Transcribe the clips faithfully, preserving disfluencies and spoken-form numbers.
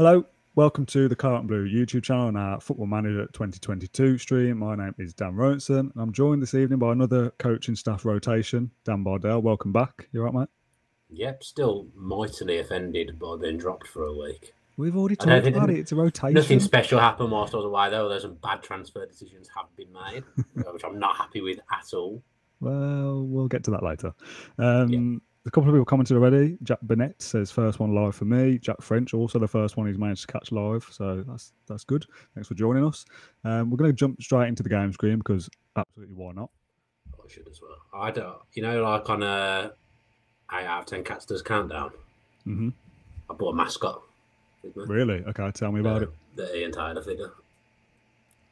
Hello, welcome to the Claret and Blue YouTube channel and our Football Manager twenty twenty-two stream. My name is Dan Rowanson and I'm joined this evening by another coaching staff rotation, Dan Bardell. Welcome back. You all right, mate? Yep, still mightily offended by being dropped for a week. We've already talked about it. It's a rotation. Nothing special happened whilst I was away, though. There's some bad transfer decisions have been made, which I'm not happy with at all. Well, we'll get to that later. Um, yeah. A couple of people commented already. Jack Burnett says, first one live for me. Jack French, also the first one he's managed to catch live. So that's that's good. Thanks for joining us. Um, we're going to jump straight into the game screen because absolutely why not? I should as well. I don't, you know, like on a eight out of ten Cats Does Countdown, mm-hmm. I bought a mascot. Really? Okay, tell me about uh, it. The Ian Taylor figure.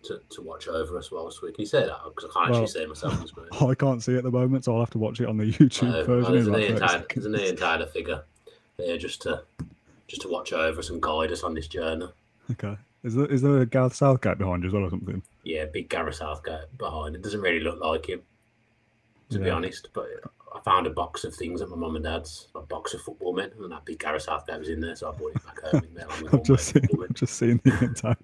To, to watch over us whilst we can say that because I can't well, actually see myself on the screen. I can't see it at the moment, so I'll have to watch it on the YouTube uh, version. There's an Ian Taylor figure there just to just to watch over us and guide us on this journey. Okay, is there is there a Gareth Southgate behind you as well or something? Yeah, big Gareth Southgate behind. It doesn't really look like him, to yeah. be honest. But I found a box of things at my mum and dad's, a box of football men, and that big Gareth Southgate was in there, so I brought it back home. With me along I've just seen, I've just seen the Ian Taylor.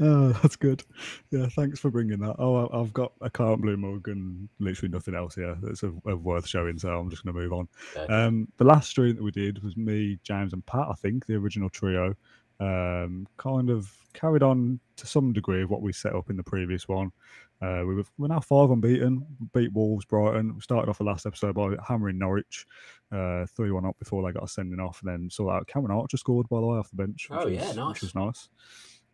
Oh, that's good. Yeah, thanks for bringing that. Oh, I've got a Claret and Blue mug and literally nothing else here that's a, a worth showing, so I'm just going to move on. Okay. Um, the last stream that we did was me, James and Pat, I think, the original trio, um, kind of carried on to some degree of what we set up in the previous one. Uh, we were, we're now five unbeaten, beat Wolves, Brighton. We started off the last episode by hammering Norwich, uh, three one up before they got a sending off, and then saw that Cameron Archer scored, by the way, off the bench, which, oh, yeah, was, nice. which was nice.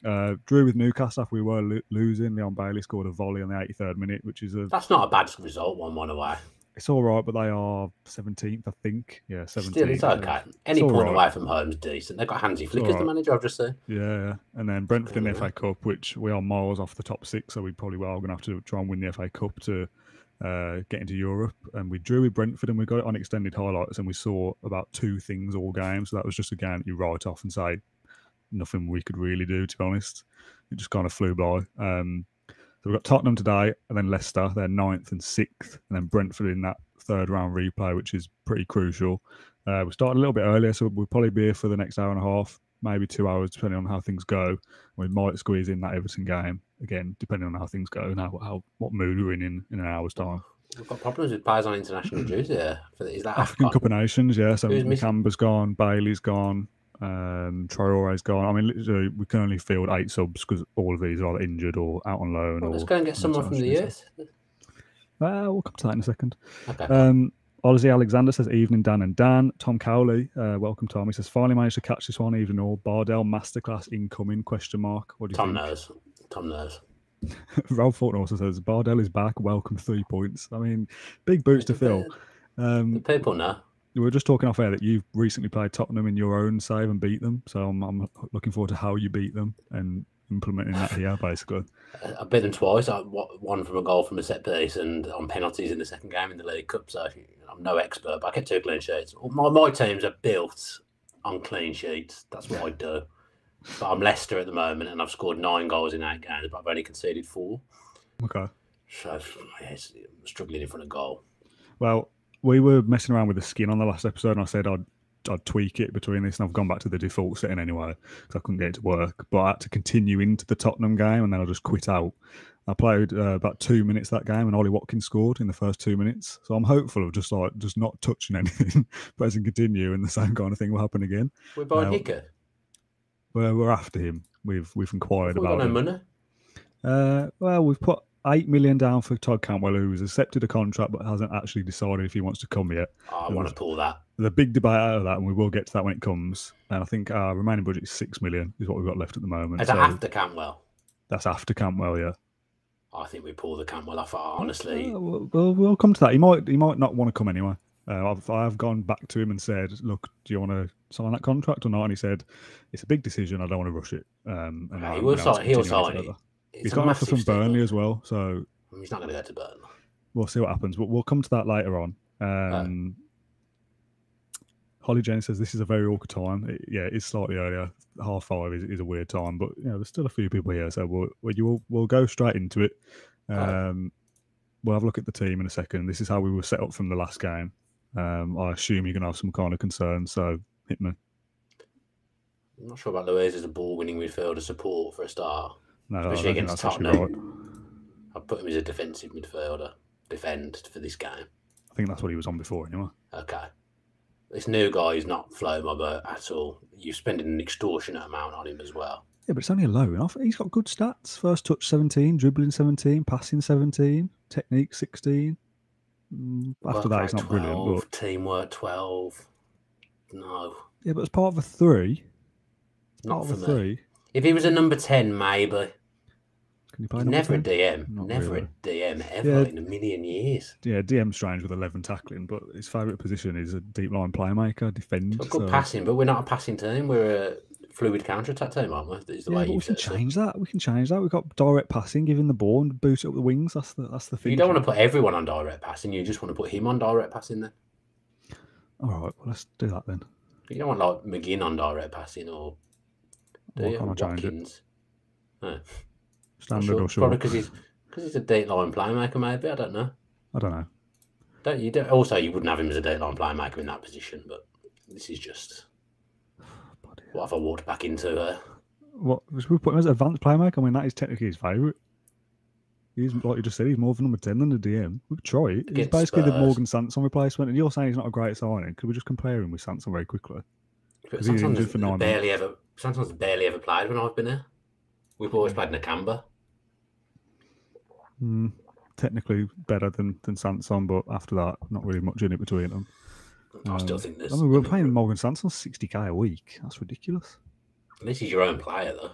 Uh, drew with Newcastle after we were lo losing. Leon Bailey scored a volley on the eighty-third minute, which is a... That's not a bad result, one one away. It's all right, but they are seventeenth, I think. Yeah, seventeenth. Still, it's okay. Any it's point right. away from home is decent. They've got Hansi Flick as right. the manager, I've just said. Yeah, yeah. And then Brentford in the F A Cup, which we are miles off the top six, so we probably are going to have to try and win the F A Cup to uh, get into Europe. And we drew with Brentford and we got it on extended highlights and we saw about two things all game. So that was just a game that you write off and say, nothing we could really do, to be honest. It just kind of flew by. Um, so we've got Tottenham today and then Leicester. They're ninth and sixth. And then Brentford in that third round replay, which is pretty crucial. Uh, we started a little bit earlier, so we'll probably be here for the next hour and a half, maybe two hours, depending on how things go. We might squeeze in that Everton game, again, depending on how things go and how, how, what mood we're in, in in an hour's time. We've got problems with players on international duty. Yeah. Is that African Afcon? Cup of Nations, yeah. So Camber's gone, Bailey's gone. Um, Traore's gone. I mean, literally, we can only field eight subs because all of these are either injured or out on loan. Well, let's or go and get someone from the youth. Uh, we'll come to that in a second. Okay. Um, Ozzy Alexander says, evening, Dan and Dan. Tom Cowley, uh, welcome, Tom. He says, finally managed to catch this one, evening all. Bardell masterclass incoming, question mark. What do you Tom think? knows. Tom knows. Ralph Fortner also says, Bardell is back, welcome three points. I mean, big boots to fill. Um, the people know. We were just talking off air that you've recently played Tottenham in your own save and beat them. So I'm, I'm looking forward to how you beat them and implementing that here, basically. I beat them twice. I won from a goal from a set piece and on penalties in the second game in the League Cup. So I'm no expert, but I kept two clean sheets. My, my teams are built on clean sheets. That's what I do. But I'm Leicester at the moment and I've scored nine goals in eight games, but I've only conceded four. Okay. So yeah, I'm struggling in front of goal. Well... We were messing around with the skin on the last episode, and I said I'd I'd tweak it between this, and I've gone back to the default setting anyway because I couldn't get it to work. But I had to continue into the Tottenham game, and then I just quit out. I played uh, about two minutes that game, and Ollie Watkins scored in the first two minutes. So I'm hopeful of just like just not touching anything, pressing continue, and the same kind of thing will happen again. We're by uh, Hickey. We're we're after him. We've we've inquired we about got no him. Money. Uh, well, we've put eight million down for Todd Cantwell, who has accepted a contract but hasn't actually decided if he wants to come yet. Oh, I want to pull that. The big debate out of that, and we will get to that when it comes. And I think our remaining budget is six million, is what we've got left at the moment. Is that so, after Cantwell? That's after Cantwell, yeah. I think we pull the Cantwell off, honestly. Uh, we'll, we'll, we'll come to that. He might, he might not want to come anyway. Uh, I've, I've gone back to him and said, look, do you want to sign that contract or not? And he said, it's a big decision. I don't want to rush it. Um, and okay, he will sign it. It's he's got an offer from Burnley as well, so he's not going to go to Burnley. We'll see what happens, but we'll come to that later on. Um, oh. Holly Jenny says this is a very awkward time. It, yeah, it's slightly earlier. Half five is, is a weird time, but you know there's still a few people here, so we'll we'll, we'll go straight into it. Um, oh. We'll have a look at the team in a second. This is how we were set up from the last game. Um, I assume you're going to have some kind of concern, so hit me. I'm not sure about Luiz as a ball-winning midfielder support for a start, no, especially against Tottenham. I'd put him as a defensive midfielder, defend for this game. I think that's what he was on before, anyway. Okay. This new guy is not flown my boat at all. You're spending an extortionate amount on him as well. Yeah, but it's only a low enough. He's got good stats. First touch seventeen, dribbling seventeen, passing seventeen, technique sixteen. After that, it's not brilliant. But... Teamwork twelve. No. Yeah, but as part of a three. Not for me. If he was a number ten, maybe. Can you play never a D M. Never a D M ever in a million years. Yeah, D M strange with eleven tackling, but his favourite position is a deep line playmaker, defend. Good passing, but we're not a passing team. We're a fluid counter attack team, aren't we? Is the way you can change that. We can change that. We've got direct passing, giving the ball and boot up the wings. That's the that's the thing. You don't want to put everyone on direct passing. You just want to put him on direct passing then. All right, well let's do that then. You don't want like McGinn on direct passing or. Yeah, Watkins. No. Standard sure. or short? Probably because he's, he's a deep line playmaker, maybe. I don't know. I don't know. Don't you? Don't, also, you wouldn't have him as a deep line playmaker in that position, but this is just Bloody what have I walked back into there? What? Should we put him as an advanced playmaker? I mean, that is technically his favourite. He's, like you just said, he's more of a number ten than a D M. We could try it. He's basically Spurs. The Morgan Sanson replacement, and you're saying he's not a great signing. Could we just compare him with Sanson very quickly? Because he's injured for nine barely months. Ever... Santon's barely ever played when I've been here. We've always played Nakamba. Mm, technically better than, than Sanson, but after that, not really much in it between them. I um, still think there's... I mean, we're playing Morgan Sanson sixty K a week. That's ridiculous. At least he's your own player, though.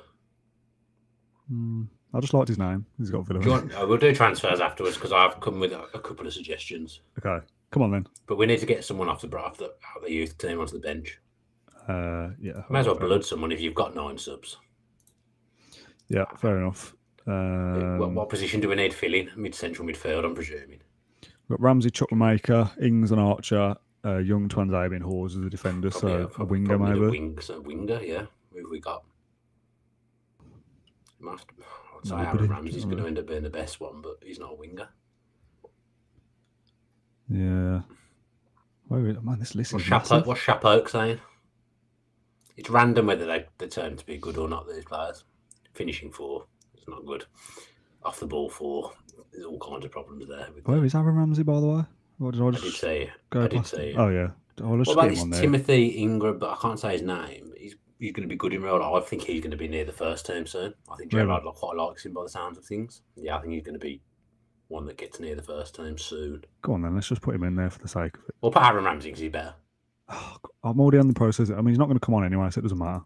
Mm, I just liked his name. He's got Villar. Oh, we'll do transfers afterwards, because I've come with a, a couple of suggestions. Okay, come on then. But we need to get someone off the, off the, off the youth team onto the bench. Uh, yeah, might as well blood someone if you've got nine subs. Yeah, fair enough. Um, what, what position do we need filling? Mid central midfield, I'm presuming. We've got Ramsey, Chuckmaker, Ings, and Archer. Uh, Young, Twanzebe, and Hawes as a defender, probably, so yeah, a winger maybe. A wing, so winger, yeah. Who have we got? I'd say Aaron Ramsey's going to end up being the best one, but he's not a winger. Yeah. Wait, man, this list. What's Shapoak saying? It's random whether they, they turn to be good or not, these players. Finishing four, it's not good. Off the ball four, there's all kinds of problems there. Where is Aaron Ramsey, by the way? Or did I, just I did say I did say it. Oh, yeah. What about this Timothy Ingram, but I can't say his name. He's, he's going to be good in real life. I think he's going to be near the first team soon. I think Gerard really? quite likes him by the sounds of things. Yeah, I think he's going to be one that gets near the first team soon. Go on then, let's just put him in there for the sake of it. We'll put Aaron Ramsey because he's better. Oh, I'm already on the process. I mean, he's not going to come on anyway, so it doesn't matter.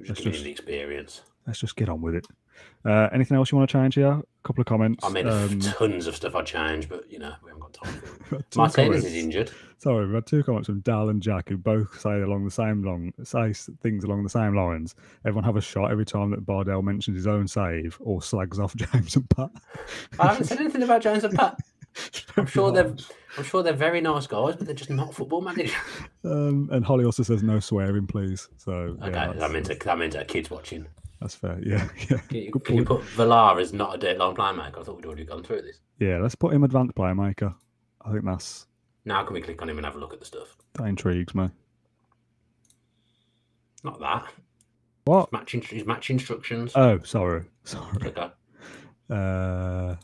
Just let's give just the experience. Let's just get on with it. Uh, anything else you want to change here? A couple of comments. I mean, um, tons of stuff I change, but you know, we haven't got time for it. Martinez is injured. Sorry, we had two comments from Dal and Jack, who both say along the same long say things along the same lines. Everyone have a shot every time that Bardell mentions his own save or slags off James and Pat. I haven't said anything about James and Pat. I'm sure they're, I'm sure they're very nice guys, but they're just not football managers. Um, and Holly also says no swearing, please. So okay, yeah, that means that means our kids watching. That's fair. Yeah, yeah. Can, you, can you put Villar as not a deadline playmaker? I thought we'd already gone through this. Yeah, let's put him advanced playmaker. I think that's. Now can we click on him and have a look at the stuff? That intrigues me. Not that. What? His match, his match instructions. Oh, sorry, sorry. Okay. Uh,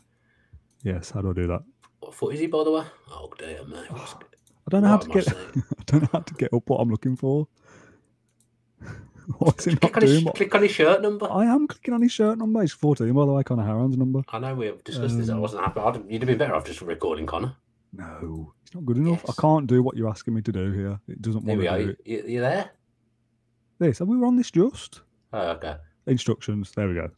yes. How do I do that? What foot is he, by the way? Oh dear me! Oh, I don't know how to get. I don't know how to get up what I'm looking for. What's he not doing? What... Click on his shirt number. I am clicking on his shirt number. He's fourteen, by the way. Conor Haran's number. I know we've discussed um... this. I wasn't happy. I'd, you'd have been better off just recording Conor. No, it's not good enough. Yes. I can't do what you're asking me to do here. It doesn't want to do it. You, you there? This. We were on this just. Oh, okay. Instructions. There we go.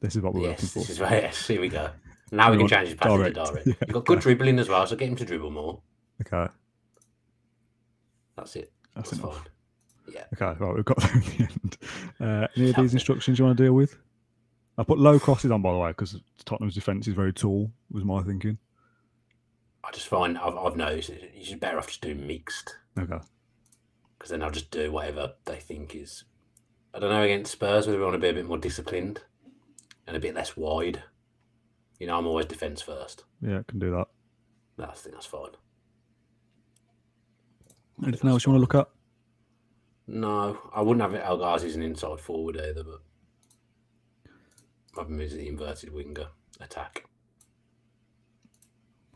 This is what we're yes, working for. This is right. Yes, here we go. Now Everyone, we can change his passing direct. to direct. Yeah, You've got okay. good dribbling as well, so get him to dribble more. Okay. That's it. That's, That's enough. Fine. Yeah. Okay, right, we've got there in the end. Uh, any of these instructions you want to deal with? I put low crosses on, by the way, because Tottenham's defence is very tall, was my thinking. I just find, I've, I've noticed, you're just better off just doing mixed. Okay. Because then I'll just do whatever they think is... I don't know, against Spurs, whether we want to be a bit more disciplined and a bit less wide. You know, I'm always defence first. Yeah, I can do that. No, I think that's fine. Anything else you want to look at? No, I wouldn't have it. El Ghazi as an inside forward either, but I've been using the inverted winger attack.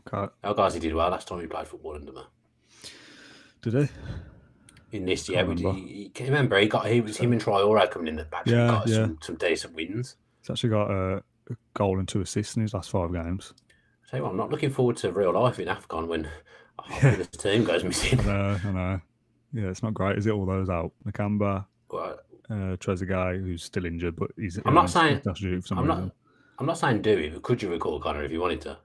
Can't. El Ghazi did well last time he played football under me. Did he? In this year, we did, he, can you remember he got he was him and Traore coming in the back. Yeah, got yeah. Some, some decent wins. He's actually got a goal and two assists in his last five games. I tell you what, I'm not looking forward to real life in AFCON when half yeah. of the team goes missing. I know, I know. Yeah, it's not great, is it? All those out. Nakamba, well, uh, Trezeguet, who's still injured, but he's. I'm not saying. I'm not. I'm not saying do it. Could you recall Connor if you wanted to?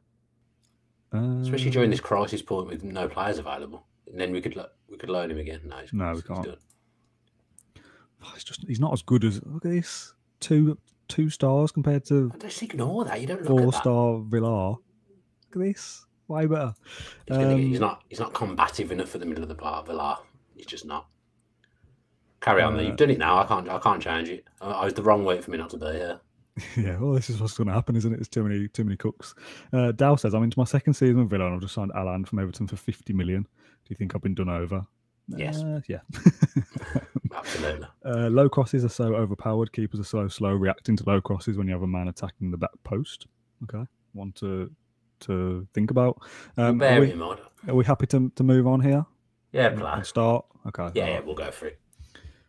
Um, Especially during this crisis point with no players available, and then we could we could loan him again. No, he's, no, we can't. He's, oh, he's just he's not as good as look at this two two stars compared to. I just ignore that. You don't look four at star that. Villar. Look at this, way better. He's, um, get, he's not he's not combative enough for the middle of the park, Villar. He's just not. Carry on, uh, though. You've done it now. I can't. I can't change it. I, I was the wrong way for me not to be here. Yeah, well, this is what's going to happen, isn't it? There's too many, too many cooks. Uh, Dow says, I'm into my second season with Villa and I've just signed Alan from Everton for fifty million. Do you think I've been done over? Yes. Uh, yeah. Absolutely. Uh, low crosses are so overpowered. Keepers are so slow reacting to low crosses when you have a man attacking the back post. Okay. One to to think about. Um, bear are, we, in mind. Are we happy to, to move on here? Yeah, plan. Start. Okay. Yeah, yeah, we'll go for it.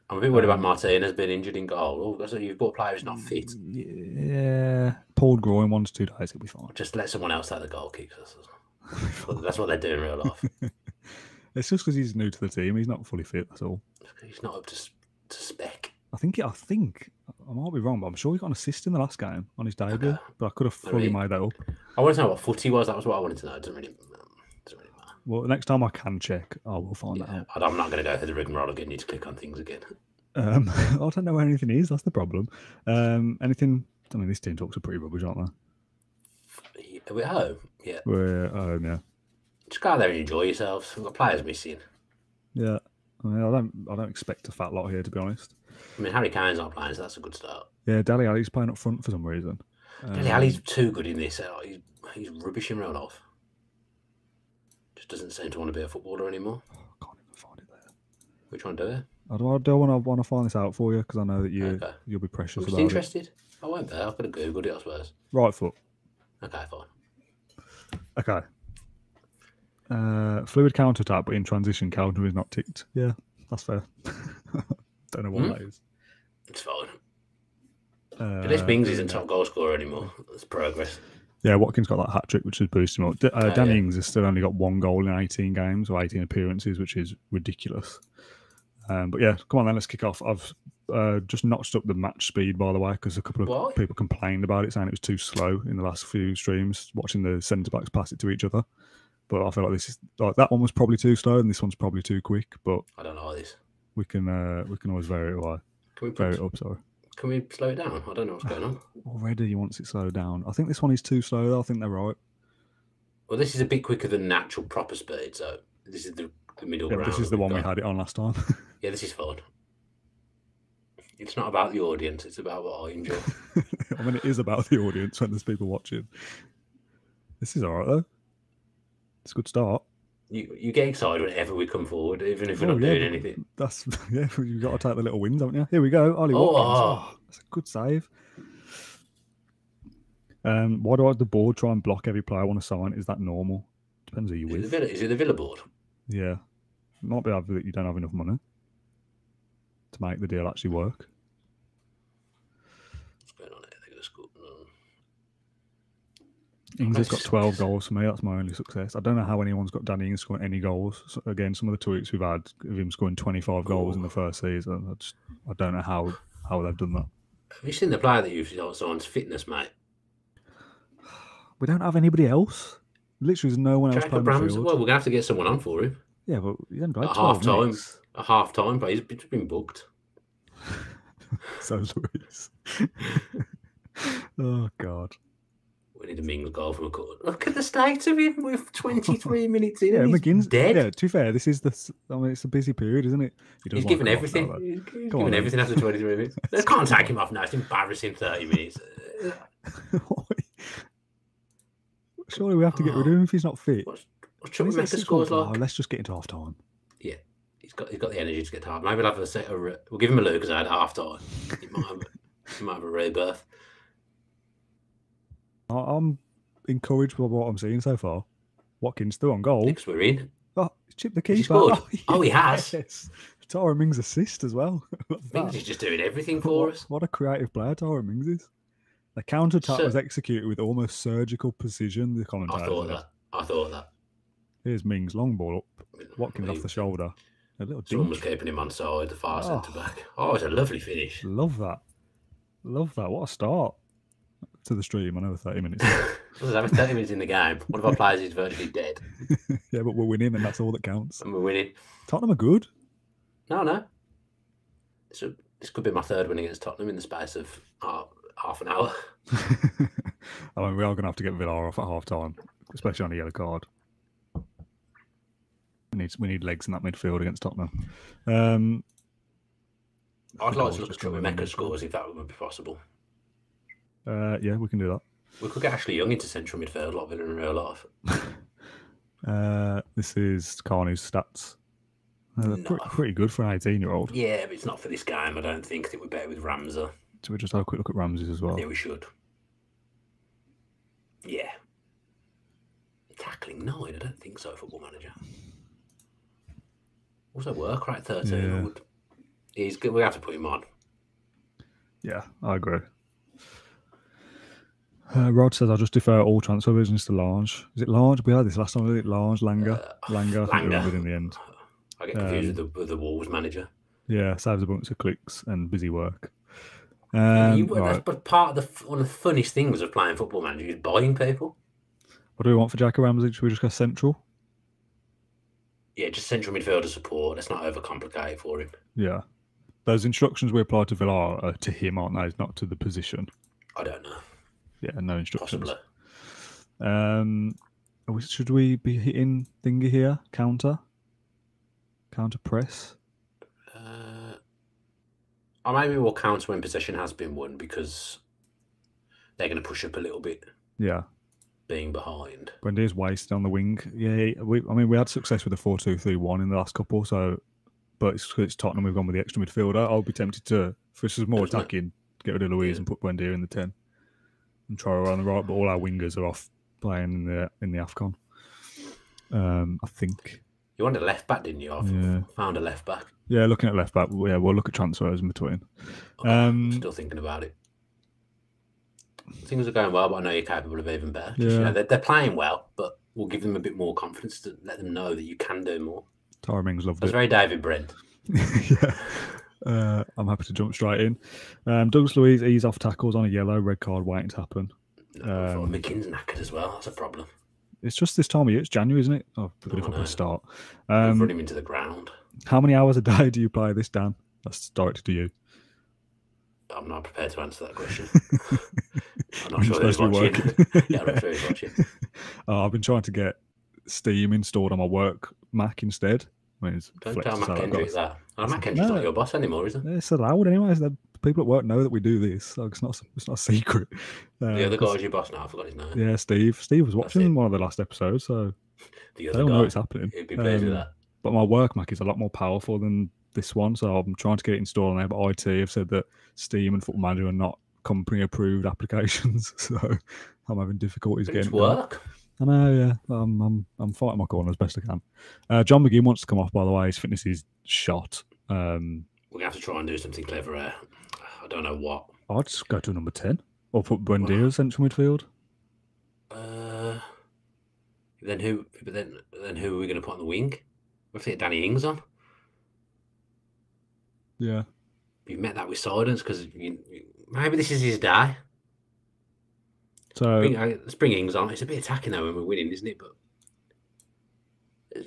I'm a bit worried about Martinez being injured in goal. Oh, so you've bought a player who's not fit. Yeah. Paul groin, one to two days, it'll be fine. Just let someone else out the goalkeepers. That's what they do in real life. It's just because he's new to the team. He's not fully fit, that's all. He's not up to, to spec. I think, I think, I might be wrong, but I'm sure he got an assist in the last game on his debut, okay. But I could have fully I mean, made that up. I wanted to know what foot he was. That was what I wanted to know. It doesn't really... Well, the next time I can check, I will find yeah, that out. I'm not going to go through the rigmarole again. You need to click on things again. Um, I don't know where anything is. That's the problem. Um, anything? I mean, this team talks are pretty rubbish, aren't they? Are we at home? Yeah. We're at home, yeah. Just go out there and enjoy yourselves. We've got players missing. Yeah. I mean, I don't, I don't expect a fat lot here, to be honest. I mean, Harry Kane's not playing, so that's a good start. Yeah, Dele Alli's playing up front for some reason. Um, Dele Alli's too good in this. He's, he's rubbishing around off. Doesn't seem to want to be a footballer anymore. Oh, I can't even find it there. Which one do it? I do, I do want to want to find this out for you because I know that you okay. you'll be precious. Just interested? It. I won't be. I've got to Google it, I suppose. Right foot. Okay, fine. Okay. Uh, fluid counter attack, but in transition counter is not ticked. Yeah, that's fair. Don't know what mm. that is. It's fine. Uh, At least Mings isn't yeah. top goal scorer anymore. That's progress. Yeah, Watkins got that hat-trick, which has boosted him up. Uh, oh, Danny yeah. Ings has still only got one goal in eighteen games or eighteen appearances, which is ridiculous. Um, but yeah, come on then, let's kick off. I've uh, just notched up the match speed, by the way, because a couple of what? people complained about it, saying it was too slow in the last few streams, watching the centre-backs pass it to each other. But I feel like this is like that one was probably too slow and this one's probably too quick. But I don't know this. We can uh, we can always vary it, away. Can we vary it up, sorry. Can we slow it down? I don't know what's going on. Already he wants it slowed down. I think this one is too slow, though. I think they're right. Well, this is a bit quicker than natural proper speed, so this is the, the middle yeah, ground. This is the one got. we had it on last time. Yeah, this is fun. It's not about the audience. It's about what I enjoy. I mean, it is about the audience when there's people watching. This is all right, though. It's a good start. You, you get excited whenever we come forward, even if we're oh, not yeah, doing anything. That's yeah, you've got to take the little wins, haven't you? Here we go, Ollie oh, Watkins. Oh. Oh, that's a good save. Um, why do I, the board try and block every player I want to sign? Is that normal? Depends who you with. Is it the Villa board? Yeah, it might be that you don't have enough money to make the deal actually work. What's going on here? They're going to score. Ings has got twelve goals for me. That's my only success. I don't know how anyone's got Danny Ings scoring any goals. So again, some of the tweets we've had of him scoring twenty-five Ooh. goals in the first season. I just I don't know how how they've done that. Have you seen the player that you've got on fitness, mate? We don't have anybody else. Literally, there's no one else. Playing Brams, well, we're gonna have to get someone on for him. Yeah, but he hasn't played twelve minutes. A half time, but he's been booked. So sorry. Oh God. We need a Mings goal from a corner. Look at the state of him. We're twenty-three minutes in. Yeah, McGinn's dead. Yeah, to be fair, this is the. I mean, it's a busy period, isn't it? He he's given everything. Now, he's Come given on, everything man. After twenty-three minutes. They can't take him off now. It's embarrassing. Thirty minutes. Surely we have to get rid of him if he's not fit. What's, what's I mean, make the scores like? Let's just get into half time. Yeah, He's got he's got the energy to get hard. Maybe we'll have a set. Of re- we'll give him a look because I had half time. He might have he might have a rebirth. I'm encouraged with what I'm seeing so far. Watkins still on goal. Next we're in. Oh, chip the keeper. Oh, yes. oh, he has. Yes. Tyrone Mings' assist as well. Mings is just doing everything for what, us. What a creative player Tyrone Mings is. The counter attack so, was executed with almost surgical precision. The commentator. I thought that. I thought that. Here's Mings, long ball up. Watkins I mean, off the shoulder. A little someone was keeping him on side, the far oh. centre back. Oh, it's a lovely finish. Love that. Love that. What a start to the stream. I know we're thirty minutes. I was thirty minutes in the game. One of our players is virtually dead. Yeah, but we're winning, and that's all that counts. And we're winning. Tottenham are good. No, no. This, would, this could be my third win against Tottenham in the space of uh, half an hour. I mean, we are going to have to get Villar off at half time, especially on a yellow card. We need, we need legs in that midfield against Tottenham. Um, I'd like to look at Mecca scores if that would be possible. Uh, yeah, we can do that. We could get Ashley Young into central midfield, like Villa in real life. uh, this is Carney's stats. Uh, they're no. pretty, pretty good for an eighteen-year-old. Yeah, but it's not for this game, I don't think. I think we're better with Ramsey. So we just have a quick look at Ramsey's as well? Yeah, we should. Yeah. Tackling nine, I don't think so, Football Manager. Also work right thirteen. Yeah. He's good. We have to put him on. Yeah, I agree. Uh, Rod says I'll just defer all transfer business to Lange. Is it Lange? We had this last time. Was it Lange? Langer? Uh, Langer. I think Langer. We were in the end. I get confused um, with, the, with the Wolves manager. Yeah, saves a bunch of clicks and busy work. Um, yeah, you, right. that's, but part of the one of the funniest things of playing Football Manager is buying people. What do we want for Jack Ramsey? Should we just go central? Yeah, just central midfielder support. Let's not overcomplicate it for him. Yeah. Those instructions we apply to Villar are to him, aren't they? Not to the position. I don't know. Yeah, no instructions. Possibly. Um, should we be hitting thingy here? Counter? Counter press? Uh, or maybe we'll counter when possession has been won because they're going to push up a little bit. Yeah. Being behind. Buendia's wasted on the wing. Yeah, we, I mean, we had success with the four two three one in the last couple, so, but it's, it's Tottenham, we've gone with the extra midfielder. I'll be tempted to, for this is more Doesn't attacking, it? get rid of Louise yeah. and put Buendia in the ten and Traore on the right, but all our wingers are off playing in the in the AFCON. Um, I think. You wanted a left back, didn't you? I yeah. found a left back. Yeah, looking at left back, yeah, we'll look at transfers in between. Okay, um, I'm still thinking about it. Things are going well, but I know you're capable of even better. Just, yeah. you know, they're, they're playing well, but we'll give them a bit more confidence to let them know that you can do more. Tyrone Mings loved it. That's very David Brent. yeah. Uh, I'm happy to jump straight in. Um, Douglas Luiz, ease off tackles on a yellow, red card waiting to happen. No, um, McGinn's knackered as well. That's a problem. It's just this time of year. It's January, isn't it? Oh, we're going to start. Um, run him into the ground. How many hours a day do you play this, Dan? That's directed to you. I'm not prepared to answer that question. I'm not sure who's watching. yeah, yeah, I'm not sure who's watching. Uh, I've been trying to get Steam installed on my work Mac instead. I mean, Don't tell Mac Kendrick that. Oh, Mac Kendrick's no. not your boss anymore, is it? It's allowed anyway. The people at work know that we do this. So it's not It's not a secret. Uh, the other guy's your boss now. I forgot his name. Yeah, Steve. Steve was watching one of the last episodes, so the other they don't guy, know it's happening. He'd be pleased um, with that. But my work Mac is a lot more powerful than this one, so I'm trying to get it installed on there, but I T have said that Steam and Football Manager are not company-approved applications, so I'm having difficulties it's getting work. Done. I know, yeah. I'm, I'm I'm fighting my corner as best I can. Uh, John McGinn wants to come off, by the way. His fitness is shot. Um, We're going to have to try and do something clever there. I don't know what. I'd just go to number ten, or put Buendia as central midfield. Uh, then who? But then, then who are we going to put on the wing? We have to get Danny Ings on. Yeah, you met that with silence because maybe this is his day. So bring, uh, let's bring Ings on. It's a bit attacking though when we're winning, isn't it? But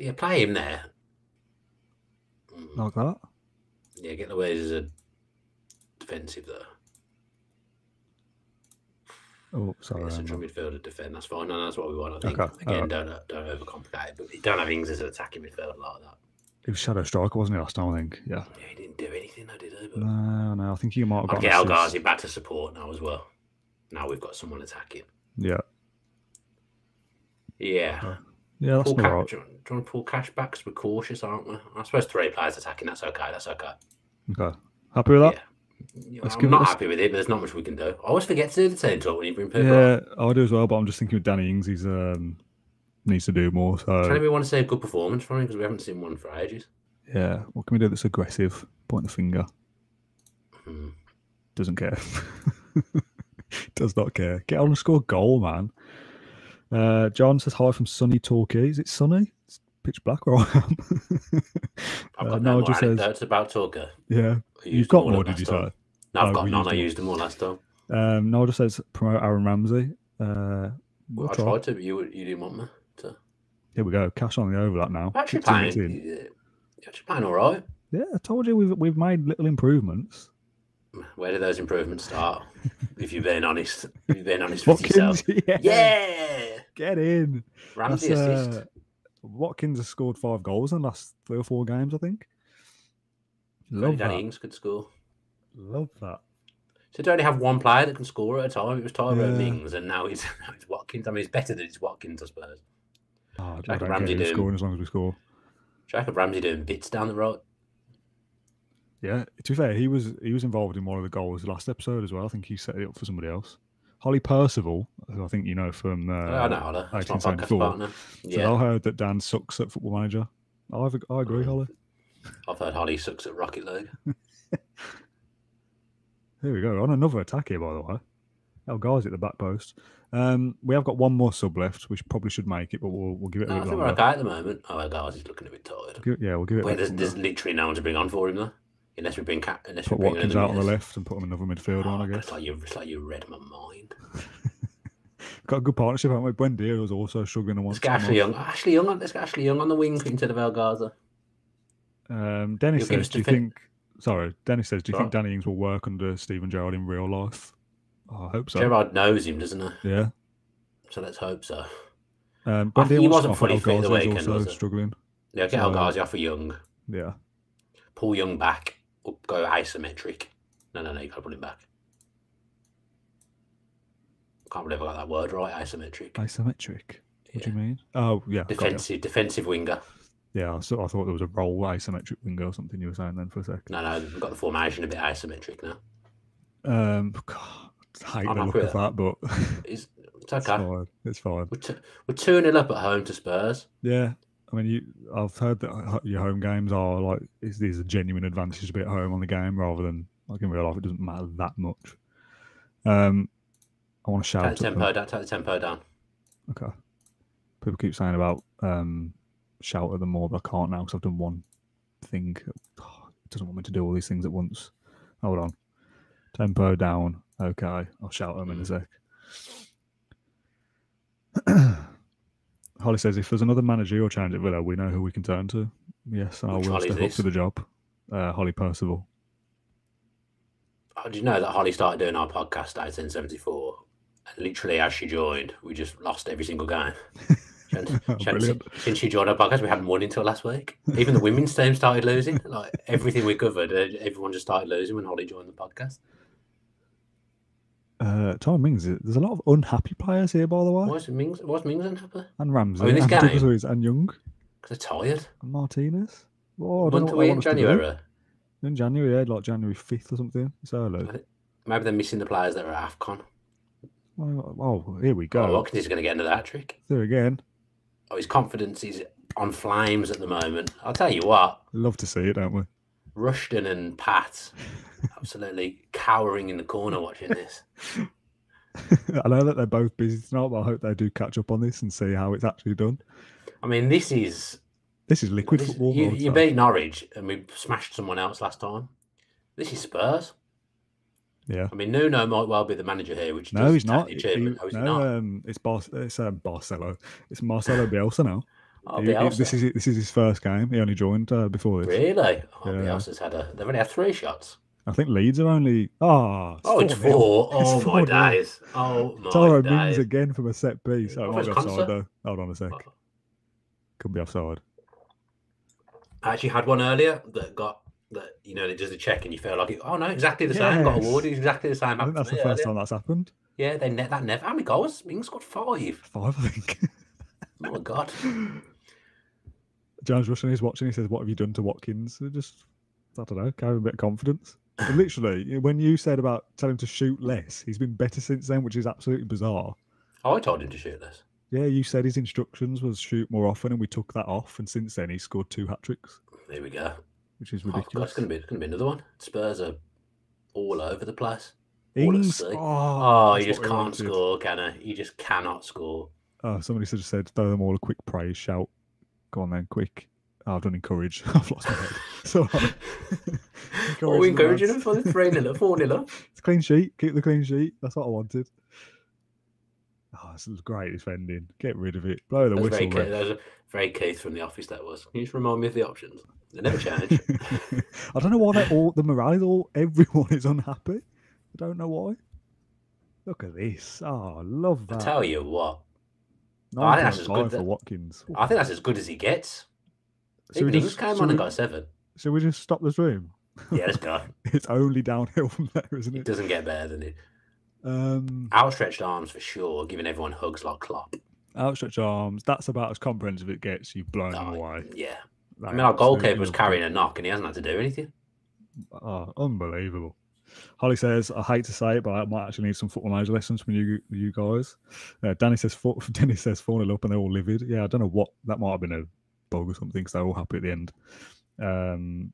yeah, play him there. Mm. Like that. Yeah, get away as a defensive though. Oh, sorry. Central midfielder defend. That's fine. No, that's what we want. I think okay. again, right. don't don't overcomplicate it. But you don't have Ings as an attacking midfielder like that. It was shadow striker, wasn't he, last time, I think? Yeah. Yeah, he didn't do anything, though, did he? But... No, no, I think you might have got... I'll get El Ghazi back to support now as well. Now we've got someone attacking. Yeah. Yeah. Okay. Yeah, that's not right. Trying to pull cash back because we're cautious, aren't we? I suppose three players attacking, that's okay, that's okay. Okay. Happy with that? Yeah. Let's I'm give not it happy with it, but there's not much we can do. I always forget to do the team talk when you bring people Yeah, on. I do as well, but I'm just thinking with Danny Ings, he's um, needs to do more. So maybe we want to see a good performance from him because we haven't seen one for ages. Yeah, what can we do that's aggressive? Point the finger. Hmm. Doesn't care. Does not care. Get on and score a goal, man. Uh, John says hi from sunny Torquay. Is it sunny? It's pitch black where I am. I've got uh, no more anecdotes about Torquay. Yeah. You've got more, did you say? No, I've got none. I used them all last time. Um, Noel just says promote Aaron Ramsey. Uh, well, I tried to, but you, you didn't want me to. Here we go. Cash on the overlap now. Actually playing, you're actually playing all right. Yeah, I told you we've, we've made little improvements. Where do those improvements start? If you're being honest, if you're being honest with Watkins, yourself. Yeah. yeah, get in. Ramsey uh, assist. Watkins has scored five goals in the last three or four games, I think. Love Danny that. Ings could score. Love that. So to only have one player that can score at a time, it was Tyrone yeah. Mings, and now it's, now it's Watkins. I mean, it's better that it's Watkins, I suppose. Oh, Jack I Ramsey doing scoring as long as we score. Jacob Ramsey doing bits down the road. Yeah, to be fair, he was he was involved in one of the goals last episode as well. I think he set it up for somebody else. Holly Percival, who I think you know from uh, I know Holly. That's my podcast partner. Yeah. So I heard that Dan sucks at Football Manager. I I agree, um, Holly. I've heard Holly sucks at Rocket League. Here we go. On another attack here, by the way. El Ghazi at the back post. Um, we have got one more sub left, which probably should make it, but we'll, we'll give it no, a bit I think longer. We're okay at the moment. Oh, El Ghazi's looking a bit tired. Give, yeah, we'll give it Wait, a there's, there's literally no one to bring on for him, though. Unless we bring Cat, unless put we bring Watkins out on the left and put him another midfielder oh, on, I guess. It's like, you, it's like you read my mind. Got a good partnership, haven't we? Buendia was also struggling to want. Let's get Ashley Young. Ashley Young. Let's get Ashley Young on the wing instead of El Ghazi. Um, Dennis You'll says, "Do you fin- think?" Sorry, Dennis says, "Do you Sorry. think Danny Ings will work under Stephen Gerrard in real life?" Oh, I hope so. Gerrard knows him, doesn't he? Yeah. So let's hope so. Um, Buendia he wasn't fully fit the weekend. Was also struggling. Yeah, get so, El Ghazi off for Young. Yeah. Pull Young back, or go asymmetric. No, no, no, you got to pull him back. I can't believe I got that word right, asymmetric. Asymmetric? What yeah. do you mean? Oh, yeah. Defensive defensive winger. Yeah, so I thought there was a role asymmetric winger or something you were saying then for a second. No, no, we've got the formation a bit asymmetric now. Um, God, I hate I'm the look of that, that but... It's, it's okay. It's fine. It's fine. We're, t- we're two nil up at home to Spurs. Yeah. I mean, you, I've heard that your home games are like, it's, there's a genuine advantage to be at home on the game rather than, like in real life, it doesn't matter that much. Um, I want to shout out. Take the tempo down, take the tempo down. Okay. People keep saying about um, shout at them more, but I can't now because I've done one thing. Oh, it doesn't want me to do all these things at once. Hold on. Tempo down. Okay. I'll shout at them mm. in a sec. Holly says, if there's another managerial change at Villa, we know who we can turn to. Yes, and I will step up to the job. Uh, Holly Percival. Oh, did you know that Holly started doing our podcast at eighteen seventy-four? And literally, as she joined, we just lost every single game. Since, oh, since, since she joined our podcast, we hadn't won until last week. Even the women's team started losing. Like everything we covered, everyone just started losing when Holly joined the podcast. Uh, Tom Mings, there's a lot of unhappy players here, by the way. Why is Mings, why is Mings unhappy? And Ramsey. Oh, in this and game? And Young. Because they're tired. And Martinez. Oh, Month away in January? In January, yeah, like January fifth or something. It's early. Maybe they're missing the players that are at AFCON. Oh, oh, here we go. Oh, Watkins is going to get another hat-trick. There again. Oh, his confidence is on flames at the moment. I'll tell you what. Love to see it, don't we? Rushton and Pat absolutely cowering in the corner watching this. I know that they're both busy tonight, but I hope they do catch up on this and see how it's actually done. I mean, this is... This is liquid this, football. You, you beat Norwich and we smashed someone else last time. This is Spurs. Yeah. I mean, Nuno might well be the manager here, which no, he's not. He, no, he's no, not. Um, it's Bar- it's um, Barcelo. It's Marcelo Bielsa now. Oh, he, he, this is this is his first game. He only joined uh, before this. Really? Oh, yeah. Bielsa's had a. They've only had three shots. I think Leeds are only. Oh, it's oh, four. It's four. Oh, it's my four days. Nil. Oh, my Tyrone days. Mings again from a set piece. Oh, it might be offside, though. Hold on a sec. Oh. Could be offside. I actually had one earlier that got. That you know, it does a check and you feel like, it, oh, no, exactly the yes. same. Got awarded. Exactly the same. I think that's the first earlier. time that's happened. Yeah, they ne- that never. How many goals? Mings got five. Five, I think. Oh my God. James Rushton is watching. He says, "What have you done to Watkins?" They're just, I don't know, carrying a bit of confidence. And literally, when you said about telling him to shoot less, he's been better since then, which is absolutely bizarre. Oh, I told him to shoot less. Yeah, you said his instructions was shoot more often, and we took that off. And since then, he's scored two hat tricks. There we go. Which is ridiculous. Oh, it's going to be, it's going to be another one. Spurs are all over the place. Ings, all at sea. Oh, oh he just can't score, can he? He just cannot score. Oh, somebody sort of said, throw them all a quick praise shout. Go on then, quick. Oh, I've done encourage. I've lost my head. So, what are we encouraging them for? three nil, four nil. It's a clean sheet. Keep the clean sheet. That's what I wanted. Oh, this is great defending. Get rid of it. Blow the whistle. Very, that was a very Keith from The Office, that was. Can you just remind me of the options? They never change. I don't know why they all, the morale is all, everyone is unhappy. I don't know why. Look at this. Oh, I love that. I tell you what. Oh, I think that's as good for Watkins. I think that's as good as he gets. So he just came on and got seven. Should we just stop the stream? Yeah, let's go. It's only downhill from there, isn't it? It doesn't get better than it. Um, outstretched arms for sure, giving everyone hugs like Klopp. Outstretched arms. That's about as comprehensive it gets. You've blown oh, away. Yeah. Like, I mean, our goalkeeper was carrying a knock, and he hasn't had to do anything. Oh, unbelievable. Holly says, I hate to say it, but I might actually need some football manager lessons from you, you guys. Uh, Danny says, four, Dennis says, four nil up, and they're all livid. Yeah, I don't know what that might have been, a bug or something, because they're all happy at the end. Um,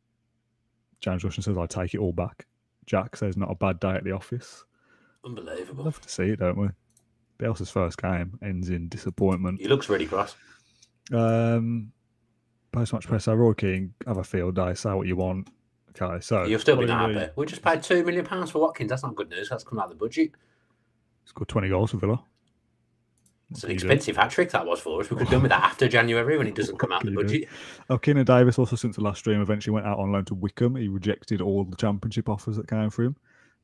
James Rushton says, I take it all back. Jack says, not a bad day at the office. Unbelievable. Love to see it, don't we? Bielsa's first game ends in disappointment. He looks really cross. Um, post-match presser, Roy Keane, have a field day, say what you want. Okay, so you'll still be not happy. We just paid two million pounds for Watkins. That's not good news. That's come out of the budget. Scored twenty goals for Villa. It's an expensive hat trick that was for us. We could have done with that after January when it doesn't come out of the budget. Oh, Keenan Davis also, since the last stream, eventually went out on loan to Wickham. He rejected all the championship offers that came for him.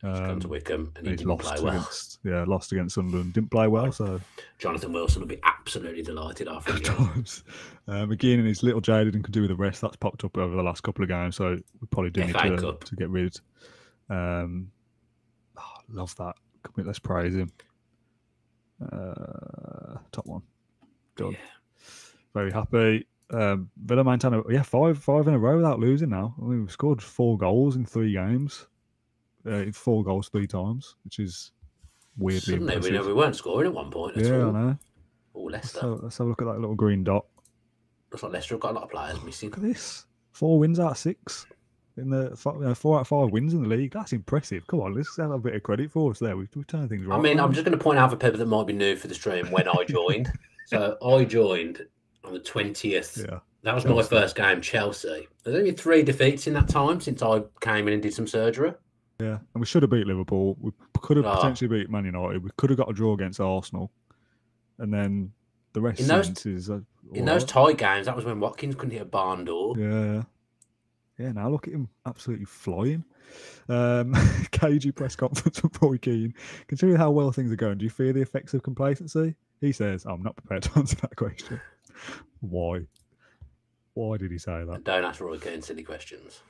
Um, he's come to Wickham and he and didn't play well. Against, yeah, lost against Sunderland. Didn't play well. So Jonathan Wilson will be absolutely delighted after the times. Um, McGinn and his little jaded and can do with the rest. That's popped up over the last couple of games, so we probably do F A need to, to get rid. Um, oh, love that. Let's praise him. Uh, top one. Done. Yeah. Very happy. Um, Villa maintain, yeah, five five in a row without losing now. I mean, we've scored four goals in three games. Uh, four goals three times, which is weirdly impressive. We know we weren't scoring at one point. Yeah, all. I know. Oh, Leicester. Let's have, let's have a look at that little green dot. Looks like Leicester have got a lot of players missing. Look at this. Four wins out of six. In the uh, Four out of five wins in the league. That's impressive. Come on, let's have a bit of credit for us there. We've, we've turned things right. I mean, I'm just going to point out for people that might be new for the stream when I joined. So I joined on the twentieth. Yeah. That was Chelsea. My first game, Chelsea. There's only three defeats in that time since I came in and did some surgery. Yeah, and we should have beat Liverpool. We could have oh. potentially beat Man United. We could have got a draw against Arsenal. And then the rest in those, is... Uh, in those tie games, that was when Watkins couldn't hit a barn door. Yeah. Yeah, now look at him absolutely flying. Um, K G press conference with Roy Keane. Considering how well things are going, do you fear the effects of complacency? He says, I'm not prepared to answer that question. Why? Why did he say that? And don't ask Roy Keane silly questions.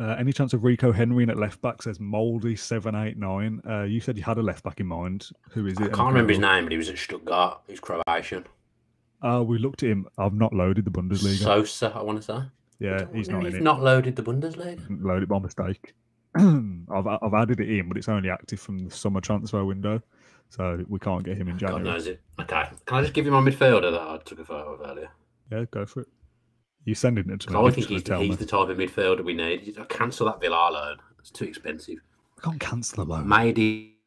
Uh, any chance of Rico Henry in at left back, says Mouldy seven eight nine. Uh, you said you had a left back in mind. Who is it? I can't and remember his name, but he was at Stuttgart. He's Croatian. Uh, we looked at him. I've not loaded the Bundesliga. Sosa, I want to say. Yeah, he's not in it. He's not loaded the Bundesliga. Loaded by mistake. I've I've added it in, but it's only active from the summer transfer window, so we can't get him in January. God knows it. Okay, can I just give you my midfielder that I took a photo of earlier? Yeah, go for it. You're sending it to me. I think he's, he's the type of midfielder we need. I cancel that Villar loan. It's too expensive. I can't cancel the loan. Maybe.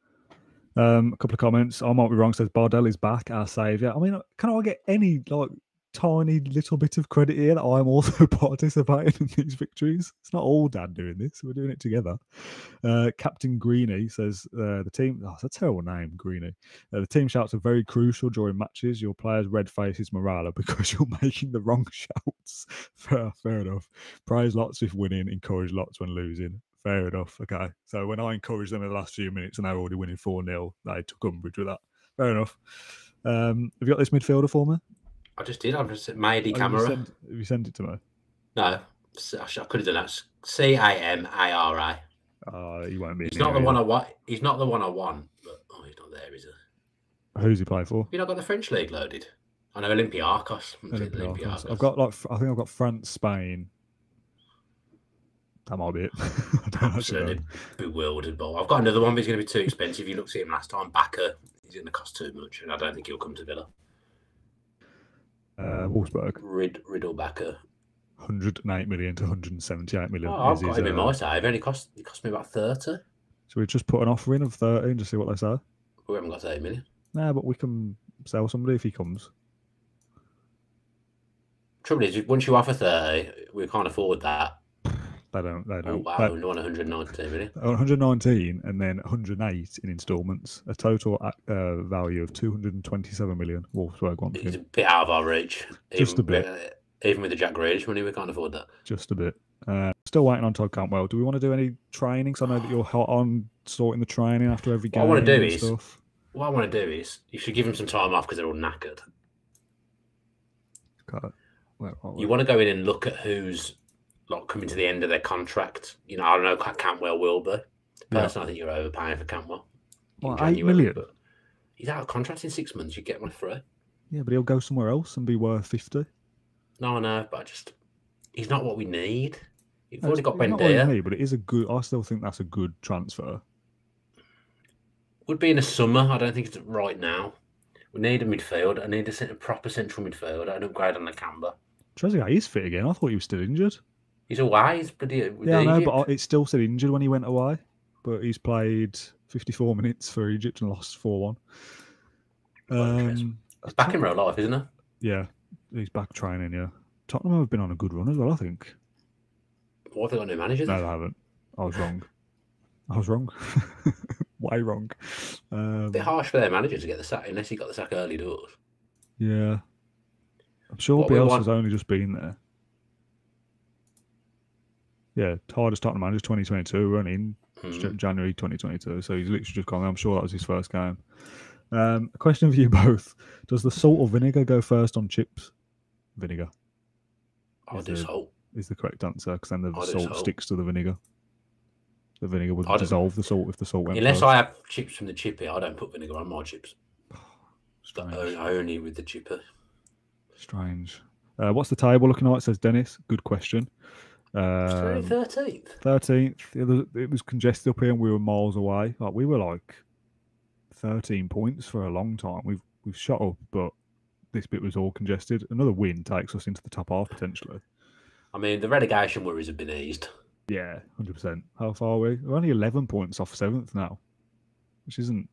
Um, a couple of comments. I might be wrong. Says Bardell is back, our saviour. I mean, can I get any like tiny little bit of credit here that I'm also participating in these victories? It's not all Dad doing this. We're doing it together. Uh, Captain Greeny says uh, the team. Oh, that's a terrible name, Greeny. Uh, the team shouts are very crucial during matches. Your players' red faces morale because you're making the wrong shouts. Fair, fair enough. Praise lots if winning, encourage lots when losing. Fair enough. Okay. So when I encouraged them in the last few minutes and they were already winning four nil, they took umbrage with that. Fair enough. Um, have you got this midfielder for me? I just did. I've just made the camera. Have you sent it to me? No. I could have done that. C A M A R I. Oh, you won't be. He's not the one I want. He's not the one I want. But, oh, he's not there, is he? Who's he playing for? You not got the French league loaded? I know Olympiacos. Olympiacos. Olympiacos. I've got like I think I've got France, Spain. That might be it. Absolutely bewildered by. I've got another one, but it's going to be too expensive. You looked at him last time. Backer, he's going to cost too much, and I don't think he'll come to Villa. Uh, Wolfsburg. Rid, Riddle Backer. one hundred and eight million to one hundred and seventy-eight million. Oh, I've got him in my save. It only cost, it cost me about thirty. So we just put an offer in of thirty and just see what they say. We haven't got eight million. No, nah, but we can sell somebody if he comes. Trouble is, once you offer thirty, we can't afford that. They don't. They don't. Oh, wow, they want one hundred nineteen million. one hundred nineteen and then one hundred eight in instalments. A total uh, value of two hundred twenty-seven million. Wolfsburg one. It's a bit out of our reach. Just even, a bit. Uh, even with the Jack Grealish money, we can't afford that. Just a bit. Uh, still waiting on Todd Cantwell. Do we want to do any training? Because I know that you're hot on sorting the training after every game. What I want to do is, stuff. what I want to do is, you should give them some time off because they're all knackered. Okay. Wait, wait, wait. You want to go in and look at who's. Like coming to the end of their contract, you know, I don't know. Cantwell will be. Personally, yeah. I think you're overpaying for Cantwell. Well, eight million. But he's out of contract in six months. You get one for it. Yeah, but he'll go somewhere else and be worth fifty. No, I know, but I just he's not what we need. You've no, already got Buendia, but it is a good. I still think that's a good transfer. Would be in the summer. I don't think it's right now. We need a midfield. I need a, a proper central midfield. I'd upgrade on the camber. Trezeguet is fit again. I thought he was still injured. He's away. He's bloody, yeah, I know, but it still said injured when he went away. But he's played fifty-four minutes for Egypt and lost four one. Um, he's back in real life, isn't he? Yeah, he's back training, yeah. Tottenham have been on a good run as well, I think. What, have they got new managers? No, they haven't. I was wrong. I was wrong. Way wrong. Um, a bit harsh for their manager to get the sack, unless he got the sack early doors. Yeah. I'm sure Bielsa's only just been there. Yeah, hardest Tottenham manager twenty twenty-two. We're only in mm. January twenty twenty-two, so he's literally just gone. I'm sure that was his first game. Um, a question for you both: does the salt or vinegar go first on chips? Vinegar. I'll do the, salt. Is the correct answer because then the I'll salt sticks to the vinegar. The vinegar would I'll dissolve the salt if the salt went. Unless first. I have chips from the chippy, I don't put vinegar on my chips. Only, only with the chipper. Strange. Uh, what's the table looking like? It says Dennis. Good question. Um, thirteenth. thirteenth. It was congested up here, and we were miles away. Like we were like thirteen points for a long time. We've we've shot up, but this bit was all congested. Another win takes us into the top half potentially. I mean, the relegation worries have been eased. Yeah, hundred percent. How far are we? We're only eleven points off seventh now, which isn't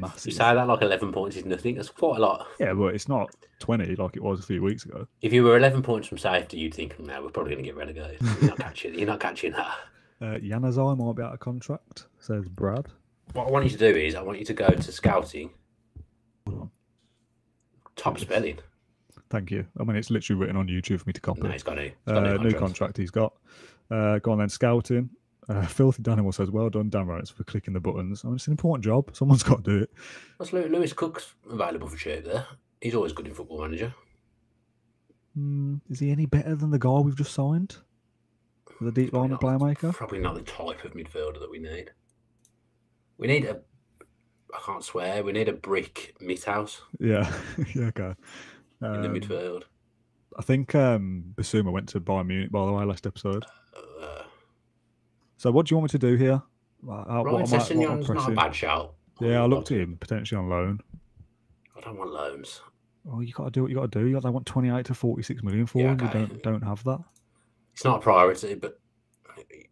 massive. You say that like eleven points is nothing. That's quite a lot. Yeah, but it's not twenty like it was a few weeks ago. If you were eleven points from safety, you'd think, no, we're probably going to get relegated. You're not catching. You're not catching that. Uh, Yanazai might be out of contract, says Brad. What I want you to do is, I want you to go to scouting. Hold on. Top spelling. Thank you. I mean, it's literally written on YouTube for me to copy. No, he's got it. He's got uh, new contract. He's got. Uh, go on then, scouting. Uh, Filthy Danimal says, well done, Dan Roberts, for clicking the buttons. I mean, it's an important job. Someone's got to do it. That's Lewis Cook's available for shape there. He's always good in Football Manager. Mm, is he any better than the guy we've just signed? The deep line playmaker? Probably not the type of midfielder that we need. We need a... I can't swear. We need a brick Mithouse. Yeah. yeah, okay. Um, in the midfield. I think um, Basuma went to Bayern Munich, by the way, last episode. Uh, uh, So what do you want me to do here? Uh, Ryan Sessegnon's not a bad shout. Yeah, I looked at him potentially on loan. I don't want loans. Oh, you got to do what you got to do. You got to want twenty-eight to forty-six million for yeah, him. Okay. You don't don't have that. It's not a priority, but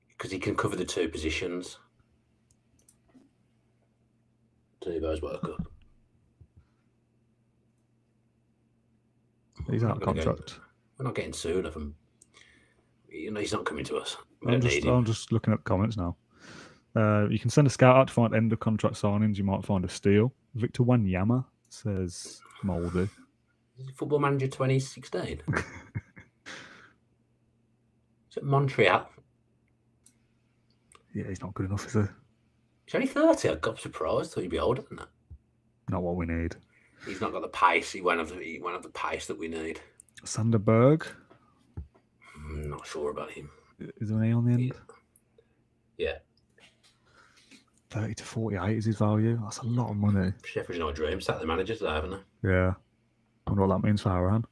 because he can cover the two positions. Two guys work up. He's out of contract. We're not getting sued of him. You know, he's not coming to us. I'm just, I'm just looking at comments now. Uh, you can send a scout out to find end of contract signings. You might find a steal. Victor Wanyama says Mouldy. Football Manager twenty sixteen. Is it Montreal? Yeah, he's not good enough, is he? He's only thirty. I got surprised. Thought he'd be older than that. Not what we need. He's not got the pace. He won't have the, he won't have the pace that we need. Sander Berg. I'm not sure about him. Is there an A on the end? Yeah. thirty to forty-eight is his value. That's a lot of money. Sheffield United dreams. Sat the managers there, haven't they? Yeah. I wonder what that means for Aaron.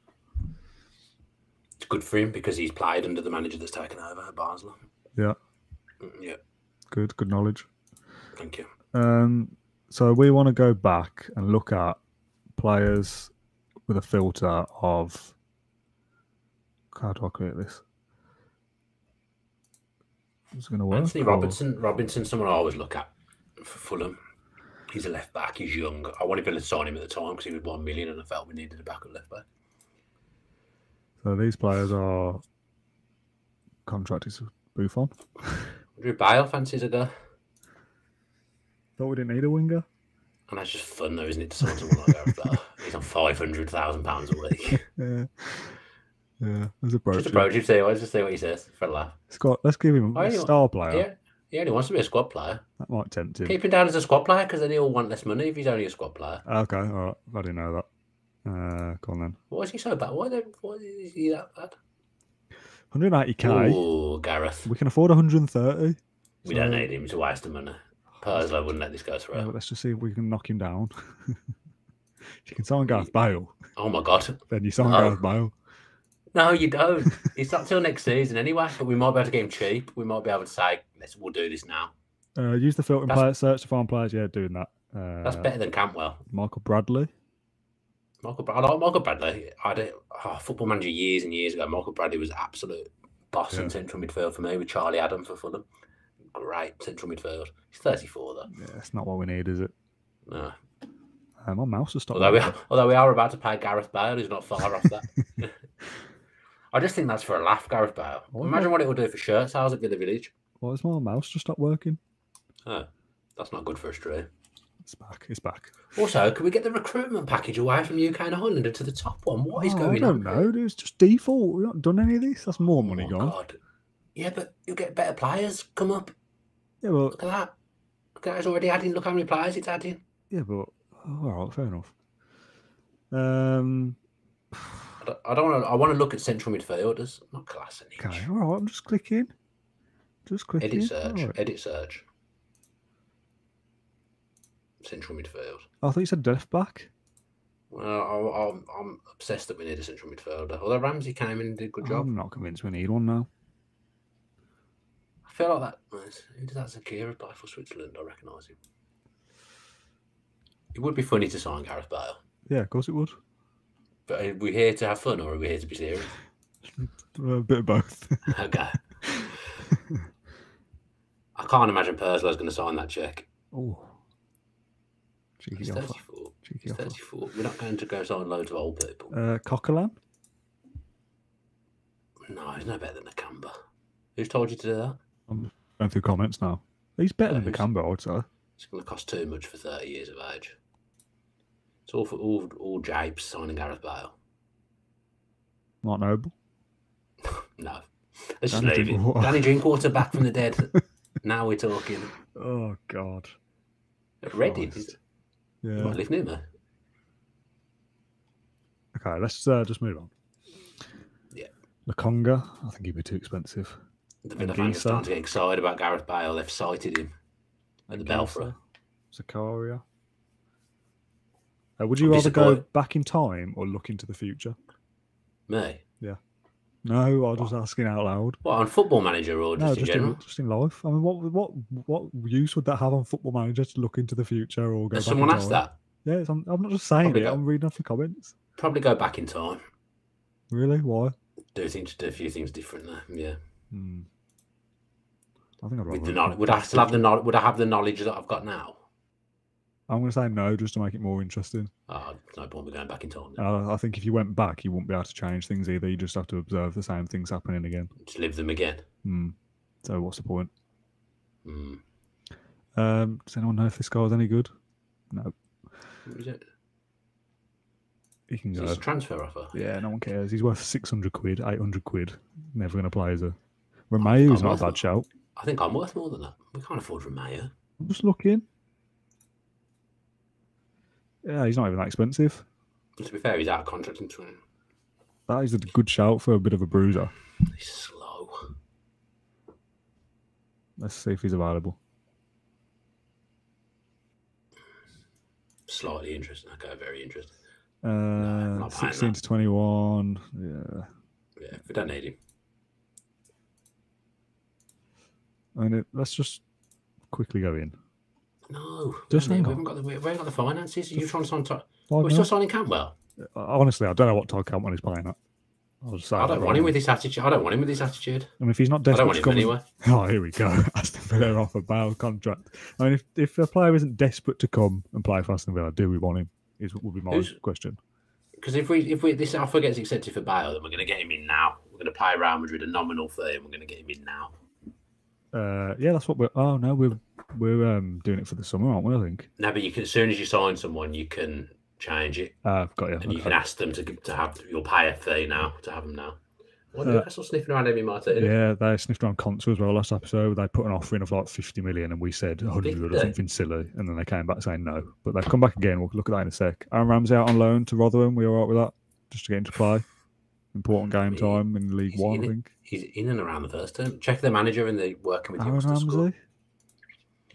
It's good for him because he's played under the manager that's taken over at Barnsley. Yeah. Yeah. Good. Good knowledge. Thank you. Um, so we want to go back and look at players with a filter of... How do I create this? It's going to work. Anthony Robinson, or... Robinson, someone I always look at for Fulham. He's a left back. He's young. I wanted to sign him at the time because he was one million, and I felt we needed a backup left back. So these players are contracted to Buffon. Drew Bale fancies a go. Thought we didn't need a winger. And that's just fun, though, isn't it? To sign someone like Gareth Bale. He's on five hundred thousand pounds a week. Yeah. Yeah, let's approach just approach him. him see, let's just see what he says for a laugh. Squad, let's give him a star player. Yeah, he only wants to be a squad player. That might tempt him. Keep him down as a squad player because then he'll want less money if he's only a squad player. Okay, all right. I didn't know that. Uh, go on then. Why is he so bad? Why, why is he that bad? one hundred eighty K. Ooh, Gareth. We can afford one hundred thirty. We so... don't need him to waste the money. Perslow wouldn't let this go through. Yeah, let's just see if we can knock him down. If you can sign Gareth Bale. Oh, my God. Then you sign oh. Gareth Bale. No, you don't. It's not till next season anyway, but we might be able to get him cheap. We might be able to say, let's, we'll do this now. Uh, use the filtering player search to find players. Yeah, doing that. Uh, that's better than Cantwell. Michael Bradley. Michael, I like Michael Bradley. I did, oh, football manager years and years ago. Michael Bradley was absolute boss yeah. in central midfield for me with Charlie Adam for Fulham. Great central midfield. He's thirty-four, though. Yeah, that's not what we need, is it? No. Uh, my mouse has stopped. Although we, are, although we are about to pay Gareth Bale, who's not far off that. I just think that's for a laugh, Gareth Bale. What Imagine what it will do for shirt sales at Villa Village. Why has my mouse just stopped working? Oh, that's not good for us, Drew. It's back. It's back. Also, can we get the recruitment package away from U K and Ireland and to the top one? What oh, is going on? I don't on? know. It's just default. We've not done any of this. That's more money oh, gone. God. Yeah, but you'll get better players come up. Yeah, well, look at that. Look at that. It's already adding. Look how many players it's adding. Yeah, but oh, all right, fair enough. Um. I don't want to. I want to look at central midfielders. Not class and each. Okay, all right. I'm just clicking. Just clicking. Edit search. Right. Edit search. Central midfield. I thought you said left back. Well, I, I'm, I'm obsessed that we need a central midfielder. Although Ramsey came in and did a good job. I'm not convinced we need one now. I feel like that. Who did that? Zakira play for Switzerland. I recognise him. It would be funny to sign Gareth Bale. Yeah, of course it would. But are we here to have fun or are we here to be serious? A bit of both. Okay. I can't imagine Perslow's going to sign that cheque. Oh. Cheeky offer. Cheeky offer. thirty-four. We're not going to go sign loads of old people. Uh, Coquelin? No, he's no better than Nakamba. Who's told you to do that? I'm going through comments now. He's better no, than Nakamba, I'd say. It's going to cost too much for thirty years of age. It's all for all, all japes signing Gareth Bale. Mark Noble? No. Let's Danny just leave Drinkwater. it. Danny Drinkwater back from the dead. Now we're talking. Oh, God. Reddit. Is... Yeah. You might live near me. Okay, let's uh, just move on. Yeah. Lokonga. I think he'd be too expensive. The Villa fans are starting to get excited about Gareth Bale. They've sighted him at the Belfry. Zakaria. Uh, would you rather go back in time or look into the future? Me? Yeah. No, I was what? just asking out loud. What, on Football Manager or just no, in just general? In, just in life. I mean, what what what use would that have on Football Manager to look into the future or go Has back someone in asked time? that? Yeah, it's, I'm, I'm not just saying probably it. Go, I'm reading off the comments. Probably go back in time. Really? Why? Do things, do a few things different there. Yeah. Hmm. I think I'd rather. With the, would I still have the Would I have the knowledge that I've got now? I'm going to say no just to make it more interesting. Oh, no point in going back in time. Uh, I think if you went back, you wouldn't be able to change things either. You just have to observe the same things happening again. Just live them again. Mm. So what's the point? Mm. Um, does anyone know if this guy's any good? No. What is it? He can go. It's a transfer offer. Yeah, no one cares. He's worth six hundred quid, eight hundred quid. Never going to play as a... Romeo's not a bad shout. I think I'm worth more than that. We can't afford Romeo. I'm just looking. Yeah, he's not even that expensive. To be fair, he's out of contract in twenty. That is a good shout for a bit of a bruiser. He's slow. Let's see if he's available. slightly interesting. Okay, very interesting. Uh, no, sixteen to twenty-one. Yeah. Yeah, we don't need him. And it, let's just quickly go in. No, just we, haven't, we haven't got the we haven't got the finances. Are you trying to sign? Todd? We're still signing Cantwell. Honestly, I don't know what Todd Cantwell is playing at. I'll just say I don't want him with this attitude. I don't want him with this attitude. I mean, if he's not desperate, I don't want him come... anywhere. Oh, here we go. Aston Villa off a bail contract. I mean, if if a player isn't desperate to come and play for Aston Villa, do we want him? Is would be my Who's... question. Because if we if we this offer gets accepted for Bale, then we're going to get him in now. We're going to pay Real Madrid a nominal fee, and we're going to get him in now. Uh, yeah, that's what we're. Oh no, we're we're um doing it for the summer, aren't we? I think. No, but you can. As soon as you sign someone, you can change it. Uh, I've got you. And okay. You can ask them to to have. You'll pay a fee now to have them now. What uh, that's not sniffing around every Martin. Yeah, they sniffed around Conte as well last episode. They put an offering of like fifty million, and we said a hundred or something silly, and then they came back saying no. But they've come back again. We'll look at that in a sec. Aaron Ramsey out on loan to Rotherham. We all right with that? Just to get into play. Important game time in League he's One, in, I think. He's in and around the first term. Check the manager and the working with Aaron the Ramsey.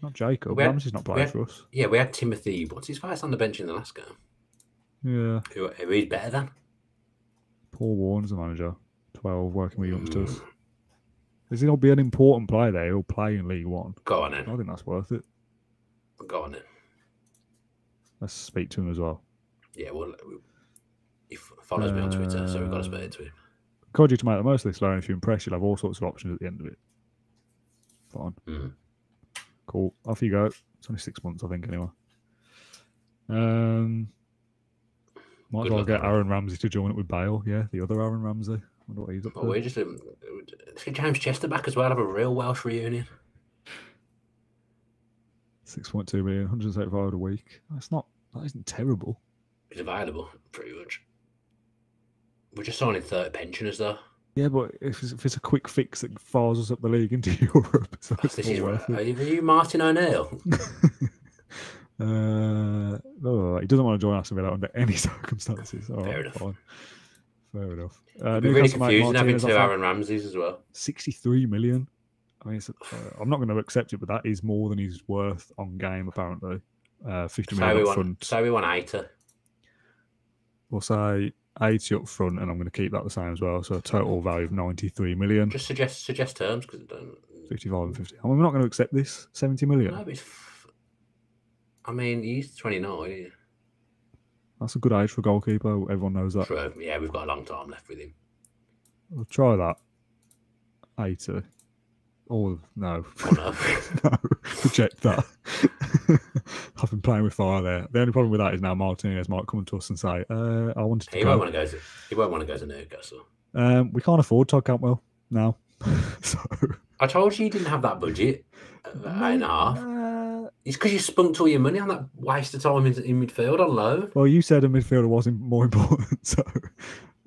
Not Jacob. Had, Ramsey's not playing had, for us. Yeah, we had Timothy. What's his face on the bench in the last game? Yeah. Who, who is better than? Paul Warren's the manager. twelve, working with youngsters. Mm. Is he'll be an important player there. He'll play in League One. Go on in. I think that's worth it. Go on in. Let's speak to him as well. Yeah, well... We, He follows uh, me on Twitter, so we've got to speak to him. Encourage you to make the most of this loan. If you impress, you'll have all sorts of options at the end of it. Fine. Mm. Cool. Off you go. It's only six months, I think, anyway. Um, might as well get Aaron Ramsey to join it with Bale. Yeah, the other Aaron Ramsey. I wonder what he's up to. Well, we just let's get James Chester back as well. Have a real Welsh reunion. six point two million, one hundred seventy-five a week. That's not. That isn't terrible. It's available, pretty much. We're just signing thirty pensioners, though. Yeah, but if it's, if it's a quick fix that fires us up the league into Europe, so oh, this is, worth are, it. Are you Martin O'Neill? uh, oh, he doesn't want to join Aston Villa under any circumstances. All Fair, right, enough. Fine. Fair enough. Fair uh, enough. Really confusing having two Aaron Ramseys as well. Sixty-three million. I mean, it's, uh, I'm not going to accept it, but that is more than he's worth on game. Apparently, uh, fifty so million. We want, so we want eighter. We'll say eighty up front, and I'm going to keep that the same as well. So a total value of ninety-three million. Just suggest suggest terms because it don't. Fifty-five and fifty. I'm not going to accept this. Seventy million. No, but it's f... I mean, he's twenty-nine. He? That's a good age for a goalkeeper. Everyone knows that. True. Yeah, we've got a long time left with him. We'll try that. Eighty. Oh no! Oh, no. No, reject that. I've been playing with fire there. The only problem with that is now Martinez might come to us and say, uh, "I wanted to." He go. won't want to go to. He won't want to go to Newcastle. Um, we can't afford Todd Cantwell now. So I told you you didn't have that budget. No, and a half. Uh, it's because you spunked all your money on that waste of time in, in midfield on loan. Well, you said a midfielder wasn't more important, so.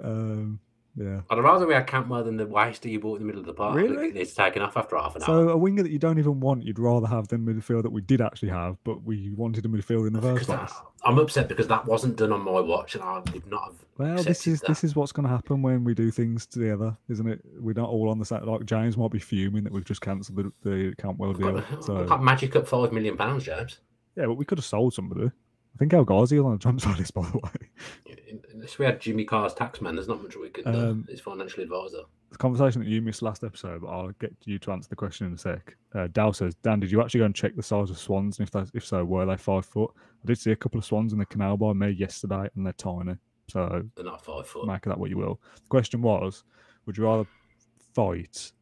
Um, Yeah, I'd rather we had Cantwell than the waster you bought in the middle of the park. Really? It's taken off after half an hour. So a winger that you don't even want, you'd rather have than midfield that we did actually have, but we wanted a midfield in the first place. That, I'm upset because that wasn't done on my watch, and I would not have. Well, this is that. This is what's going to happen when we do things together, isn't it? We're not all on the same. Like James might be fuming that we've just cancelled the, the Cantwell deal. So we've got magic up five million pounds, James. Yeah, but we could have sold somebody. I think El Ghazi was on the transfer list, by the way. Unless we had Jimmy Carr's tax man, there's not much we could do. Um, His financial advisor. The conversation that you missed last episode, but I'll get you to answer the question in a sec. Uh, Dow says, Dan, did you actually go and check the size of swans? And if they, if so, were they five foot? I did see a couple of swans in the canal by me yesterday, and they're tiny. So they're not five foot. Make of that what you will. The question was, would you rather fight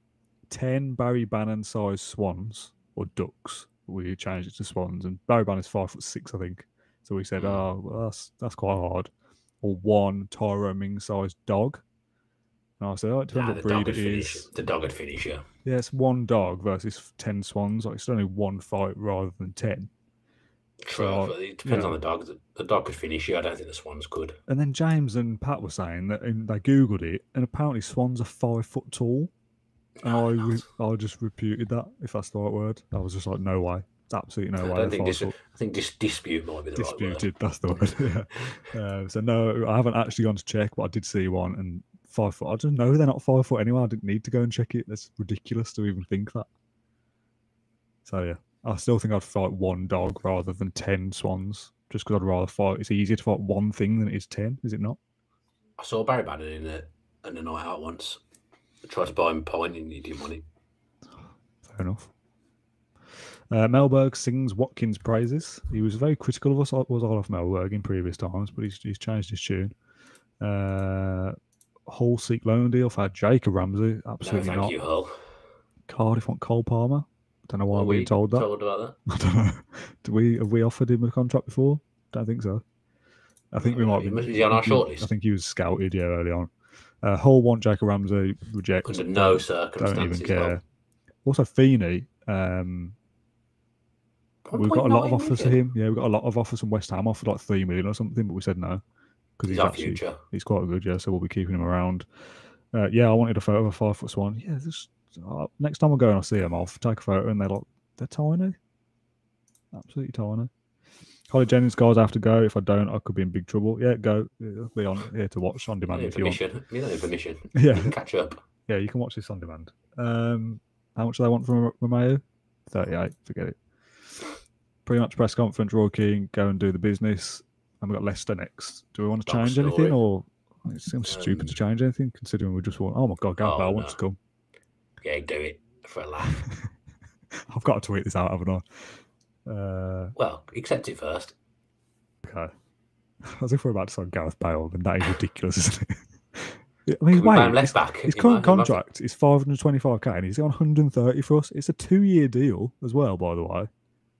ten Barry Bannon-sized swans or ducks? We changed it to swans, and Barry Bannon's five foot six, I think. So we said, oh, well, that's that's quite hard. Or one Tyrone Mings sized dog. And I said, oh, it depends nah, what breed it finish. is. The dog would finish, yeah. Yeah, it's one dog versus ten swans. Like, it's only one fight rather than ten. True, so, but it depends yeah. on the dog. The dog could finish you. I don't think the swans could. And then James and Pat were saying that and they Googled it, and apparently swans are five foot tall. No, and I, re I just reputed that, if that's the right word. I was just like, no way. Absolutely no I way. Don't think dis I think dis dispute might be the disputed. Right word. That's the word. Yeah. uh, so no, I haven't actually gone to check, but I did see one and five foot. I just know they're not five foot anyway. I didn't need to go and check it. That's ridiculous to even think that. So yeah, I still think I'd fight one dog rather than ten swans. just because I'd rather fight. It's easier to fight one thing than it is ten, is it not? I saw Barry Bannon in a, in a night out once. I tried to buy him a pint and he didn't want it. Fair enough. Uh, Melberg sings Watkins' praises. He was very critical of us, was Olaf Melberg, in previous times, but he's, he's changed his tune. Uh, Hull seek loan deal for Jacob Ramsey. Absolutely no, thank not. You, Hull. Cardiff want Cole Palmer. Don't know why we're we told that. Told about that. I don't know. Do we have we offered him a contract before? Don't think so. I think we might. He be, must be on our shortlist. I think he was scouted, yeah, early on. Uh, Hull want Jacob Ramsey. Reject. Under no circumstances. Don't even care. Well. Also, Feeney. Um, we've got a lot of offers million. To him. Yeah, we've got a lot of offers from West Ham. Offered like three million or something, but we said no because he's, he's our actually, future. He's quite good, yeah. So we'll be keeping him around. Uh, yeah, I wanted a photo of a five foot swan. Yeah, this. So next time I go and I see them, I'll take a photo and they're like, they're tiny. Absolutely tiny. Holly Jennings, guys, I have to go. If I don't, I could be in big trouble. Yeah, go. It'll be on here to watch on demand if you want. You don't need permission. Yeah. You can catch up. Yeah, you can watch this on demand. Um, how much do they want from Romeo? thirty-eight. Forget it. Pretty much press conference, Roy Keane, go and do the business. And we've got Leicester next. Do we want to change anything? Or it seems um, stupid to change anything considering we just want, oh my God, Gareth Bale wants to come. Yeah, do it for a laugh. I've got to tweet this out, haven't I? Uh, well, accept it first. Okay. As if we're about to sign Gareth Bale, then that is ridiculous, isn't it? I mean, wait, his, back? his current contract is five hundred twenty-five K and he's on one hundred thirty for us. It's a two-year deal as well, by the way.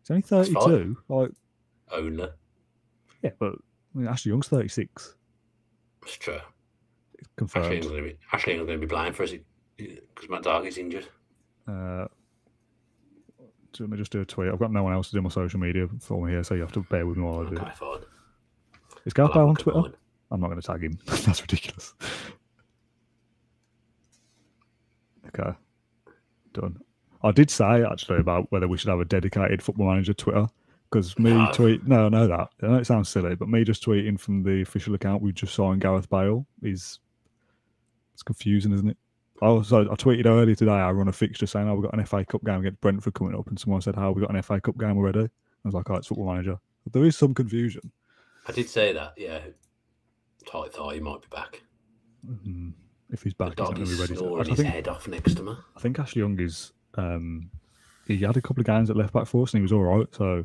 It's only thirty-two. Like owner. Yeah, but I mean, Ashley Young's thirty-six. That's true. It's confirmed. Ashley Young's going to be blind for us. Because my dog is injured. Uh, so let me just do a tweet. I've got no one else to do my social media for me here, so you have to bear with me while I do okay, it. Is Gareth Bale on Twitter? One. I'm not going to tag him. That's ridiculous. Okay. Done. I did say, actually, about whether we should have a dedicated Football Manager Twitter, because me no. tweet... No, I know that. I know it sounds silly, but me just tweeting from the official account we just signed Gareth Bale is... It's confusing, isn't it? I also I tweeted earlier today. I run a fixture saying, "Oh, we've got an F A Cup game against Brentford coming up," and someone said, "How oh, we got an F A Cup game already?" I was like, "Oh, it's Football Manager." But there is some confusion. I did say that. Yeah, tight thought he might be back. Mm-hmm. If he's back, the dog he's not going to be ready. To... His I think, head off next to me. I think Ashley Young is. Um, he had a couple of games at left back for us, and he was all right. So,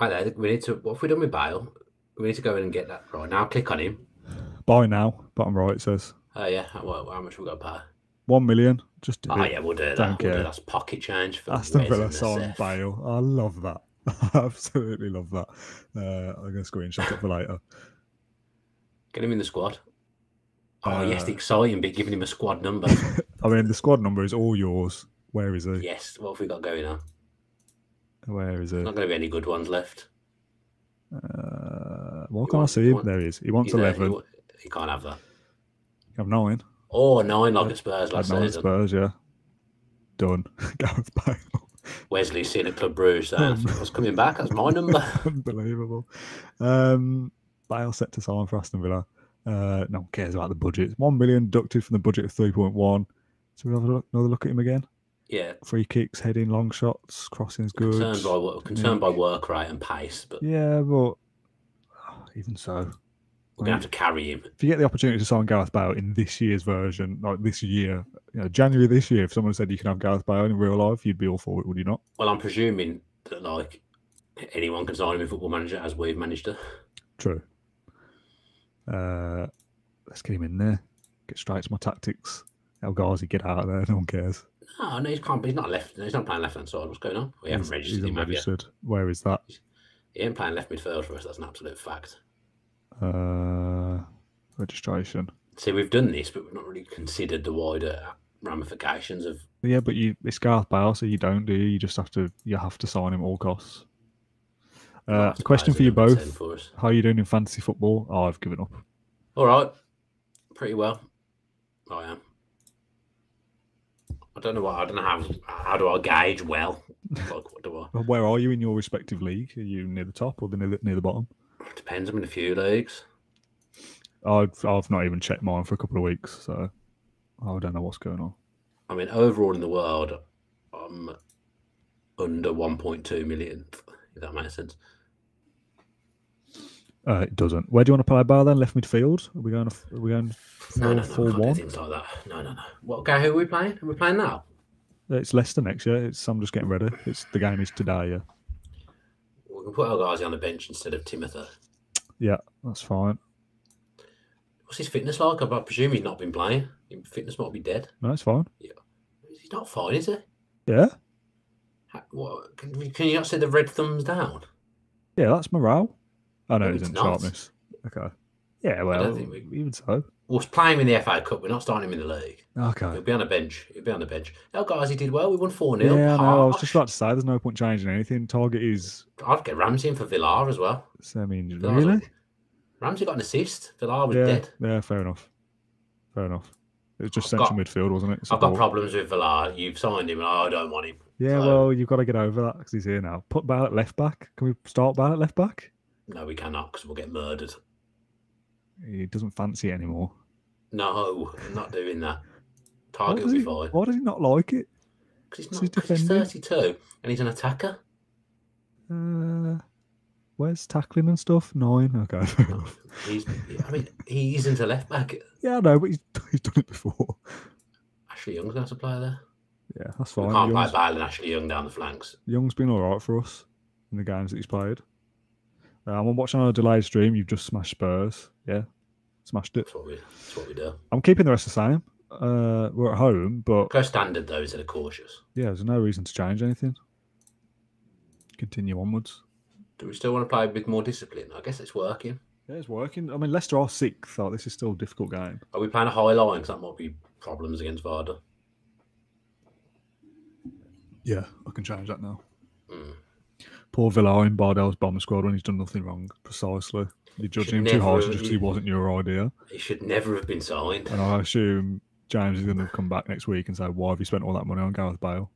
I think we need to. What have we done with Bale? We need to go in and get that right now. Click on him. Buy now, bottom right it says. Oh, uh, yeah. Well, how much have we got to pay? One million. Just oh, it. yeah, we'll do that. Don't we'll care. Do that's pocket change. For that's the villa song, Bale. I love that. I absolutely love that. Uh, I'm going to screenshot it for later. Get him in the squad. Oh, uh, yes, the exciting bit, giving him a squad number. I mean, the squad number is all yours. Where is he? Yes, what have we got going on? Where is he? There's not going to be any good ones left. Uh, what can't I see him? Want, there he is. He wants eleven. There, he, he can't have that. You have nine. Oh, nine like yeah. a Spurs last season. Nine Spurs, yeah. Done. Gareth Bale. Wesley seen at Club Bruges. I was coming back. That's my number. Unbelievable. Um, Bale set to sign for Aston Villa. Uh, no one cares about the budget. One million deducted from the budget of three point one. So we have another look at him again. Yeah. Free kicks, heading, long shots, crossings, good. Concerned by concerned yeah. by work rate and pace, but yeah, but even so. We're going to have to carry him. If you get the opportunity to sign Gareth Bale in this year's version, like this year, you know, January this year, if someone said you can have Gareth Bale in real life, you'd be all for it, would you not? Well, I'm presuming that like anyone can sign him in Football Manager as we've managed to. True. Uh, let's get him in there. Get straight to my tactics. El Ghazi, get out of there. No one cares. No, no, he can't. He's not left. He's not playing left hand side. What's going on? We haven't he's, registered he's him registered. Yet. Where is that? He ain't playing left midfield for us. That's an absolute fact. Uh, registration. See, we've done this, but we've not really considered the wider ramifications of. Yeah, but you, it's Gareth Bale, so you don't do. You? you just have to. You have to sign him at all costs. Uh, question for you both: for how are you doing in fantasy football? Oh, I've given up. All right, pretty well. I am. I don't know what. I don't know how. How do I gauge well? Like, what do I? Well, where are you in your respective league? Are you near the top or the near, near the bottom? Depends. I'm in a few leagues. I've I've not even checked mine for a couple of weeks, so I don't know what's going on. I mean, overall in the world, I'm under one point two million. If that makes sense. Uh, it doesn't. Where do you want to play Bar then? Left midfield? Are we going? Are we going four, no, no, no, four, one? Things like that. No, no, no. What guy? Okay, who are we playing? Are we playing now? It's Leicester next year. It's, I'm just getting ready. It's the game is today. Yeah. We can put El Ghazi on the bench instead of Timothy. Yeah, that's fine. What's his fitness like? I presume he's not been playing. His fitness might be dead. No, it's fine. Yeah, he's not fine, is he? Yeah. How, what, can, can you not see the red thumbs down? Yeah, that's morale. Oh no, no he's in sharpness. Okay. Yeah, well, we, even so. We'll play him in the F A Cup. We're not starting him in the league. Okay. He'll be on the bench. He'll be on the bench. El Ghazi did well. We won four nil. Yeah, no, I was just about to say, there's no point changing anything. Target is... I'd get Ramsey in for Villar as well. I mean, Villar's really? Like... Ramsey got an assist. Villar was yeah, dead. Yeah, fair enough. Fair enough. It was just I've central got, midfield, wasn't it? Support. I've got problems with Villar. You've signed him and I don't want him. Yeah, so... well, you've got to get over that because he's here now. Put Bale at left back. Can we start Bale at left back? No, we cannot because we'll get murdered. He doesn't fancy it anymore. No, I'm not doing that. Target will be fine. Why does he not like it? Because he's, not, he's thirty-two and he's an attacker. Uh, where's tackling and stuff? Nine. Okay. No, he's, I mean, he isn't a left back. Yeah, I know, but he's, he's done it before. Ashley Young's going to play there. Yeah, that's fine. We can't Young's, play Bale and Ashley Young down the flanks. Young's been all right for us in the games that he's played. I'm um, watching on a delayed stream. You've just smashed Spurs. Yeah, smashed it. That's what we, that's what we do. I'm keeping the rest the same. Uh, we're at home, but... Go standard, though, instead of cautious. Yeah, there's no reason to change anything. Continue onwards. Do we still want to play with more discipline? I guess it's working. Yeah, it's working. I mean, Leicester are sixth. Oh, this is still a difficult game. Are we playing a high line? Because that might be problems against Varda. Yeah, I can change that now. Mm. Poor Villar in Bardell's bomber squad when he's done nothing wrong, precisely. You're judging him too harshly just because he wasn't your idea. He should never have been signed. And I assume James is going to come back next week and say, why have you spent all that money on Gareth Bale?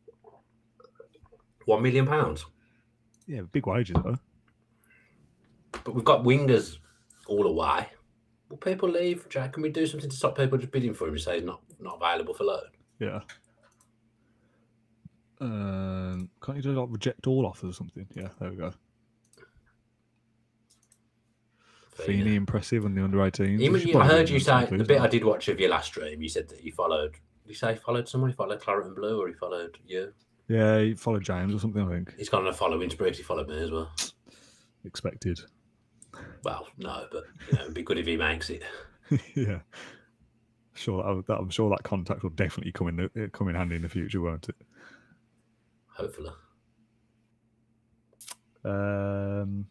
One million pounds? Yeah, big wages, though. But we've got wingers all away. Will people leave, Jack? Can we do something to stop people just bidding for him and say he's not, not available for loan? Yeah. Um, can't you do like reject all offers or something? Yeah, there we go. Feeney, Feeney impressive on the under eighteens. I heard you say the bit I did watch of your last stream. You said that you followed. Did you say followed someone? He followed Claret and Blue, or he followed you? Yeah, he followed James or something. I think he's gone on a following spree. He followed me as well. Expected. Well, no, but you know, it'd be good if he makes it. Yeah, sure. That, I'm sure that contact will definitely come in come in handy in the future, won't it? Hopefully. Um,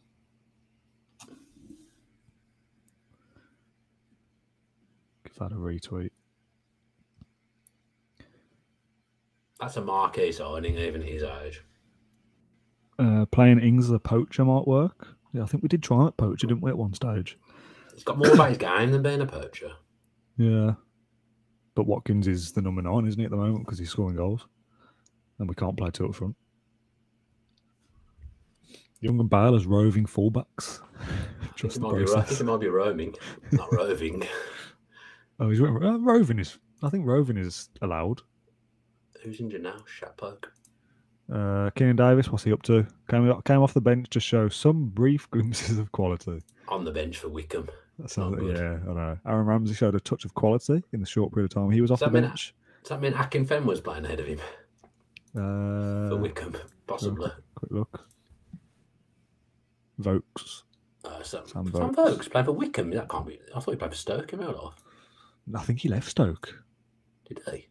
give that a retweet. That's a marquee signing, even at his age. Uh, playing Ings as a poacher might work. Yeah, I think we did try him at poacher, didn't we, at one stage? He's got more about his game than being a poacher. Yeah. But Watkins is the number nine, isn't he, at the moment, because he's scoring goals. And we can't play two up front. Young and Bale as roving fullbacks. Trust the process. I think it might be roaming, not roving. Oh, he's uh, roving is. I think roving is allowed. Who's injured now? Shapok. Uh, Keenan Davis. What's he up to? Came came off the bench to show some brief glimpses of quality. On the bench for Wickham. That sounds like, yeah, I know. Aaron Ramsey showed a touch of quality in the short period of time he was does off the bench. Mean, does that mean Akinfenwa was playing ahead of him? Uh, for Wickham, possibly. Quick look. Vokes. Uh, Sam, Sam Vokes. Sam Vokes playing for Wickham. That can't be. I thought he played for Stoke in real life. I think he left Stoke. Did he?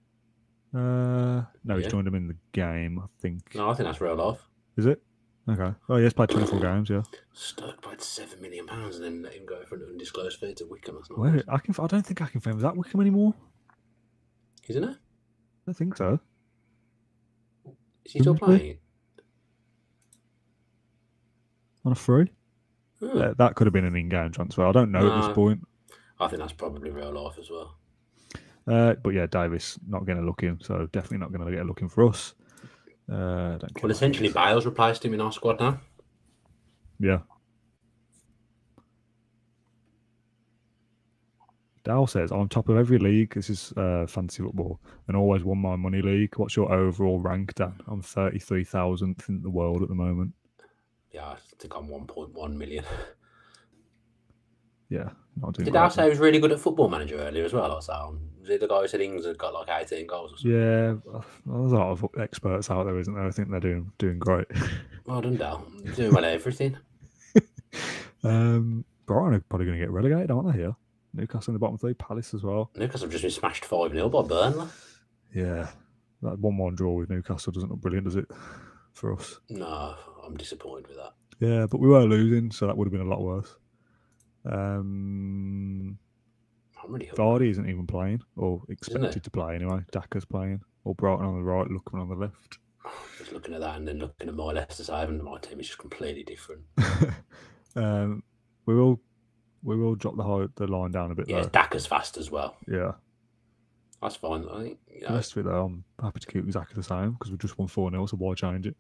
Uh, no, yeah. He's joined him in the game, I think. No, I think that's real life. Is it? Okay. Oh, yeah, he's played twenty-four games, yeah. Stoke played seven million pounds and then let him go for an undisclosed fee to Wickham. That's not Where, I, can, I don't think I can find that Wickham anymore. Isn't it? I don't think so. Is he still playing? On a free? Hmm. Uh, that could have been an in-game transfer. I don't know no, at this point. I think that's probably real life as well. Uh, but yeah, Davis not going to look in, so definitely not going to get a look in for us. Uh, don't well, essentially, Bale's replaced him in our squad now. Yeah. Dal says, on top of every league, this is uh, fantasy football, and always won my money league. What's your overall rank, Dan? I'm thirty-three thousandth in the world at the moment. Yeah, I think I'm one point one million. yeah, not doing. Did I say he was really good at Football Manager earlier as well? Or so? Was it the guy who said Ings had got like eighteen goals or something? Yeah, well, there's a lot of experts out there, isn't there? I think they're doing doing great. Well done, Dale. You're doing well at everything. um, Brighton are probably going to get relegated, aren't they? Here, Newcastle in the bottom three, Palace as well. Newcastle have just been smashed five nil by Burnley. Yeah, that one-one draw with Newcastle doesn't look brilliant, does it? For us, no, I'm disappointed with that. Yeah, but we were losing, so that would have been a lot worse. Um, I'm really Vardy isn't even playing, or expected to play anyway. Daka's playing, or Brighton on the right, looking on the left. Just looking at that and then looking at my Leicester side and my team is just completely different. um, we will, we will drop the high, the line down a bit. Yeah, Daka's fast as well. Yeah, that's fine. I think. You know, the rest of it though, I'm happy to keep exactly the same because we just won four nil, so why change it?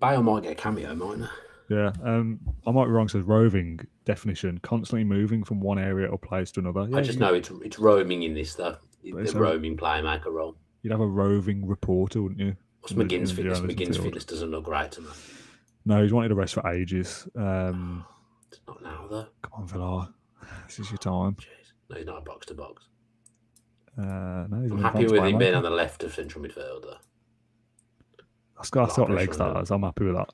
Bale might get a cameo, mightn't I? Yeah, um, I might be wrong. It says roving definition, constantly moving from one area or place to another. Yeah, I just know it's it's roaming in this though. The roaming playmaker role. You'd have a roving reporter, wouldn't you? What's McGinn's fitness? McGinn's fitness doesn't look right to me. No, he's wanted a rest for ages. Um, it's not now though. Come on, Villar, this is your time. Jeez. No, he's not a box to box. Uh, no, he's I'm happy with him being on the left of central midfield though. That's got, that's got legs, that is. I'm happy with that.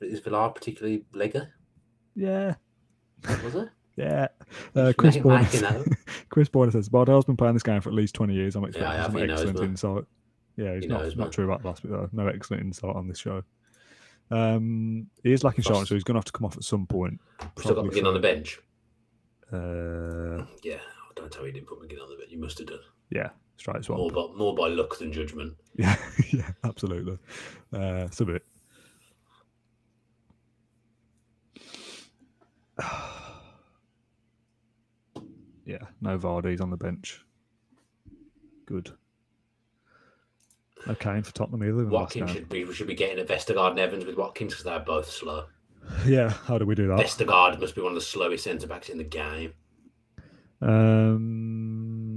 Is Villar particularly legger? Yeah. Was it? Yeah. Uh, Chris Boyne Chris Boyne says, Bardell's been playing this game for at least twenty years. I'm expecting yeah, some excellent insight. Yeah, he's he not, knows, not true about the last bit, though. No excellent insight on this show. Um, he is lacking shot, so he's going to have to come off at some point. We've still got McGinn on the bench. Uh, yeah, don't tell me you didn't put McGinn on the bench. You must have done. Yeah. Straight more by, more by luck than judgment. Yeah, yeah, absolutely. Uh, it's a bit. Yeah, no Vardy's on the bench. Good. No Kane for Tottenham either. Watkins should be, we should be getting at Vestergaard and Evans with Watkins because they're both slow. Yeah, how do we do that? Vestergaard must be one of the slowest centre-backs in the game. Um...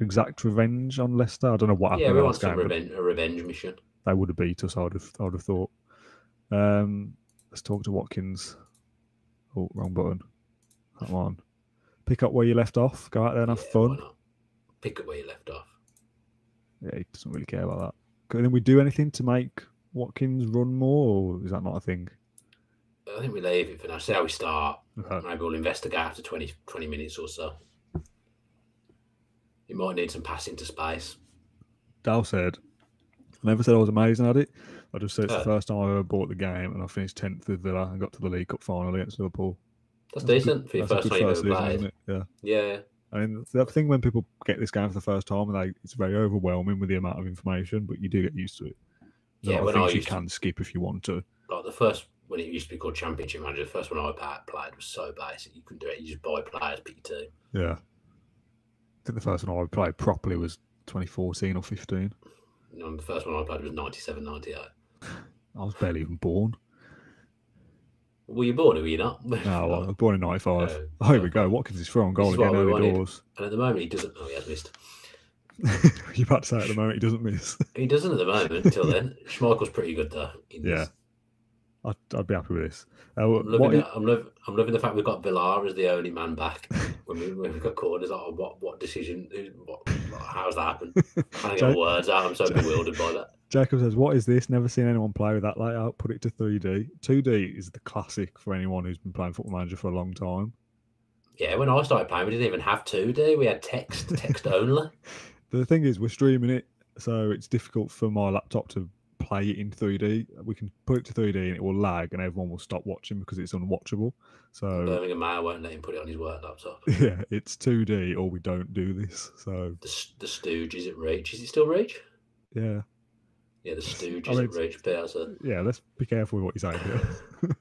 Exact revenge on Leicester. I don't know what happened. Yeah, we want some revenge, a revenge mission. They would have beat us. I would have, I would have thought. Um, let's talk to Watkins. Oh, wrong button. Come on. Pick up where you left off. Go out there and have yeah, fun. Pick up where you left off. Yeah, he doesn't really care about that. Can we do anything to make Watkins run more? Or is that not a thing? I think we leave it for now. See how we start. Okay. Maybe we'll investigate after twenty, twenty minutes or so. You might need some passing to space. Dal said, I never said I was amazing at it. I just said it's uh, the first time I ever bought the game and I finished tenth with Villa and got to the League Cup final against Liverpool. That's, that's decent good, for your first time you've ever played. Yeah. Yeah. I mean, the thing when people get this game for the first time, and they, it's very overwhelming with the amount of information, but you do get used to it. There's yeah, when I you can to, skip if you want to. Like the first, when it used to be called Championship Manager, the first one I played was so basic. You couldn't do it. You just buy players, pick your team. Yeah. I think the first one I played properly was twenty fourteen or fifteen. No, the first one I played was ninety-seven, ninety-eight. I was barely even born. Were you born or were you not? No, well, I was born in ninety-five. Uh, oh, here uh, we go. Watkins is through on goal again early doors. And at the moment he doesn't. Oh, he has missed. You're about to say at the moment he doesn't miss. He doesn't at the moment until then. Schmeichel's pretty good though. Yeah. I'd, I'd be happy with this. Uh, I'm, loving the, you... I'm, lo I'm loving the fact we've got Villar as the only man back. When we, when we got called, it's like, oh, what, what decision? What, how's that happened? I can't get words out. I'm so bewildered by that. Jacob says, what is this? Never seen anyone play with that layout. Put it to three D. two D is the classic for anyone who's been playing Football Manager for a long time. Yeah, when I started playing, we didn't even have two D. We had text, text only. The thing is, we're streaming it, so it's difficult for my laptop to play it in three D. We can put it to three D and it will lag and everyone will stop watching because it's unwatchable. So Birmingham Mayor won't let him put it on his work laptop. Yeah, it's two D or we don't do this. So the, the Stooge is at Reach. Is it still Reach? Yeah. Yeah, the Stooge is at Reach. Pearson. Yeah, let's be careful with what you're saying here.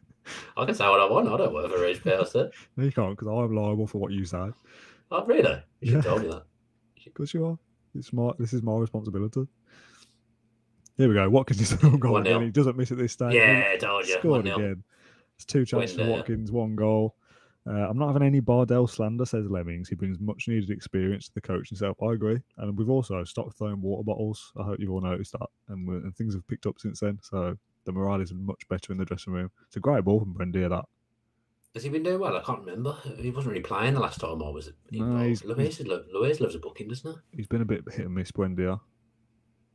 I can say what I want. I don't work for Reach Pearson. No, you can't because I'm liable for what you say. Oh, really? You should yeah. tell me that. Because you are. It's my, this is my responsibility. Here we go. Watkins is on goal again. He doesn't miss at this stage. Yeah, I told you. Scored again. It's two chances for Watkins, one goal. Uh, I'm not having any Bardell slander, says Lemmings. He brings much needed experience to the coach himself. I agree. And we've also stopped throwing water bottles. I hope you've all noticed that. And, we're, and things have picked up since then. So the morale is much better in the dressing room. It's a great ball from Buendia, that. Has he been doing well? I can't remember. He wasn't really playing the last time I was. No, Luis loves, loves a booking, doesn't he? He's been a bit hit and miss, Buendia. A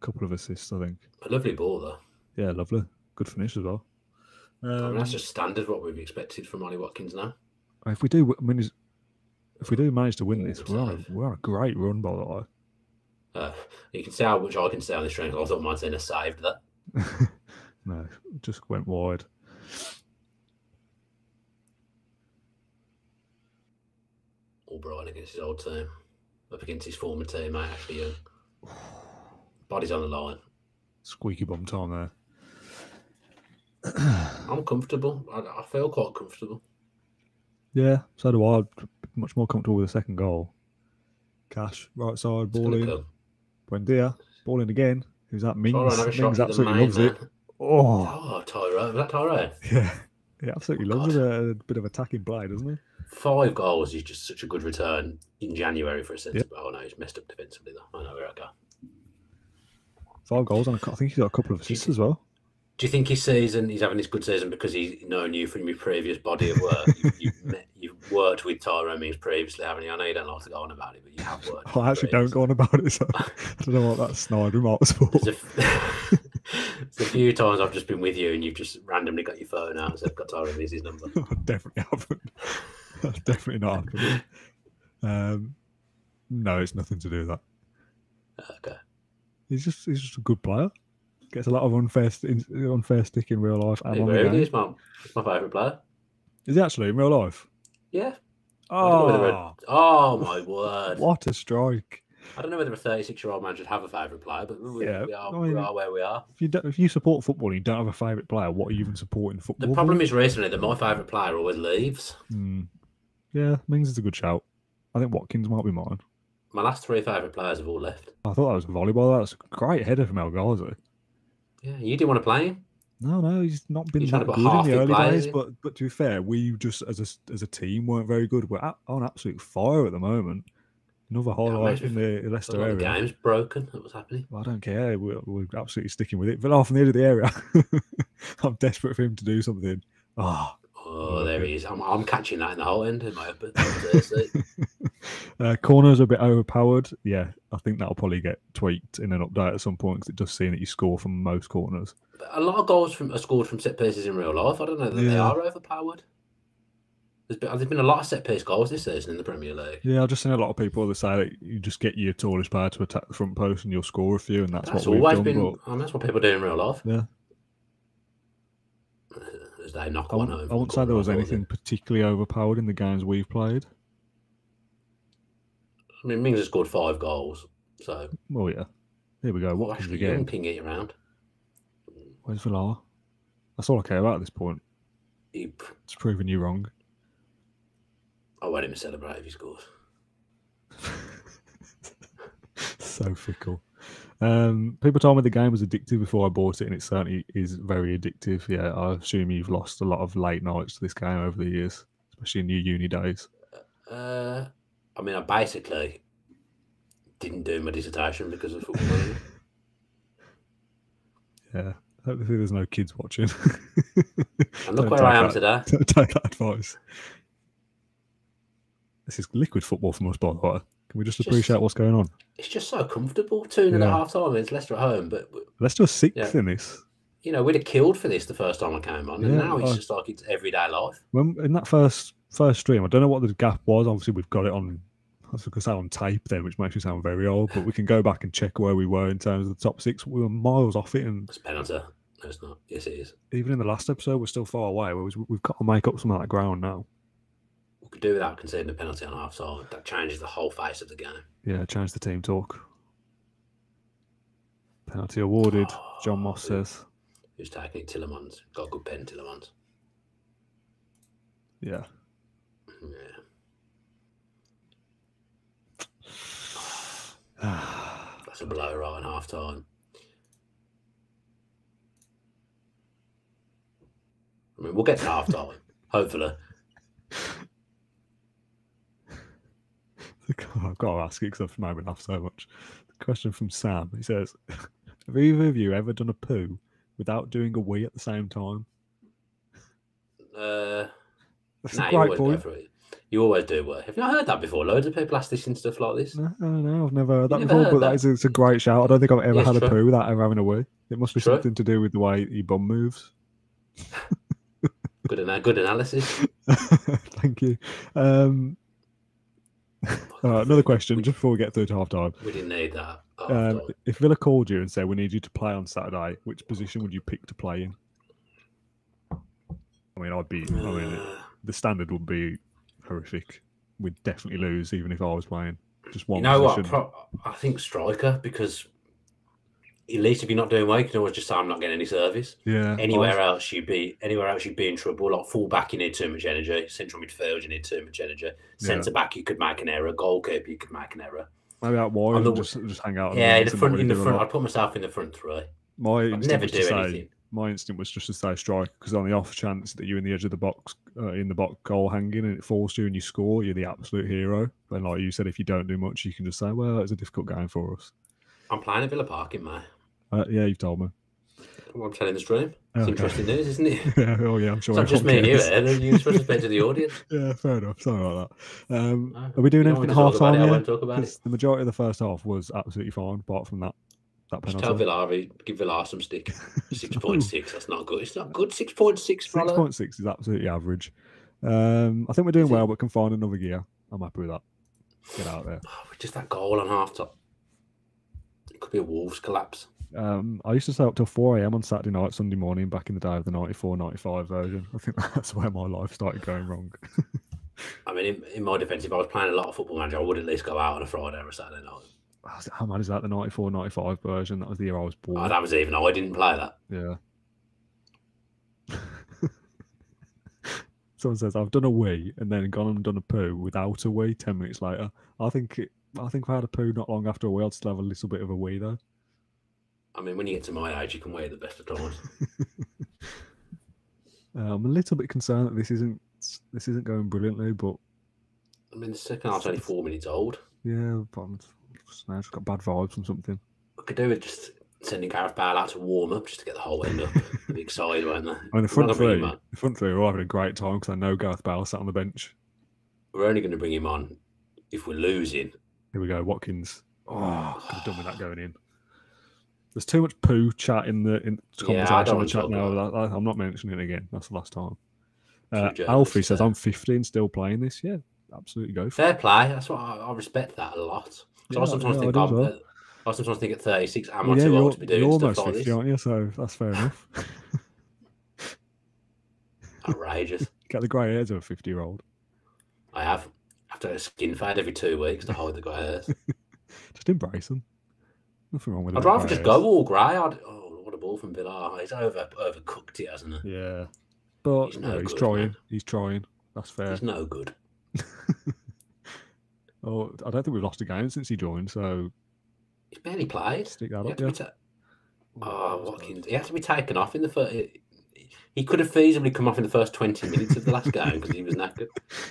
couple of assists, I think. A lovely ball, though. Yeah, lovely. Good finish as well. Um, I mean, that's just standard what we've expected from Ollie Watkins now. If we do, I mean, if we do manage to win this, we're on a, we're on a great run, by the way. Uh, you can see how much I can say on this train. I thought Martinez saved that. No, just went wide. All Brighton against his old team, up against his former teammate, Ashley Young. Body's on the line. Squeaky bum time there. I'm comfortable. I, I feel quite comfortable. Yeah, so do I. Much more comfortable with the second goal. Cash, right side, ball in. Buendia, ball in again. Who's that? Mings. Mings absolutely main, loves man. It. Oh, oh Tyrone. Was that Tyrone? Yeah, he absolutely oh, loves it. A, a bit of attacking play, doesn't he? Five goals is just such a good return in January for a centre back. Yep. Oh, no, he's messed up defensively, though. I know where I go. Five goals, and I think he's got a couple of assists as well. Do you think his season, he's having this good season because he's known you from your previous body of work? you, you've, met, you've worked with Tyrone Mings previously, haven't you? I know you don't like to go on about it, but you have worked. I actually previous. don't go on about it, so I don't know what that snide remark was for. There's a, there's a few times I've just been with you and you've just randomly got your phone out and said, I've got Tyrone Mings' number. I definitely haven't. That's definitely not happening. Um, no, it's nothing to do with that. Okay. He's just, he's just a good player. Gets a lot of unfair, unfair stick in real life. And really, he's my, my favourite player. Is he actually in real life? Yeah. Oh, a, oh my word. What a strike. I don't know whether a thirty-six-year-old man should have a favourite player, but we, yeah, we, are, I mean, we are where we are. If you, if you support football and you don't have a favourite player, what are you even supporting football? The problem for? is recently that my favourite player always leaves. Mm. Yeah, Mings is a good shout. I think Watkins might be mine. My last three favourite players have all left. I thought that was volleyball. That was a great header from El Ghazi. Yeah, you didn't want to play him. No, no, he's not been he's that good in the early days. But, but to be fair, we just, as a, as a team, weren't very good. We're on absolute fire at the moment. Another highlight in the Leicester area. The game's broken. That was happening. Well, I don't care. We're, we're absolutely sticking with it. Villar from the edge of the area. I'm desperate for him to do something. Oh, oh there he is. I'm, I'm catching that in the whole end. In my open. uh, corners are a bit overpowered. Yeah, I think that'll probably get tweaked in an update at some point because it does seem that you score from most corners. But a lot of goals from are scored from set pieces in real life. I don't know that yeah. they are overpowered. There's been, there's been a lot of set-piece goals this season in the Premier League. Yeah, I've just seen a lot of people that say that you just get your tallest player to attack the front post and you'll score a few, and that's, that's what we've done. Been, but... I mean, that's what people do in real life. Yeah. As they knock I one over. I wouldn't say there was anything particularly overpowered in the games we've played. I mean, Mings has scored five goals, so... Well, yeah. Here we go. What can we get? Ping it around. Where's Villar? That's all I care about at this point. Eep. It's proven you wrong. I won't even celebrate if he scores. So fickle. Um, people told me the game was addictive before I bought it, and it certainly is very addictive. Yeah, I assume you've lost a lot of late nights to this game over the years, especially in your uni days. Uh, I mean, I basically didn't do my dissertation because of football. Yeah. Hopefully there's no kids watching. And look where I am today. Don't take that advice. This is liquid football from us, by the way. Can we just it's appreciate just, what's going on? It's just so comfortable. Two and, yeah. and a half time. It's Leicester at home, but Leicester sixth yeah. in this. You know, we'd have killed for this the first time I came on, yeah, and now it's I, just like it's everyday life. When in that first first stream, I don't know what the gap was. Obviously, we've got it on. I was going to say on tape then, which makes me sound very old, but we can go back and check where we were in terms of the top six. We were miles off it, and it's penalty. No, it's not. Yes, it is. Even in the last episode, we're still far away. We've got to make up some of that ground now. We could do without conceding a penalty on half time. That changes the whole face of the game. Yeah, change the team talk. Penalty awarded, oh, John Moss who, says. Who's taking it? Tillemans. Got a good pen, Tillemans. Yeah. Yeah. That's a blow right in half time. I mean, we'll get to half time, hopefully. I've got to ask it because I've made me laugh so much. The question from Sam. He says, have either of you ever done a poo without doing a wee at the same time? Uh, That's nah, a great point. You always do work. Have you not heard that before? Loads of people ask this and stuff like this. No, no, I've never heard that never before, heard but that. That is, it's a great shout. I don't think I've ever yeah, had true. a poo without ever having a wee. It must be true. something to do with the way your bum moves. Good, ana- good analysis. Thank you. Um, all right, another question we, just before we get through to half-time. We didn't need that. Um, if Villa called you and said, we need you to play on Saturday, which position would you pick to play in? I mean, I'd be... Uh, I mean, the standard would be... horrific. We'd definitely lose, even if I was playing. Just one. You know position. what? Pro- I think striker, because at least if you're not doing well, you can always just say, "I'm not getting any service." Yeah. Anywhere was... else, you'd be anywhere else, you'd be in trouble. Like full back, you need too much energy. Central midfield, you need too much energy. Centre yeah. back, you could make an error. Goalkeeper, you could make an error. Maybe out wide, the... just just hang out. Yeah, in the front. In the front, I'd put myself in the front three. My I'd never do say... anything. My instinct was just to say strike, because on the off chance that you're in the edge of the box, uh, in the box goal hanging, and it falls to you and you score, you're the absolute hero. And like you said, if you don't do much, you can just say, well, it's a difficult game for us. I'm playing at Villa Park in May. Uh, yeah, you've told me. Well, I'm telling the stream. It's okay. Interesting news, isn't it? Yeah, oh, yeah, I'm sure. It's not just me and you, eh? You're supposed to play to the audience. Yeah, fair enough. Something like that. Um, no, are we doing anything at half time? I won't talk about it. The majority of the first half was absolutely fine, apart from that. Just tell Villar, give Villar some stick. six point six, that's not good. It's not good. six point six, brother. six point six is absolutely average. Um, I think we're doing is well, it... but can find another gear. I'm happy with that. Get out there. Oh, just that goal on half top. It could be a Wolves collapse. Um, I used to stay up till four a.m. on Saturday night, Sunday morning, back in the day of the ninety-four ninety-five version. I think that's where my life started going wrong. I mean, in, in my defence, if I was playing a lot of football manager, I would at least go out on a Friday or a Saturday night. How mad is that? The ninety-four ninety-five version? That was the year I was born. Oh, that was even. I didn't play that. Yeah. Someone says, I've done a wee and then gone and done a poo without a wee ten minutes later. I think it, I think if I had a poo not long after a wee, I'd still have a little bit of a wee, though. I mean, when you get to my age, you can wee at the best of times. uh, I'm a little bit concerned that this isn't this isn't going brilliantly, but... I mean, the second half's only four minutes old. Yeah, but... Now just got bad vibes from something. I could do with just sending Gareth Bale out to warm up just to get the whole end up. I'd be excited, weren't they? I mean, the front three, the front three are having a great time because I know Gareth Bale sat on the bench. We're only going to bring him on if we're losing. Here we go, Watkins. Oh, could have done with that going in. There's too much poo chat in the in conversation yeah, on the chat now. That. I'm not mentioning it again. That's the last time. Uh, Alfie says, I'm fifteen, still playing this. Yeah, absolutely go for Fair it. Fair play. That's what I, I respect that a lot. So yeah, I sometimes yeah, think I, well. at, I sometimes think at thirty-six, am I yeah, too old to be doing stuff like fifty, this? Aren't you? So that's fair enough. Outrageous. Got the grey hairs of a fifty-year-old. I have. I have to have a skin fade every two weeks to hide the grey hairs. Just embrace them. Nothing wrong with it. I'd rather just go all grey. I'd, oh, what a ball from Villar. He's over overcooked it, hasn't he? Yeah. But he's, no no, he's good, trying. Man. He's trying. That's fair. He's no good. Oh, I don't think we've lost a game since he joined, so... He's barely played. Stick that up, yeah. Ta- oh, Watkins. He had to be taken off in the first... He could have feasibly come off in the first twenty minutes of the last game because he was knackered.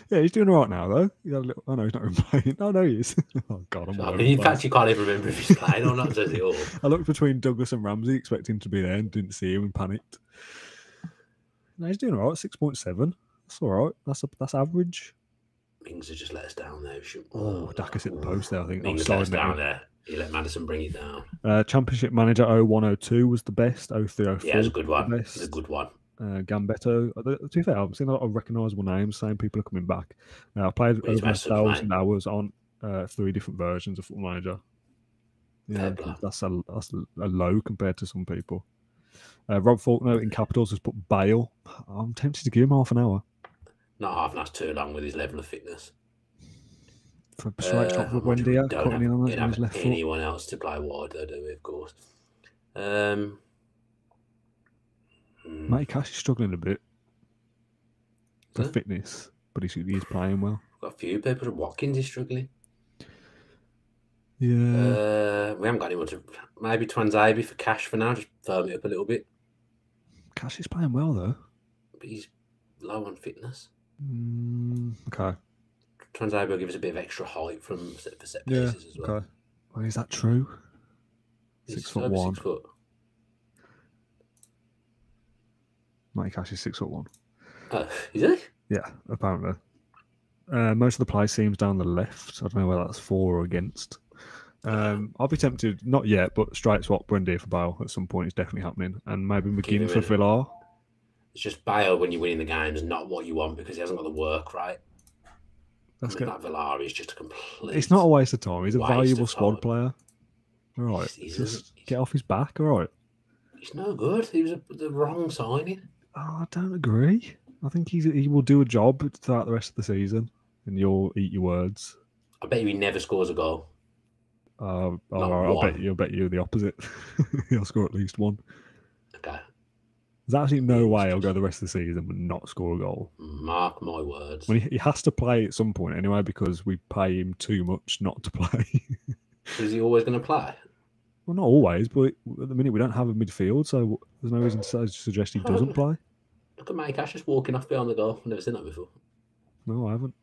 Yeah, he's doing all right now, though. He had a little... Oh, no, he's not even playing. Oh, no, he is. Oh, God, I'm not In fact, you can't even remember if he's playing or not, does he? All. I looked between Douglas and Ramsey, expecting him to be there, and didn't see him and panicked. No, he's doing all right, six point seven. That's all right. That's a, That's average. Mings have just let us down there. Oh, Daka's hit the post there, I think. Mings let us down there. He let Madison bring it down. Uh, Championship manager oh one oh two was the best. oh three oh four. Yeah, it was a good one. It was a good one. Uh, Gambetto. To be fair, I've seen a lot of recognisable names. Same people are coming back. Uh, I played Which over a thousand hours on uh, three different versions of Football Manager. Yeah, that's a, that's a low compared to some people. Uh, Rob Faulkner in capitals has put Bale. I'm tempted to give him half an hour. Not half an hour too long with his level of fitness. For a straight shot for Buendia, cutting in on that on his left foot. Anyone else to play wide, though, do we, of course? Um, Matty Cash is struggling a bit for huh? fitness, but he's, he's playing well. We've got a few people. Watkins is struggling. Yeah. Uh, we haven't got anyone to... Maybe Twanzebe for Cash for now, just firm it up a little bit. Cash is playing well, though. But he's low on fitness. Mm, okay. Twanzebe will give us a bit of extra height from for set pieces yeah, as well. Okay. Well, is that true? Six He's foot one. Six foot. Matty Cash is six foot one. Oh, is he? Yeah, apparently. Uh, most of the play seems down the left. I don't know whether that's for or against. Um, I'll be tempted, not yet, but straight swap Buendia for Bale at some point is definitely happening. And maybe McGinn for Villar. It's just Bale when you're winning the game is not what you want because he hasn't got the work right. That's good. That Villar is just a complete... It's not a waste of time. He's a valuable squad player. All right. He's, he's just a, get off his back, all right. He's no good. He was a, the wrong signing. Oh, I don't agree. I think he's, he will do a job throughout the rest of the season, and you'll eat your words. I bet you he never scores a goal. Uh, I'll bet you. I'll bet you the opposite. He'll score at least one. Okay. There's absolutely no way I'll go the rest of the season and not score a goal. Mark my words. I mean, he has to play at some point anyway because we pay him too much not to play. Is he always going to play? Well, not always, but at the minute we don't have a midfield, so there's no reason to suggest he doesn't play. Look at Matty Cash just walking off behind the goal. I've never seen that before. No, I haven't.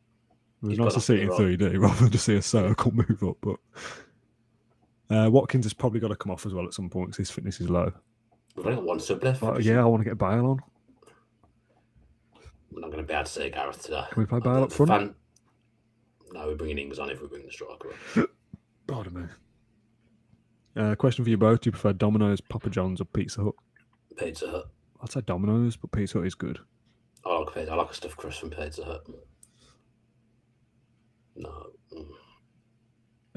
It was nice to see it in three D rather than to see a circle move up. But uh, Watkins has probably got to come off as well at some point because his fitness is low. We've only got one sub left. But, yeah, I want to get Bale on. We're not going to be able to see Gareth today. Can we play Bale up front? Fan... No, we're bringing Ings on if we bring the striker on. Pardon me. Uh, question for you both. Do you prefer Domino's, Papa John's or Pizza Hut? Pizza Hut. I'd say Domino's, but Pizza Hut is good. I like pizza. I like a stuffed crust from Pizza Hut. No.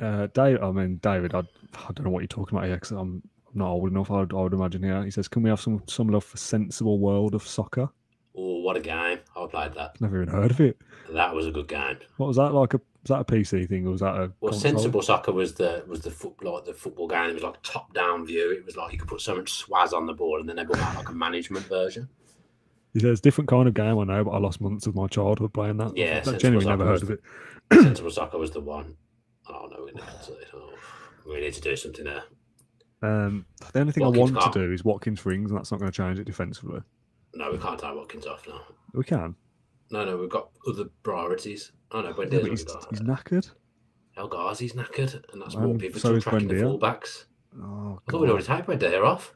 Uh, Dave, I mean, David, I, I don't know what you're talking about here because I'm not old enough, I would, I would imagine here. He says, can we have some, some love for sensible world of soccer? Oh, what a game. I played that. Never even heard of it. That was a good game. What was that like? A, was that a P C thing or was that a Well, console? Sensible soccer was the was the, foot, like the football game. It was like top-down view. It was like you could put so much swaz on the board and then they brought out like a management version. He says, different kind of game, I know, but I lost months of my childhood playing that. Yeah, I genuinely never heard of it. Sensible soccer was the one. Oh, no, we need to, oh, we need to do something there. Um, the only thing Watkins I want can't. to do is Watkins for Ings, and that's not going to change it defensively. No, we can't tie Watkins off now. We can. No, no, we've got other priorities. Oh no, Buendia's yeah, he's, he's knackered. El Ghazi's knackered, and that's more people so tracking Buendia. the fullbacks. Oh, I thought we'd already tied Buendia off.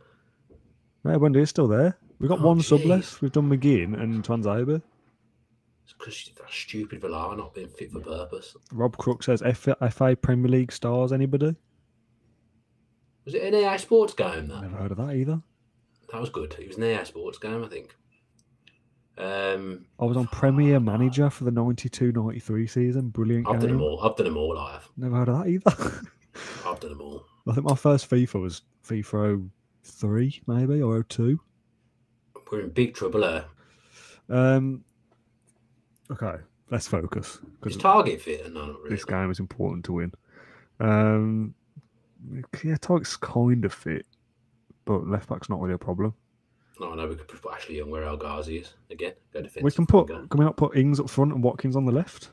No, Buendia's still there. We've got oh, one geez. sub left. We've done McGinn and Twanzaiba. It's because that stupid Villar not being fit for purpose. Rob Crook says, F A Premier League stars, anybody? Was it an E A Sports game, that? Never heard of that either. That was good. It was an E A Sports game, I think. Um, I was on Premier Manager for the ninety-two ninety-three season. Brilliant I've game. I've done them all. I've done them all, I have. Never heard of that either. I've done them all. I think my first FIFA was FIFA oh three, maybe, or oh two. We're in big trouble here. Um, okay, let's focus. Is Target fit? No, not really. This game is important to win. Um... Yeah, Target's kind of fit, but left back's not really a problem. No, no, we could put Ashley Young where El Ghazi is again. Go defensive. We can put. Can we not put Ings up front and Watkins on the left?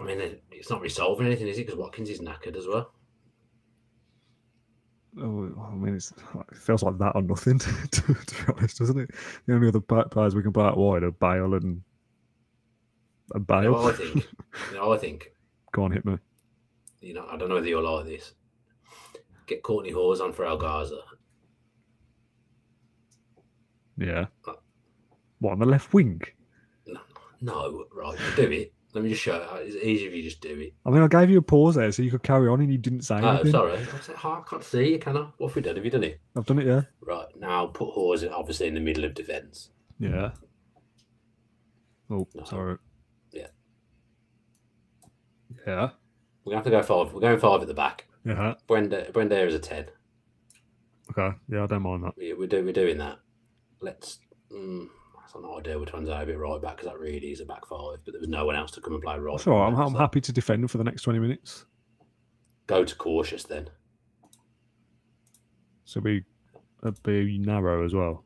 I mean, it's not resolving anything, is it? Because Watkins is knackered as well. Oh, I mean, it's, it feels like that or nothing, to, to be honest, doesn't it? The only other players we can play out wide are Bale and, and Bale. You know what I think. You know what I think. Go on, hit me. You know, I don't know whether you'll like this. Get Courtney Hawes on for El Ghazi. Yeah. Uh, what, on the left wing? No, no, right, do it. Let me just show you. It's easier if you just do it. I mean, I gave you a pause there so you could carry on and you didn't say anything. Oh, sorry. I said, oh, I can't see you, can I? What have we done? Have you done it? I've done it, yeah. Right, now put Hawes obviously in the middle of defence. Yeah. Oh, no. Sorry. Yeah. Yeah. We're going to have to go five. We're going five at the back. Yeah. Buendia, Buendia is a ten. Okay. Yeah, I don't mind that. Yeah, we're, do, we're doing that. Let's... Um, that's not ideal. We're trying to have it right back because that really is a back five, but there was no one else to come and play right. That's all right. I'm, I'm happy to defend for the next twenty minutes. Go to cautious then. So we, it'd be narrow as well.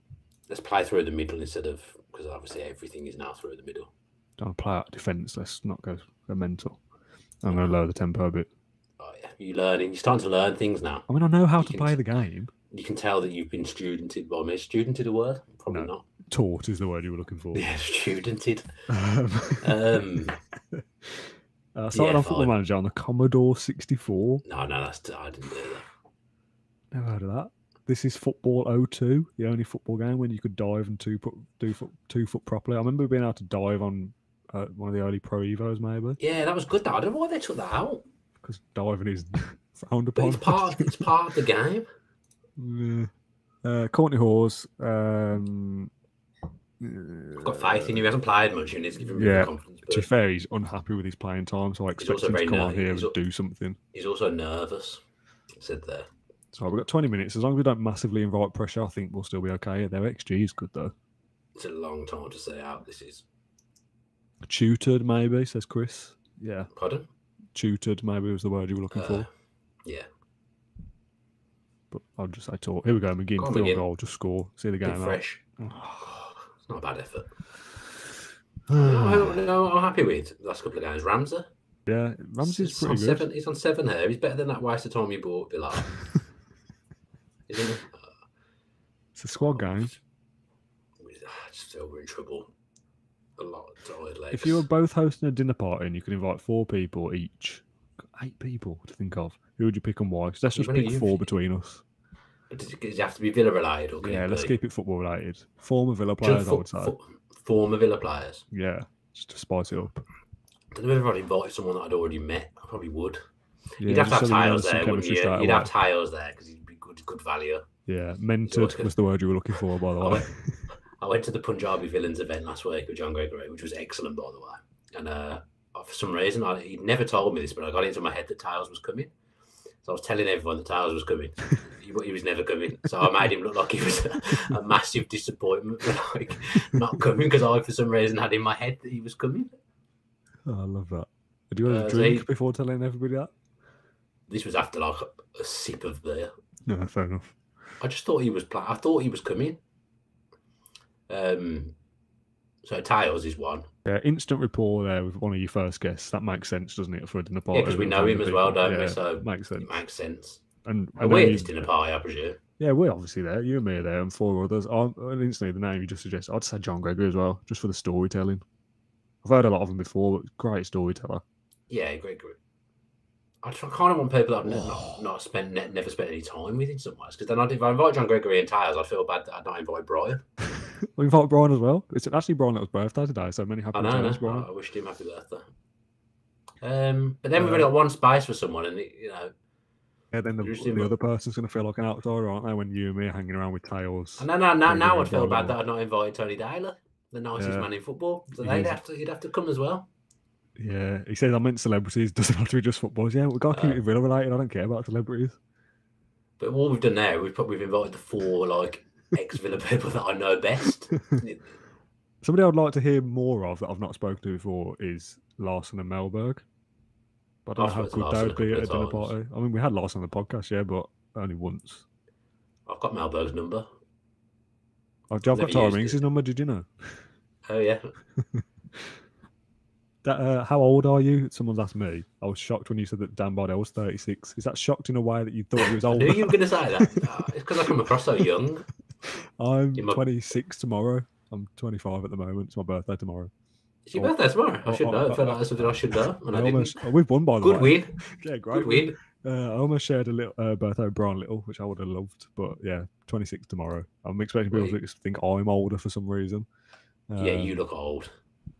Let's play through the middle instead of... Because obviously everything is now through the middle. Don't play out defence. Let's not go mental. I'm going to lower the tempo a bit. Oh, yeah. You're learning. You're starting to learn things now. I mean, I know how you to play the game. You can tell that you've been studented by me. Studented a word? Probably no, not. Taught is the word you were looking for. Yeah, studented. Um, um, uh, started yeah, on Football Manager on the Commodore sixty-four. No, no, that's, I didn't do that. Never heard of that. This is football oh two, the only football game when you could dive and two foot, do foot, two foot properly. I remember being able to dive on uh, one of the early Pro Evos, maybe. Yeah, that was good. Though. I don't know why they took that out. Because diving is frowned upon. It's part. It's part of the game. Yeah. Uh, Courtney Hawes. Um, I've got faith in you. He hasn't played much, and it's giving me yeah. confidence. To be fair, he's unhappy with his playing time, so I expect him to come out here he's and al- do something. He's also nervous. Said there. So we've got twenty minutes. As long as we don't massively invite pressure, I think we'll still be okay. Their X G is good, though. It's a long time to stay out. This is... Tutored, maybe, says Chris. Yeah. Pardon? Tutored, maybe, was the word you were looking uh, for. Yeah. But I'll just say talk. Here we go, McGinn. Go on, field McGinn. Goal, just score. See the game out. Fresh. Oh. It's not a bad effort. no, I don't, no, I'm happy with the last couple of games. Ramsey. Yeah, Ramsey's it's pretty on good. Seven, he's on seven here. He's better than that waste of time you bought, Villar. Isn't it? It's a squad oh, game. I just feel we're in trouble. A lot of tired legs. If you were both hosting a dinner party and you could invite four people each, eight people to think of, who would you pick and why? Because let's just pick you, four between us. Does it, does it have to be Villa related? Or yeah, let's keep it football related. Former Villa players, fo- I would say. Fo- former Villa players? Yeah, just to spice it up. I don't know if I'd invite someone that I'd already met. I probably would. Yeah, you'd have to have Tiles there, wouldn't you? You'd away. have Tiles there because he'd be good, good value. Yeah, mentored was the word you were looking for, by the way. I went, I went to the Punjabi Villains event last week with John Gregory, which was excellent, by the way. And uh, for some reason, I, he'd never told me this, but I got into my head that Tiles was coming. So I was telling everyone that Tiles was coming, but he was never coming. So I made him look like he was a, a massive disappointment for like, not coming because I, for some reason, had in my head that he was coming. Oh, I love that. Did you have a drink uh, so he, before telling everybody that? This was after like a, a sip of beer. No, fair enough. I just thought he was. Pla- I thought he was coming. Um, so Tiles is one. Yeah, instant rapport there with one of your first guests. That makes sense, doesn't it? For a dinner party, yeah, because we know him as well, don't yeah, we? So makes sense. It makes sense. And, and we're at this dinner party, I presume. Yeah, we're obviously there. You and me are there, and four others. I'm, and instantly, the name you just suggested, I'd say John Gregory as well, just for the storytelling. I've heard a lot of them before, but great storyteller. Yeah, great group. I kind of want people that I've never, not, not spent, ne- never spent any time with in some ways. Because then I'd, if I invite John Gregory and Tyers, I feel bad that I'd not invite Brian. We invite Brian as well. It's actually Brian that was birthday today, so many happy birthdays, Brian. I, I wished him happy birthday. Um, but then yeah. we've only got one space for someone, and it, you know. Yeah, then the, the other person's going to feel like an outsider, aren't they, when you and me are hanging around with Tyers? No, no, no, now I'd feel bad that I'd not invited Tony Daly. The nicest yeah. man in football, so they'd have to, he'd have to come as well. Yeah, he says I meant celebrities, doesn't have to be just footballers. Yeah, we've got to keep uh, it real related. I don't care about celebrities. But what we've done now, we've probably invited the four like ex-Villa people that I know best. Somebody I'd like to hear more of that I've not spoken to before is Larson and Melberg. But I don't I've know how good they would be at a dinner party. I mean, we had Larson on the podcast, yeah, but only once. I've got Melberg's number. Oh, John Tyrone Mings, his number, did you know? Oh, yeah. that, uh, how old are you? Someone asked me. I was shocked when you said that Dan Bardell was thirty-six. Is that shocked in a way that you thought he was older? I knew you were going to say that. No, it's because I come across so young. I'm my... twenty-six tomorrow. I'm twenty-five at the moment. It's my birthday tomorrow. It's your or, birthday tomorrow? I should or, know. I felt like that's something I should know. And I I almost, oh, we've won, by the Good way. Good win. Yeah, great Good win. win. Uh, I almost shared a little uh, birthday with Brian Little, which I would have loved, but yeah, twenty-six tomorrow. I'm expecting people Wait. to think I'm older for some reason. Uh, yeah, you look old.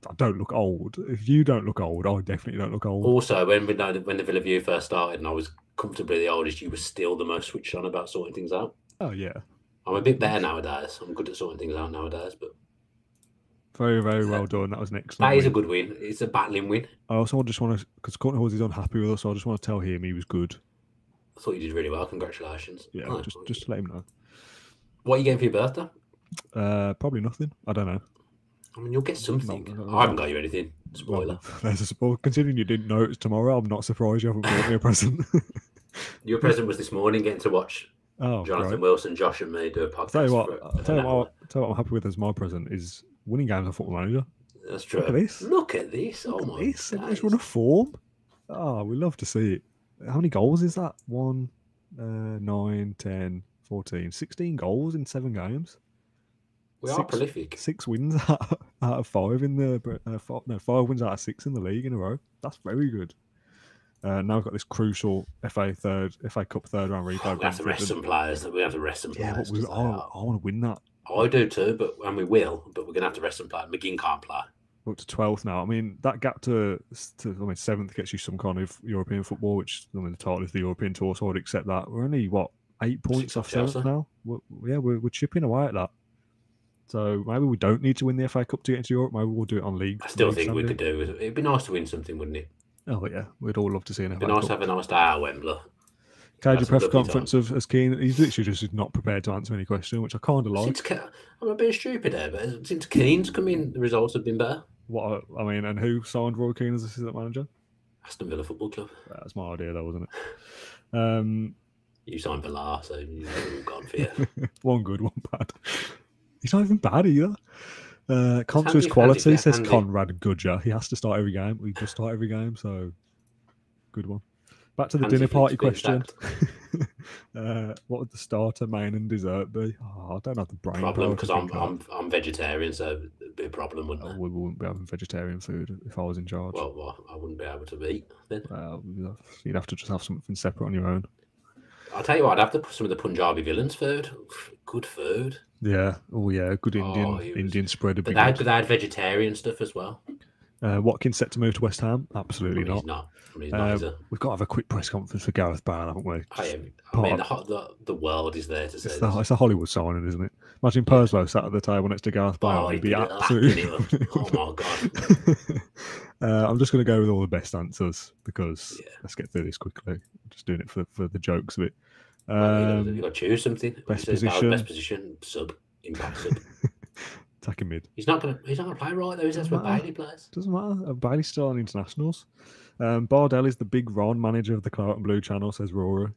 I don't look old. If you don't look old, I definitely don't look old. Also, when we know that when the Villa View first started and I was comfortably the oldest, you were still the most switched on about sorting things out. Oh, yeah. I'm a bit better nowadays. I'm good at sorting things out nowadays, but... Very, very well uh, done. That was an excellent That is win. a good win. It's a battling win. I also just want to, because Courtney Hawes is unhappy with us, so I just want to tell him he was good. I thought you did really well. Congratulations. Yeah, oh, just, just to let him know. What are you getting for your birthday? Uh, probably nothing. I don't know. I mean, you'll get something. Not, I haven't got you anything. Spoiler. Well, there's a spoiler. Considering you didn't know it's tomorrow, I'm not surprised you haven't brought me a present. Your present was this morning, getting to watch oh, Jonathan right. Wilson, Josh and me do a podcast. I'll tell you what, for, I'll tell you what, I'll tell you what I'm happy with as my present is... winning games on Football Manager. That's true. Look at this. Look at this. Look oh, at my this. Everybody's run a form. Oh, we love to see it. How many goals is that? One, uh, nine, ten, fourteen, sixteen goals in seven games. We six, are prolific. Six wins out of five in the... Uh, five, no, five wins out of six in the league in a row. That's very good. Uh, now we've got this crucial F A third, F A Cup third round replay. Oh, we have to rest some players. That we have to rest some yeah, players. But we, I, I want to win that. I do too, but and we will. But we're going to have to rest some players. McGinn can't play. We're up to twelfth now. I mean, that gap to to I mean seventh gets you some kind of European football, which I mean the title of the European Tour, so I'd accept that. We're only what eight points Six off seventh now. We're, yeah, we're we're chipping away at that. So maybe we don't need to win the F A Cup to get into Europe. Maybe we'll do it on league. I still league think Sunday. we could do it. It'd be nice to win something, wouldn't it? Oh, yeah. We'd all love to see an F A Cup. It'd be nice to have a nice day out at Wembley. Cage press conference of as Keane. He's literally just not prepared to answer any question, which I kind of like. Since, I'm a bit stupid here, but since Keane's come in, the results have been better. What I mean, and who signed Roy Keane as assistant manager? Aston Villa Football Club. That's my idea, though, wasn't it? Um, you signed Villar, so you've gone for you. One good, one bad. He's not even bad either. Uh, Contra his quality, handy, says handy. Conrad Gudger. He has to start every game. We just start every game, so good one. Back to the handy dinner party question. uh, what would the starter, main, and dessert be? Oh, I don't have the brain. Problem because I'm I'm, I'm vegetarian, so it'd be a problem, wouldn't it? We wouldn't be having vegetarian food if I was in charge. Well, well I wouldn't be able to eat then. Well, you'd have to just have something separate on your own. I'll tell you what, I'd have to put some of the Punjabi villains' food. Good food. Yeah. Oh, yeah. Good Indian oh, Indian was... spread. But they had, they had vegetarian stuff as well. Uh, Watkins set to move to West Ham? Absolutely I mean, not. He's not. I mean, he's uh, not we've got to have a quick press conference for Gareth Bale, haven't we? I, am, I mean, of... the, the world is there to say. It's, the, it's a Hollywood signing, isn't it? Imagine Perslow sat at the table next to Gareth Bale. Oh, he'd be absolutely. Oh, my God. uh, I'm just going to go with all the best answers because yeah. let's get through this quickly. I'm just doing it for, for the jokes of it. Um, well, you've, got to, you've got to choose something. Best position. Best position, sub, impact sub. Attacking mid. He's not gonna. He's not gonna play right though. That's where Bailey plays. Doesn't matter. Bailey's still on internationals. Um, Bardell is the big Ron manager of the Claret and Blue Channel. Says Rory.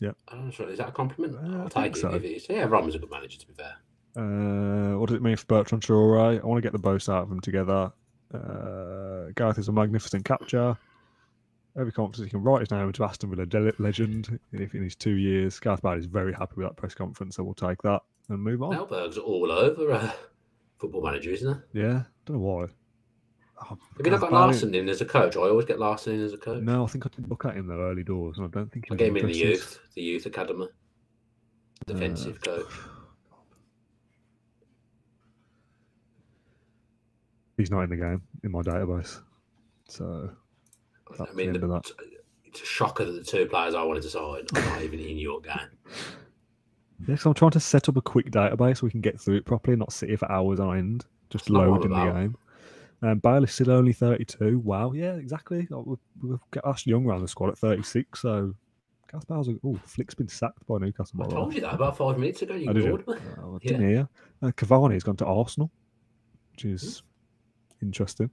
Yeah. I'm not sure. Is that a compliment? Uh, I'll I take it. So. If it is. Yeah, Ron's a good manager. To be fair. Uh, what does it mean for Bertrand Traore? I want to get the both out of them together. Uh, Gareth is a magnificent capture. Every conference he can write his name into Aston Villa legend in his two years. Gareth Bale is very happy with that press conference, so we'll take that and move on. Melberg's all over uh, Football Manager, isn't he? Yeah, don't know why. Oh, I mean, I've got Larson in as a coach. I always get Larson in as a coach. No, I think I did look at him though early doors, and I don't think he I was gave him in the youth, the youth academy, defensive uh, coach. He's not in the game in my database, so. That's I mean, the the, it's a shocker that the two players I wanted to sign are not even in your game. Yeah, because I'm trying to set up a quick database so we can get through it properly and not sit here for hours on end, just That's loading the game. Um, Bale is still only thirty-two. Wow, yeah, exactly. Like, we've, we've got Ash Young around the squad at thirty-six, so... Oh, Flick's been sacked by Newcastle. I by told that. you that about five minutes ago. You ignored me. Oh, I didn't yeah. hear. Uh, Cavani has gone to Arsenal, which is hmm. interesting.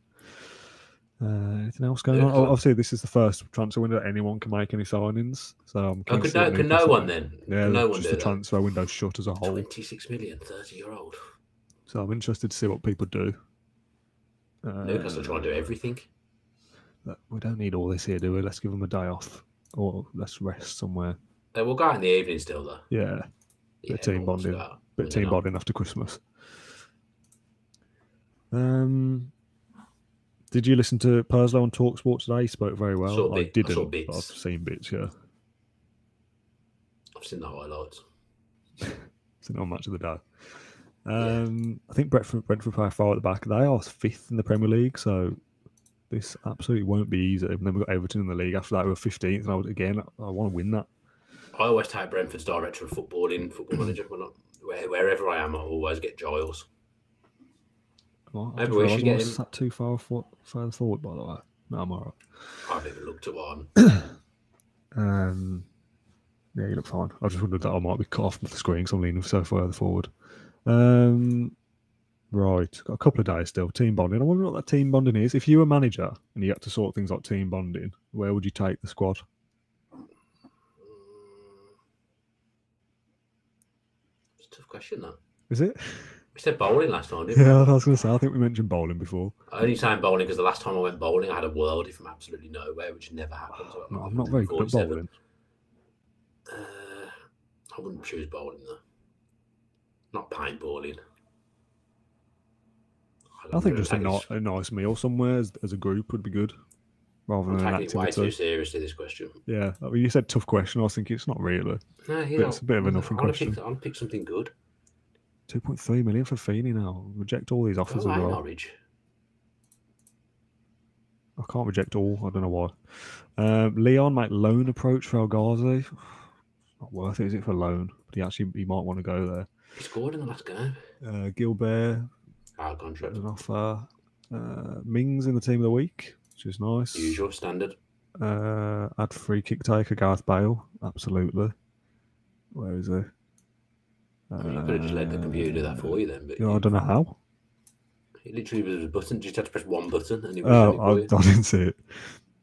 Uh, anything else going yeah, on? Oh, obviously, this is the first transfer window that anyone can make any signings. So I'm. Oh, could no, could no one then? Yeah, could no one just do the that? transfer window shut as a whole. Twenty-six million, thirty-year-old. So I'm interested to see what people do. Uh, Newcastle trying to do everything. We don't need all this here, do we? Let's give them a day off, or let's rest somewhere. Uh, we'll go out in the evening still, though. Yeah, yeah bit of team bonding, bit of team bonding after Christmas. Um. Did you listen to Perslow on TalkSport today? He spoke very well. Sort of I bit, didn't. I saw bits. I've seen bits, yeah. I've seen the highlights. Seen on Match of the Day. Um, yeah. I think Brentford, Brentford play far at the back. They are fifth in the Premier League, so this absolutely won't be easy. And then we've got Everton in the league. After that, we were fifteenth, and I would, again, I want to win that. I always take Brentford's director of football in Football Manager. Not, where, wherever I am, I always get Giles. Well, I Maybe we should get him. Sat too far for, further forward, by the way. No, I'm alright. I've even looked at one. um, yeah, you look fine. I just wondered that I might be cut off the screen because I'm leaning so further forward. Um, right, got a couple of days still. Team bonding. I wonder what that team bonding is. If you were a manager and you had to sort things like team bonding, where would you take the squad? It's a tough question, that. Is it? We said bowling last time, didn't we? Yeah, I was going to say, I think we mentioned bowling before. I only time bowling because the last time I went bowling, I had a worldie from absolutely nowhere, which never happened. So no, I'm not very good at bowling. Uh, I wouldn't choose bowling, though. Not paintballing. I, I think just a, ni a nice meal somewhere as, as a group would be good. rather than an activity. Why too seriously, this question? Yeah, I mean, you said tough question. I was thinking it's not really. No, you know, it's a bit of a nothing question. Pick, I want to pick something good. Two point three million for Feeney now. Reject all these offers. I don't like Norwich. I can't reject all. I don't know why. Um, Leon might loan approach for El Ghazi. Not worth it, is it, for loan? But he actually he might want to go there. He scored in the last game. Uh, Gilbert. Our contract. An offer. Uh, Mings in the team of the week, which is nice. Usual standard. Uh, add free kick taker Gareth Bale. Absolutely. Where is he? I mean, you could have just let the computer do that for you then. But you know, I don't know how. It literally was a button. You just had to press one button. And it was oh, I, I didn't see it.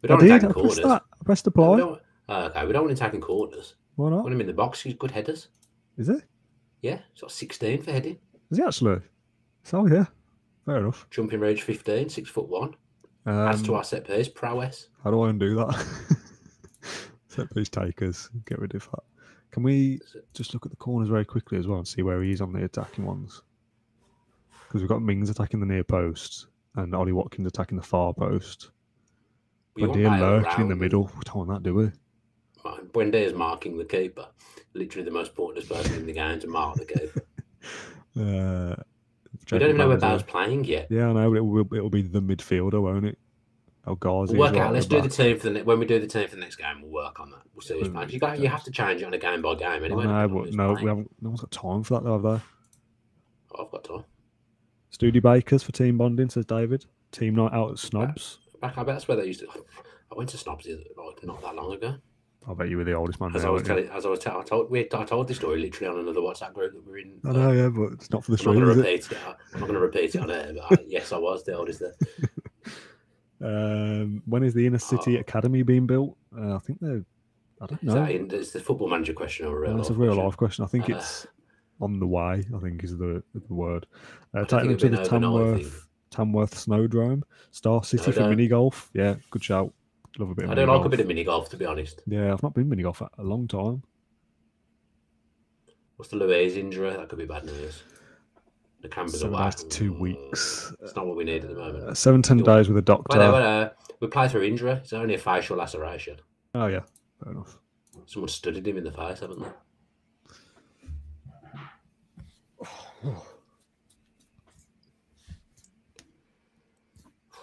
We don't I did. I pressed that. I pressed apply. No, we uh, okay, we don't want attacking corners. Why not? When I'm in the box, he's good headers. Is it? Yeah, sort of sixteen for heading. Is he actually? So, yeah. Fair enough. Jumping range fifteen, six foot one. Um, As to our set piece, prowess. How do I undo that? Set piece takers. Get rid of that. Can we just look at the corners very quickly as well and see where he is on the attacking ones? Because we've got Mings attacking the near post and Ollie Watkins attacking the far post. Buendia lurking in the middle. We don't want that, do we? Buendia is marking the keeper. Literally the most important person in the game to mark the keeper. uh, we don't even know where Bale's playing yet. Yeah, I know, but it will, it'll be the midfielder, won't it? El Ghazi. We'll work out. Let's do the team for the when we do the team for the next game. We'll work on that. We'll see who's playing. You got you have to change it on a game by game anyway. No, but no, we haven't. No one's got time for that though, have they? Oh, I've got time. Studi Bakers for team bonding, says David. Team night out at Snobs. Back, I bet that's where they used to. I went to Snobs like not that long ago. I bet you were the oldest man. As there, I was telling, as I was telling, I told, we, I told this story literally on another WhatsApp group that we're in. I know, uh, yeah, but it's not for the show. I'm not going it? It. to repeat it on air. But I, yes, I was the oldest there. Um, when is the Inner City oh. Academy being built? Uh, I think they're... I don't know. Is that in, it's the football manager question or a real no, It's a real life question. question. I think uh, it's on the way, I think is the, the word. Uh, taking them to the Tamworth, Tamworth Snowdrome. Star City no, for mini-golf. Yeah, good shout. Love a bit of I don't like a bit of mini-golf, to be honest. Yeah, I've not been mini-golf for a long time. What's the Louise injury? That could be bad news. The cameras are wide. Two weeks. It's not what we need at the moment. Uh, seven, ten days with a doctor. Well, well, uh, we applied for injury. It's only a facial laceration. Oh, yeah. Fair enough. Someone studied him in the face, haven't they? Oh,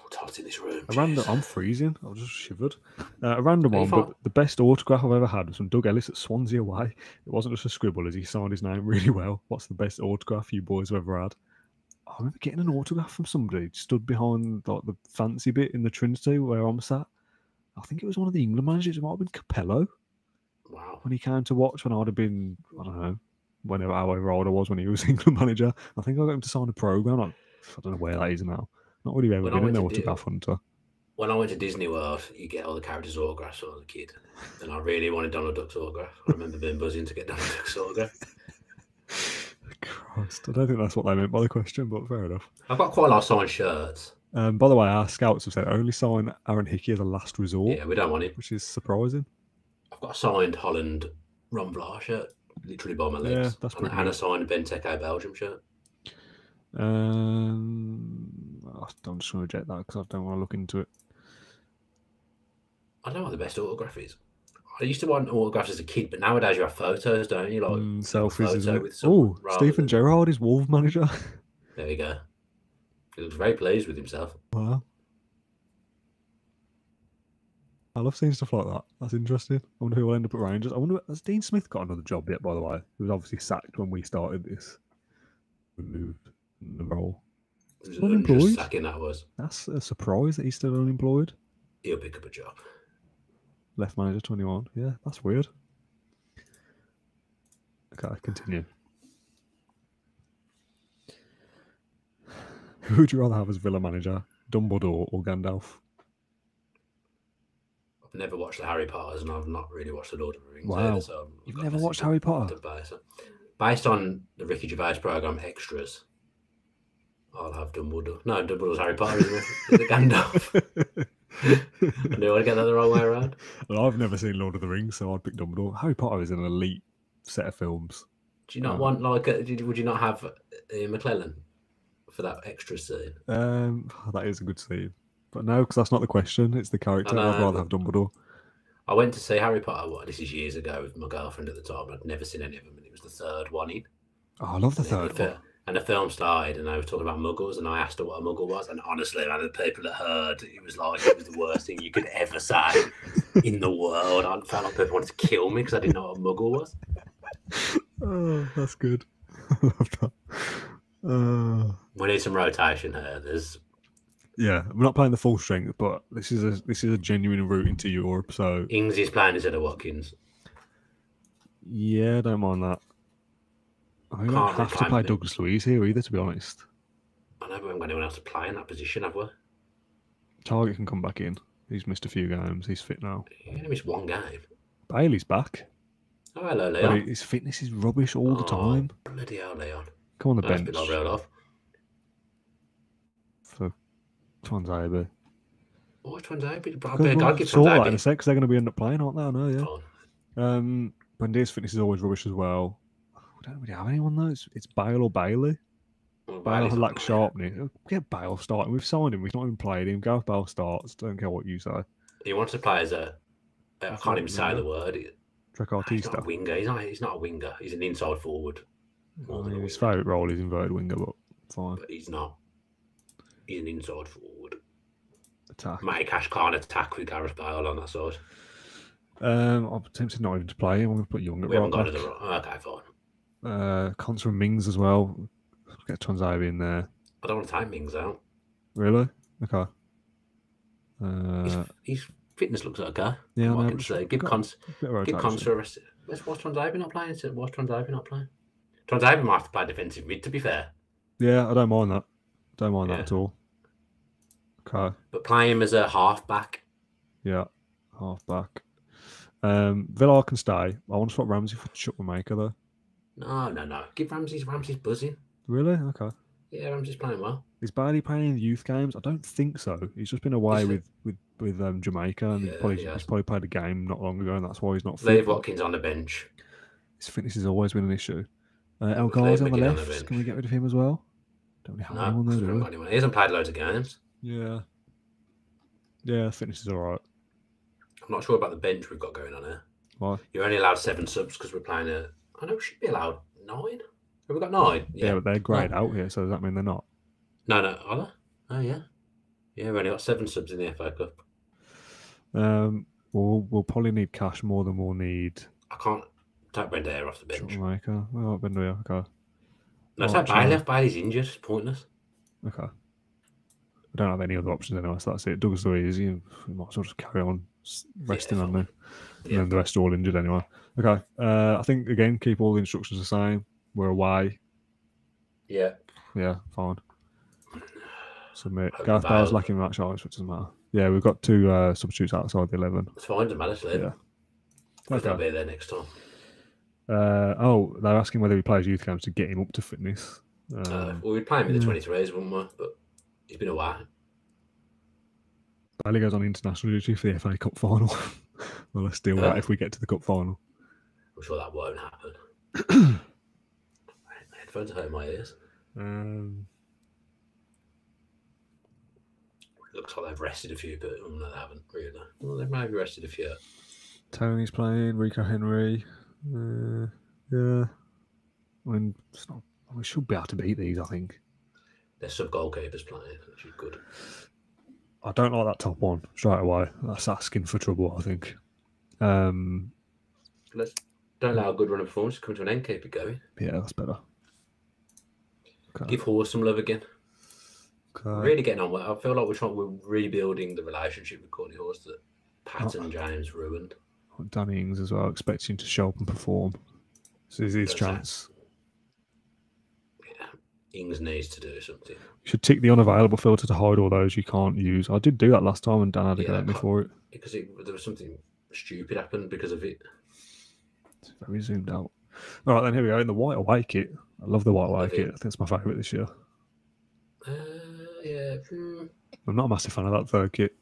it's hot in this room. A random, I'm freezing. I was just shivered. Uh, a random one, but the best autograph I've ever had was from Doug Ellis at Swansea away. It wasn't just a scribble, as he signed his name really well. What's the best autograph you boys have ever had? I remember getting an autograph from somebody stood behind like the fancy bit in the Trinity where I'm sat. I think it was one of the England managers. It might have been Capello. Wow. When he came to watch, when I'd have been, I don't know, whenever however old I was when he was England manager. I think I got him to sign a programme. Like, I don't know where that is now. Not really ever been an autograph hunter. When I went to Disney World, you get all the characters' autographs when I was a kid. And I really wanted Donald Duck's autograph. I remember being buzzing to get Donald Duck's autograph. Christ, I don't think that's what they meant by the question, but fair enough. I've got quite a lot of signed shirts. Um, by the way, our scouts have said only sign Aaron Hickey as a last resort. Yeah, we don't want him. Which is surprising. I've got a signed Holland Ron Vlaar shirt, literally by my legs. Yeah, that's and, and a signed Benteke Belgium shirt. Um, I'm just going to reject that because I don't want to look into it. I don't know what the best autograph is. I used to want autographs as a kid, but nowadays you have photos, don't you? Like mm, selfies. Oh, Stephen than... Gerrard is Wolves manager. There we go. He looks very pleased with himself. Wow. I love seeing stuff like that. That's interesting. I wonder who will end up at Rangers. I wonder, has Dean Smith got another job yet, by the way? He was obviously sacked when we started this. Removed from the role. It was an unemployed sacking, that was. That's a surprise that he's still unemployed. He'll pick up a job. Left manager twenty-one. Yeah, that's weird. Okay, continue. Who would you rather have as Villa manager, Dumbledore or Gandalf? I've never watched the Harry Potters and I've not really watched the Lord of the Rings. Wow. Either, so you've never watched Harry Potter? Based on the Ricky Gervais programme Extras, I'll have Dumbledore. No, Dumbledore's Harry Potter, isn't it? Is it Gandalf? I knew I'd get that the wrong way around. Well, I've never seen Lord of the Rings, so I'd pick Dumbledore. Harry Potter is an elite set of films. Do you not um, want, like, a, would you not have Ian McClellan for that extra scene? Um, that is a good scene. But no, because that's not the question. It's the character. Um, I'd rather have Dumbledore. I went to see Harry Potter. What, this is years ago with my girlfriend at the time. I'd never seen any of them, and it was the third one in. Oh, I love the and third the, one. And the film started, and I was talking about muggles, and I asked her what a muggle was, and honestly, man, the people that heard, it was like it was the worst thing you could ever say in the world. I felt like people wanted to kill me because I didn't know what a muggle was. Oh, that's good. I love that. Uh... We need some rotation here. There's. Yeah, we're not playing the full strength, but this is a this is a genuine route into Europe. So Ings is playing instead of Watkins. Yeah, don't mind that. I don't Can't have to play Douglas Luiz here either, to be honest. I know, but we haven't got anyone else to play in that position, have we? Target can come back in. He's missed a few games. He's fit now. He only missed one game. Bailey's back. Oh, hello, Leon. But his fitness is rubbish all oh, the time. Bloody hell, Leon. Come on the That's bench. That's a bit like real off. For... Twanzebe. Oh, Twanzebe. I bet I'll give Twanzebe. In a sec, because they're going to be end up playing, aren't they? I know, yeah. Oh. Um, Buendia's fitness is always rubbish as well. We don't really have anyone, though. It's, it's Bale or Bailey. Well, Bale lacks sharpening. Get Bale starting. We've signed him. We've not even played him. Gareth Bale starts. Don't care what you say. He wants to play as a... I, I can't, can't even say the word. He, he's not a winger. He's not, he's not a winger. He's an inside forward. Well, his favourite role is inverted winger, but fine. But he's not. He's an inside forward. Attack. Matty Cash can't attack with Gareth Bale on that side. Um, I'm tempted not even to play him. I'm going to put Young at we right back. We haven't got another... Okay, fine. Uh, Tyrone Mings as well. Let's get Twanzebe in there. I don't want to take Mings out. Really? Okay. Uh, his, his fitness looks okay. Yeah, no, I can say. Give Cons a rest. Where's Twanzebe not playing? What's Twanzebe not playing? Twanzebe might have to play defensive mid, to be fair. Yeah, I don't mind that. Don't mind yeah. that at all. Okay. But play him as a half-back. Yeah, half-back. Um, Villar can stay. I want to swap Ramsey for Chukwuemeka, though. No, no, no. Give Ramsey's Ramsey's buzzing. Really? Okay. Yeah, Ramsey's playing well. Is Bailey playing in the youth games? I don't think so. He's just been away with, with, with um, Jamaica, and yeah, he's, probably, yeah. he's probably played a game not long ago, and that's why he's not fit. Leave Watkins on the bench. His fitness has always been an issue. Uh, El Ghazi on the left. On the Can we get rid of him as well? Don't we have no, anyone there, do we? Anyone. He hasn't played loads of games. Yeah. Yeah, fitness is all right. I'm not sure about the bench we've got going on here. Why? You're only allowed seven subs because we're playing a... I know we should be allowed nine. Have we got nine? Yeah, yeah but they're greyed out here, so does that mean they're not? No, no. Are they? Oh, yeah. Yeah, we've only got seven subs in the F A Cup. Um, we'll, we'll probably need Cash more than we'll need... I can't take Buendia off the bench. Jamaica. Oh, Buendia, okay. No, it's like Bailey. If Bailey's injured, it's pointless. Okay. We don't have any other options anyway, so that's it. Douglas Luiz, you might as well just carry on resting yeah, on there. And yeah. then the rest are all injured anyway. Okay. Uh, I think, again, keep all the instructions the same. We're away. Yeah. Yeah, fine. Submit. Hope Gareth Bale's lacking match charge, which doesn't matter. Yeah, we've got two uh, substitutes outside the eleven. It's fine, doesn't matter, so yeah. Okay. They'll be there next time. Uh, oh, they're asking whether he plays youth games to get him up to fitness. Uh, uh, well, we'd play him in the twenty-threes, wouldn't we? But he's been a while. Bailey goes on international duty for the F A Cup final. Well, let's deal with that if we get to the Cup final. I'm sure that won't happen. My headphones hurt my ears. Um, Looks like they've rested a few, but oh, no, they haven't really. Well, they've maybe rested a few. Tony's playing, Rico Henry. Uh, yeah. I mean, it's not, we should be able to beat these, I think. Their sub goalkeepers playing, which is good. I don't like that top one straight away. That's asking for trouble, I think. Um, Let's don't allow a good run of performance to come to an end. Keep it going. Yeah, that's better. Okay. Give Horse some love again. Okay. Really getting on. I feel like we're trying. We're rebuilding the relationship with Courtney Horse that Pat and James ruined. Danny Ings as well, expecting to show up and perform. So this is his chance. Yeah, Ings needs to do something. You should tick the unavailable filter to hide all those you can't use. I did do that last time and Dan had to yeah, get at me for it. Because it, there was something stupid happened because of it. It's very zoomed out. All right, then here we go. In the white away kit. I love the white away kit. I think it's my favourite this year. Uh, yeah. Mm. I'm not a massive fan of that third kit.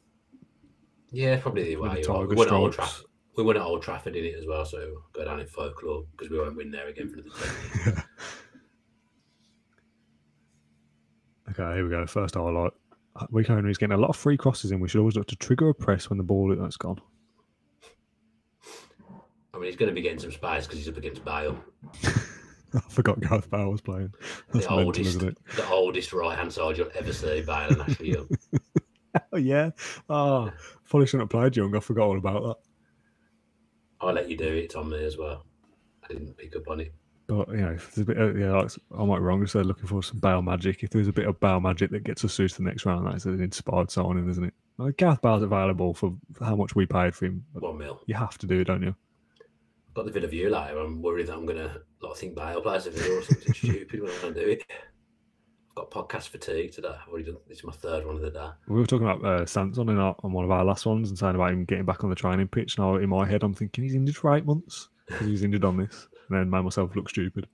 Yeah, probably the away. What old trap. We won at Old Trafford in it as well, so go down in folklore because we won't win there again for another ten years. Okay, here we go. First highlight. Rico Henry's getting a lot of free crosses in. We should always look to trigger a press when the ball that's gone. I mean, he's going to be getting some spies because he's up against Bale. I forgot Gareth Bale was playing. That's the mental, oldest, isn't it? The oldest right-hand side you'll ever see, Bale and Ashley Young. Oh, yeah. Oh, probably shouldn't have played Young. I forgot all about that. I let you do it. It's on me as well. I didn't pick up on it. But, you know, if there's a bit of, yeah, like, I might be wrong. They're looking for some Bale magic. If there's a bit of Bale magic that gets us through to the next round, that's an inspired signing, isn't it? Like, Gareth Bale's available for how much we paid for him. One mil. You have to do it, don't you? Got the bit of you later. I'm worried that I'm going to like, think Bale plays a video or something stupid when I don't do it. I've got podcast fatigue today. I've already done this. Is my third one of the day. We were talking about uh, Sanson in our, on one of our last ones and saying about him getting back on the training pitch. Now, in my head, I'm thinking he's injured for eight months because he's injured on this. And then made myself look stupid.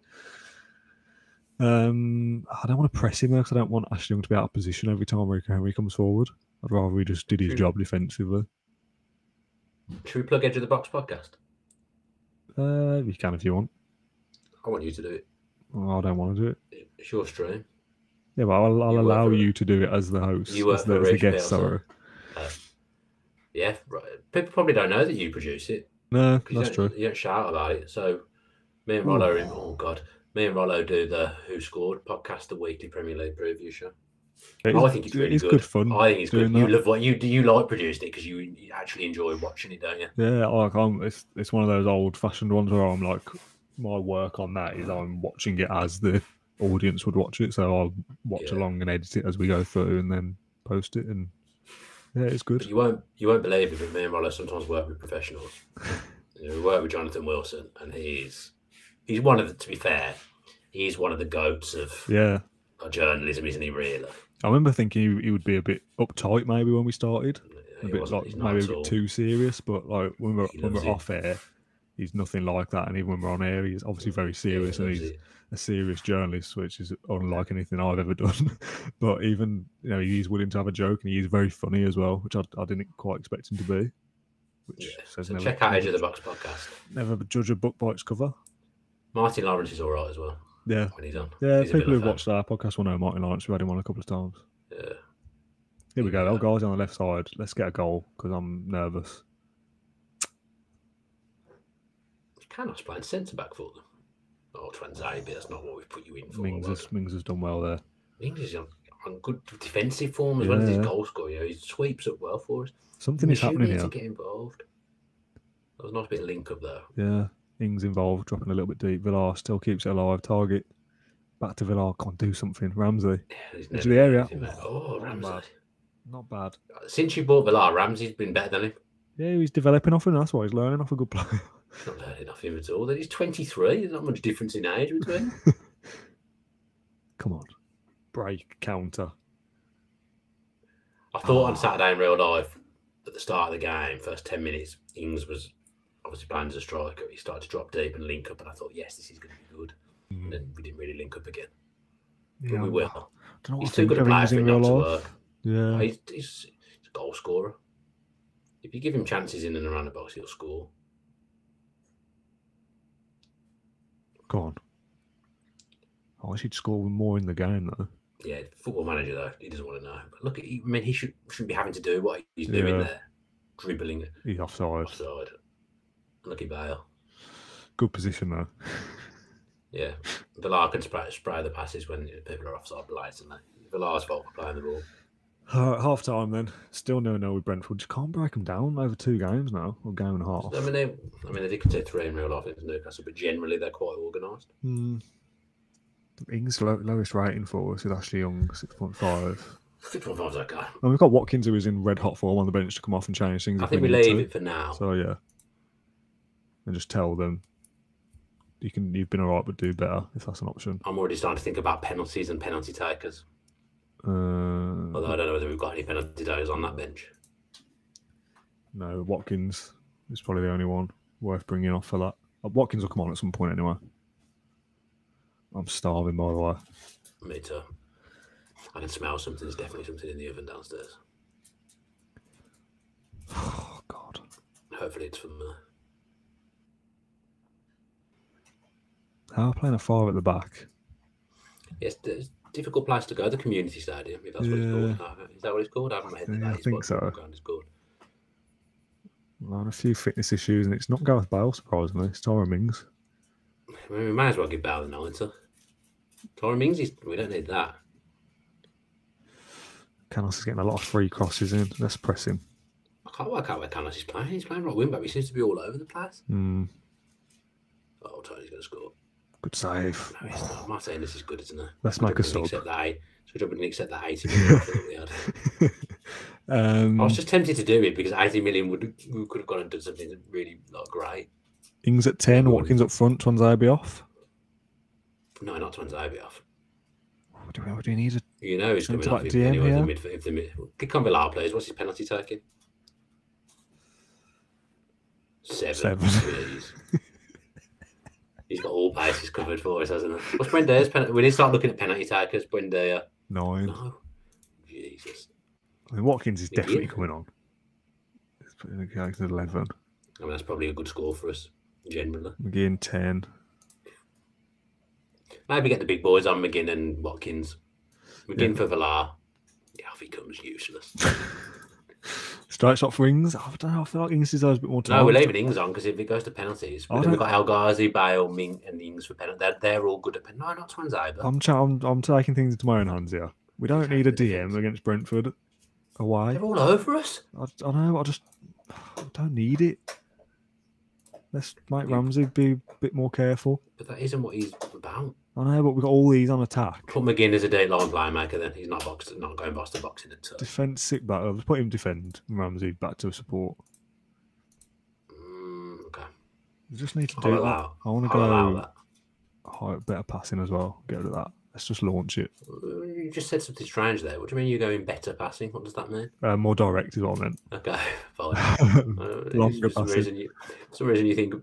Um, I don't want to press him though because I don't want Ashley Young to be out of position every time Rico Henry comes forward. I'd rather he just did his Should job defensively. Should we plug Edge of the Box podcast? Uh, you can if you want. I want you to do it. Oh, I don't want to do it. It's your stream. Yeah, but I'll, I'll you allow you to do it as the host, you as the, as the guest. Sorry. Uh, yeah, right. People probably don't know that you produce it. No, that's true. You don't shout about it. So me and Rollo, in, oh god, me and Rollo do the Who Scored podcast, the weekly Premier League preview show. Is, oh, I think it's really it's good. good fun. I think it's good. That. You love what you do. You like producing it because you, you actually enjoy watching it, don't you? Yeah, like I'm. It's it's one of those old-fashioned ones where I'm like, my work on that is I'm watching it as the audience would watch it, so I'll watch yeah. along and edit it as we go through, and then post it. And yeah, it's good. But you won't you won't believe it, but me and Rollo sometimes work with professionals. You know, we work with Jonathan Wilson, and he's he's one of the, to be fair, he's one of the goats of yeah our journalism, isn't he? Really. I remember thinking he, he would be a bit uptight maybe when we started, yeah, a bit like maybe a bit too serious. But like when we're when we're off air, he's nothing like that, and even when we're on air, he's obviously very serious, and he's a serious journalist, which is unlike anything I've ever done. But even you know he's willing to have a joke, and he's very funny as well, which I, I didn't quite expect him to be. Which yeah. says so never, check out Edge of the Box podcast. Never judge a book by its cover. Martin Lawrence is all right as well. Yeah, when he's on. Yeah, he's people who've like watched our podcast will know Martin Lawrence. We've had him on a couple of times. Yeah. Here we go. Yeah. El Ghazi on the left side. Let's get a goal because I'm nervous. Canos playing centre back for them. Oh, Twanzai, but that's not what we've put you in for. Mings, is, Mings has done well there. Mings is on, on good defensive form as yeah. well as his goal scorer. You know, he sweeps up well for us. Something is happening here. To get involved. That was not a bit of link up there. Yeah. Ings involved, dropping a little bit deep. Villar still keeps it alive. Target back to Villar. Can't do something. Ramsey yeah, into the area. Oh, oh Ramsey, not bad. not bad. Since you bought Villar, Ramsey's been better than him. Yeah, he's developing off him. That's why he's learning off a good player. He's not learning off him at all. He's twenty-three. There's not much difference in age between. Come on, break counter. I thought oh. on Saturday in real life, at the start of the game, first ten minutes, Ings was. Obviously, playing as a striker, he started to drop deep and link up, and I thought, yes, this is going to be good. Mm. And then we didn't really link up again. But yeah, we will. He's too good a player for it not to work. Yeah. He's, he's, he's a goal scorer. If you give him chances in and around the box, he'll score. Go on. I wish he'd score more in the game, though. Yeah, Football Manager, though, he doesn't want to know. But look, I mean, he should, shouldn't be having to do what he's yeah. doing there. Dribbling. He's offside. Offside. Lucky Bale. Good position, though. Yeah. Villar can spray, spray the passes when people are offside blights, and Villar's fault for playing the ball. Uh, half time, then. Still nil nil with Brentford. Just can't break them down over two games now, or game and a half. I mean, they, I mean, they did concede three in real life against Newcastle, but generally they're quite organised. Mm. Ings' low, lowest rating for us is Ashley Young, six point five. six point five's okay. And we've got Watkins, who is in red hot form on the bench, to come off and change things. I think we leave it for now. So, yeah. And just tell them you can you've been all right, but do better if that's an option. I'm already starting to think about penalties and penalty takers. Uh, Although I don't know whether we've got any penalty takers on that bench. No, Watkins is probably the only one worth bringing off for that. Watkins will come on at some point anyway. I'm starving, by the way. Me too. I can smell something. There's definitely something in the oven downstairs. Oh God! Hopefully it's from. Uh, How are we playing a five at the back? Yes, difficult place to go, the community stadium, if that's yeah. what it's called. No, is that what it's called? I haven't heard that. Yeah, I think so. Well, a few fitness issues, and it's not Gareth Bale, surprisingly. It's Tyrone Mings. I mean, we might as well give Bale the ninety. Tyrone Mings, is, we don't need that. Canos is getting a lot of free crosses in. Let's press him. I can't work out where Canos is playing. He's playing right wing back. He seems to be all over the place. Mm. Oh, Tony's going to score. Good save. No, he's not. Martinez is good, isn't he? Let's I make a stop. So I wouldn't accept that eighty million. um, I was just tempted to do it because eighty million would we could have gone and done something really not great. Ings at ten, Watkins up front, Twanzebe off. No, not Twanzebe off. Do we, do we need a... You know he's coming off if anyone in the midfield. If the mid, kick on Villar players. What's his penalty taking? Seven. Seven. He's got all bases covered for us, hasn't he? What's Buendia's penalty? We need to start looking at penalty takers. Buendia. Nine. No. Jesus. I mean, Watkins is Indian. definitely coming on. He's putting a guy to eleven. I mean, that's probably a good score for us, generally. McGinn, ten. Maybe get the big boys on McGinn and Watkins. McGinn yeah. for Villar. Yeah, if he comes useless. Strikes up for Ings. I don't know. I feel like Ings deserves a bit more time. No, we're leaving Ings on because if it goes to penalties, but then we've got El Ghazi, Bale, Ming, and Ings for penalties. They're, they're all good at penalties. No, not Twanzebe. I'm, I'm, I'm taking things into my own hands here. We don't need a D M against Brentford away. They're all over us. I, I know. I just I don't need it. Let's make yeah. Ramsey be a bit more careful. But that isn't what he's about. I know, but we've got all these on attack. Put McGinn as a dateline playmaker then. He's not box, not going box to box in a turn. Defend sit back. Let's put him defend Ramsey back to support. Mm, okay. We just need to do that. I want to go high, better passing as well. Get rid of that. Let's just launch it. You just said something strange there. What do you mean you're going better passing? What does that mean? Uh, more direct is what I meant. Okay, fine. uh, Longer passing. For some, some reason you think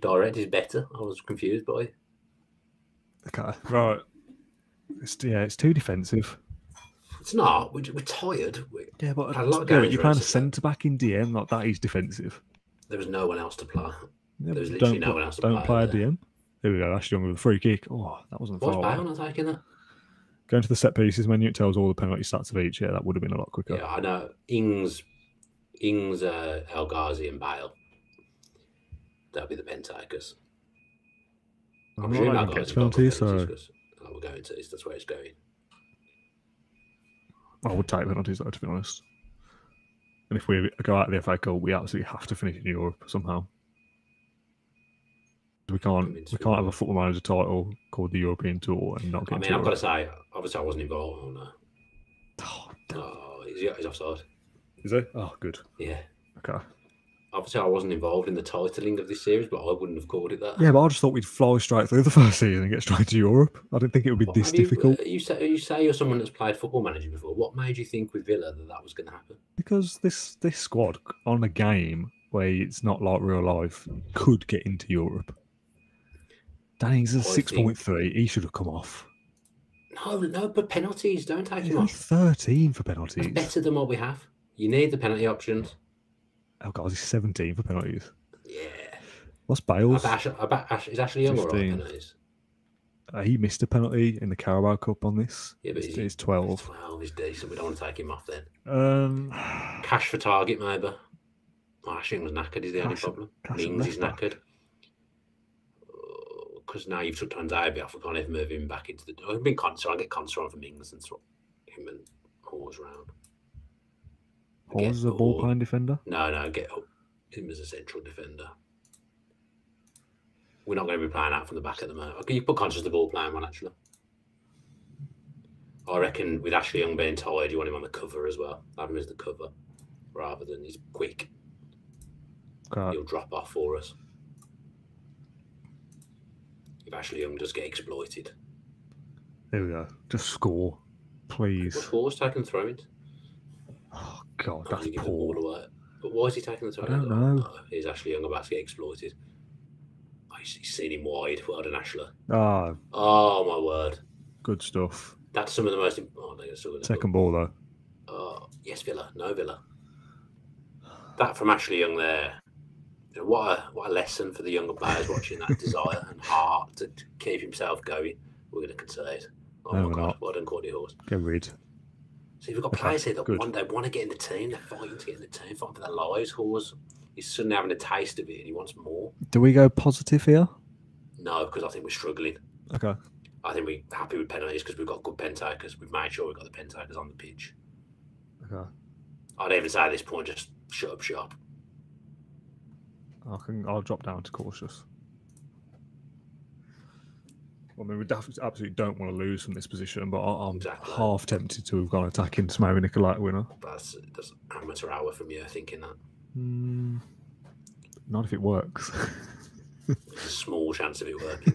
direct is better. I was confused by it. Okay, right. It's, yeah, it's too defensive. It's not. We're, we're tired. We're, yeah, but a lot you're playing a centre back in D M like that is defensive. There was no one else to play. Yeah, there was literally no one else to play. Don't play a D M. Here we go, Ash Young with a free kick. Oh, that wasn't far. What's Bale not taking that? Going to the set pieces menu, it tells all the penalty stats of each. Yeah, that would have been a lot quicker. Yeah, I know. Ings, Ings, uh, El Ghazi, and Bale. That'll be the pen takers. I'm, I'm sure that guy's penalty, so we're going to. That's where it's going. I would take penalties, though, to be honest. And if we go out of the F A Cup, we absolutely have to finish in Europe somehow. We can't. We can't have a football manager title called the European Tour and not get. I mean, I've got to say, obviously, I wasn't involved. On that. Oh, oh he's, he's offside. Is he? Oh, good. Yeah. Okay. Obviously, I wasn't involved in the titling of this series, but I wouldn't have called it that. Yeah, but I just thought we'd fly straight through the first season and get straight to Europe. I didn't think it would be what, this you, difficult. You say, you say you're someone that's played football manager before. What made you think with Villa that that was going to happen? Because this this squad on a game where it's not like real life could get into Europe. Danny Ings is six point three. He should have come off. No, no, but penalties. Don't take him off. thirteen for penalties. That's better than what we have. You need the penalty options. Oh, God, he's seventeen for penalties. Yeah. What's Bale's? Ash, Ash, is Ashley Young all right on penalties? Uh, he missed a penalty in the Carabao Cup on this. Yeah, but he's, he's twelve. He's twelve. He's decent. We don't want to take him off then. Um, Cash for target, maybe. Oh, Ash Young's knackered is the Cash, only problem. Mings is knackered. Back. Because now you've took Twanzebe off, we can't even move him back into the. I've been Conser, I'll get Conser on for Mings and swap him and Hawes round. Hawes is a ball playing defender? No, no, get him as a central defender. We're not going to be playing out from the back at the moment. Okay, you put Conser as the ball playing one, actually. I reckon with Ashley Young being tired, you want him on the cover as well. Have him as the cover rather than he's quick. God. He'll drop off for us. Ashley Young does get exploited. There we go. Just score, please. What's Hawes taking the throw in? Oh, God, that's poor. Away. But why is he taking the throw in? I don't know. Oh, he's Ashley Young about to get exploited. Oh, he's, he's seen him wide. Well done, Ashley. Oh. Oh, my word. Good stuff. That's some of the most important. Oh, second ball, though. Oh, yes, Villa. No, Villa. That from Ashley Young there. What a, what a lesson for the younger players watching that desire and heart to, to keep himself going. We're going to concede. Oh, no, my God. Well done, Courtney Horse. Go read. So you've got okay. players here that Good. one day want to get in the team. They're fighting to get in the team, fighting for their lives. Horse is suddenly having a taste of it and he wants more. Do we go positive here? No, because I think we're struggling. Okay. I think we're happy with penalties because we've got good pen takers. We've made sure we've got the pen takers on the pitch. Okay. I'd even say at this point, just shut up shop. I can, I'll drop down to cautious. I mean, we absolutely don't want to lose from this position, but I'm exactly. half tempted to have gone attacking to maybe nick a light winner. But that's, that's amateur hour from you thinking that. Mm, not if it works. There's a small chance of it working.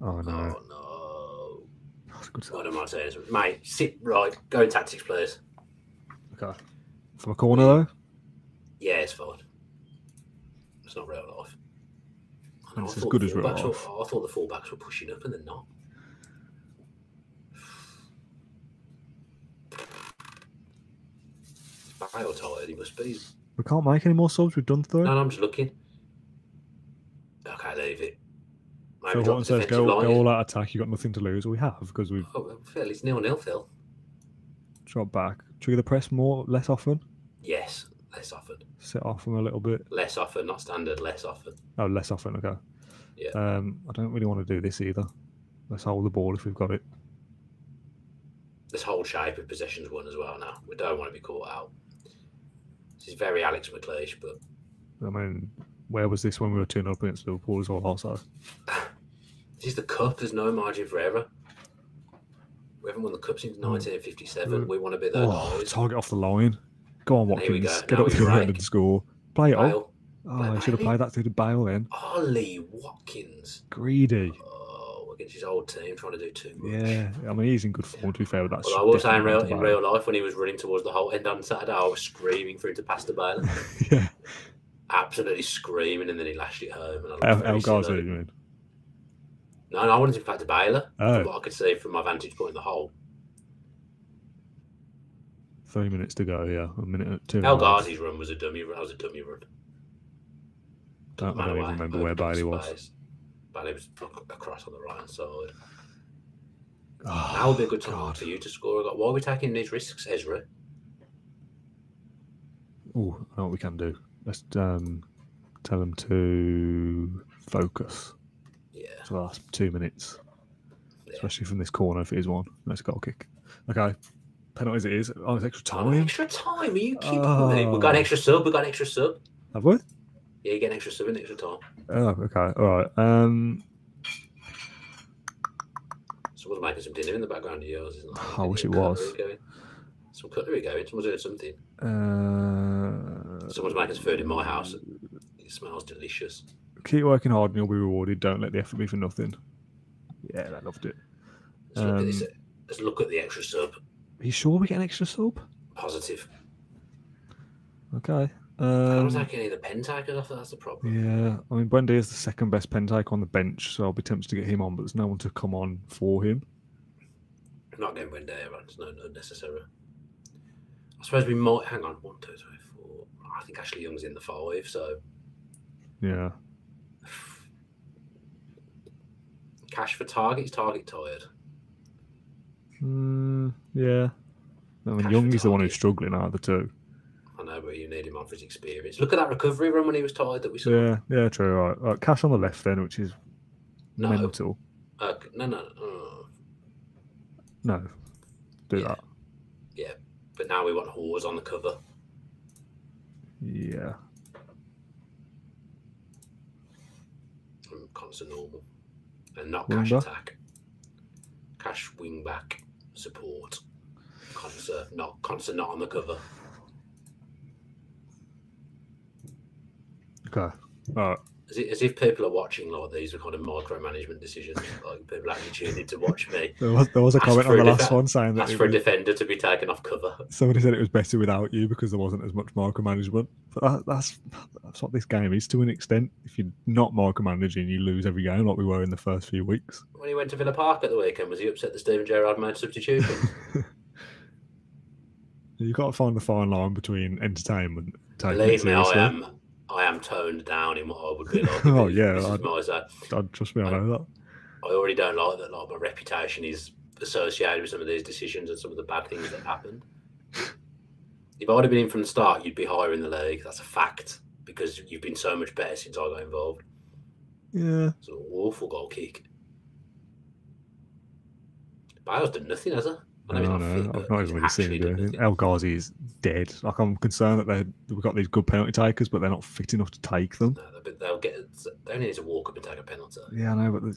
Oh, no. Oh, no. That's a good what am I saying? Mate, sit right. Go in tactics, please. Okay. From a corner, though? Yeah, it's fine. It's not real life. No, it's as good as real life. Were, I thought the fullbacks were pushing up and they're not. Bale tired, he must be. We can't make any more subs. We've done three. No, no, I'm just looking. Okay, leave it. Maybe so says go, go all out attack. You've got nothing to lose. We have because we've. Oh, well, Phil, it's nil nil, Phil. Drop back. Trigger the press more, less often. Yes, less often. Sit off them a little bit. Less often, not standard. Less often. Oh, less often. Okay. Yeah. Um, I don't really want to do this either. Let's hold the ball if we've got it. This whole shape of possession's won as well. Now we don't want to be caught out. This is very Alex McLeish, but I mean, where was this when we were two nil against Liverpool as well? Also, this is the cup. There's no margin for error. We haven't won the cup since nineteen fifty-seven. Mm. We want to be those oh, guys. Target off the line. Go on, Watkins. Go. Get now up to the end and score. Play it Bale. Up. Play oh, I should have played that through to Bale then. Ollie Watkins. Greedy. Oh, against his old team, trying to do too much. Yeah, I mean, he's in good form, to be fair, with that. Well, I was saying in real, in real life, when he was running towards the whole end on Saturday, I was screaming for him to pass the Bale. Yeah. Absolutely screaming, and then he lashed it home. And I El Ghazi, you mean? No, no, I wanted to pass the Bale. Oh. From what I could see from my vantage point in the hole. Three minutes to go, yeah. A minute, two. El Ghazi's run was a dummy run. That was a dummy run. Don't, I don't even remember where Bailey was. Bailey was across on the right hand side. Oh, that would be a good time God. for you to score. Why are we taking these risks, Ezra? Oh, I know what we can do. Let's um, tell them to focus. Yeah. For the last two minutes. Yeah. Especially from this corner if it is one. Let's goal kick. Okay. Penalties it is. Oh, it's extra time. Oh, extra time. Are you kidding oh. me? We've got an extra sub. We've got an extra sub. Have we? Yeah, you get an extra sub in extra time. Oh, okay. All right. Um... Someone's making some dinner in the background of yours, isn't it? I wish it was. Going. Some cutlery going. Someone's doing something. Uh... Someone's making some food in my house. It smells delicious. Keep working hard and you'll be rewarded. Don't let the effort be for nothing. Yeah, I loved it. Let's, um... look, at this. Let's look at the extra sub. Are you sure we get an extra sub? Positive. Okay. Um, I'm taking any of the pen takers off, that's the problem. Yeah, I mean, Buendia is the second best pen taker on the bench, so I'll be tempted to get him on, but there's no one to come on for him. I'm not getting Buendia, right? It's no, no necessary. I suppose we might... Hang on, one, two, three, four... I think Ashley Young's in the five, so... Yeah. Cash for targets, target tired. Mm, yeah. I mean, Cash Young is the one who's struggling out of the two. I know, but you need him on for his experience. Look at that recovery run when he was tired that we saw. Yeah, yeah, true. All right. All right, Cash on the left then, which is no. mental. Uh, no, no, no. No. Do yeah. that. Yeah, but now we want Hawes on the cover. Yeah. Constant normal. And not Wonder. Cash attack. Cash wing back. Support. Concert not concert not on the cover. Okay. Alright. As, as if people are watching like these are kind of micromanagement decisions. Like people actually tune in to watch me. There was, there was a asked comment on the last one saying that asked for was, a defender to be taken off cover. Somebody said it was better without you because there wasn't as much micromanagement. But that, that's that's what this game is to an extent. If you're not micromanaging, you lose every game like we were in the first few weeks. When he went to Villa Park at the weekend, was he upset that Steven Gerrard made substitution? You've got to find the fine line between entertainment. Believe me, I am. I am toned down in what I would be like. Oh yeah, I'd, I'd, trust me, I know that. I already don't like that. Like, my reputation is associated with some of these decisions and some of the bad things that happened. If I'd have been in from the start, you'd be higher in the league. That's a fact, because you've been so much better since I got involved. Yeah. It's an awful goal kick. Bale's done nothing, has he? I know no, he's not no, fit, I've not even really seen him do anything. El Ghazi is dead. Like, I'm concerned that they we've got these good penalty takers, but they're not fit enough to take them. No, but they'll get. They only need to walk up and take a penalty. Yeah, I know, but they.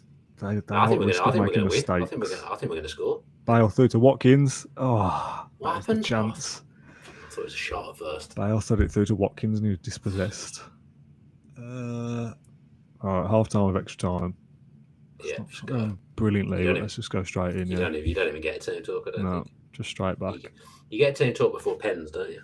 they no, I think we're going to win. I think we're going to score. Bale through to Watkins. Oh, what happened? Chance. I thought it was a shot at first. Bale threw it through to Watkins, and he was dispossessed. Uh, all right, half time of extra time. Yeah, just go. Brilliantly. Even, let's just go straight in. You, yeah. don't even, you don't even get a team talk, I don't no, think. Just straight back. You, you get a team talk before pens, don't you?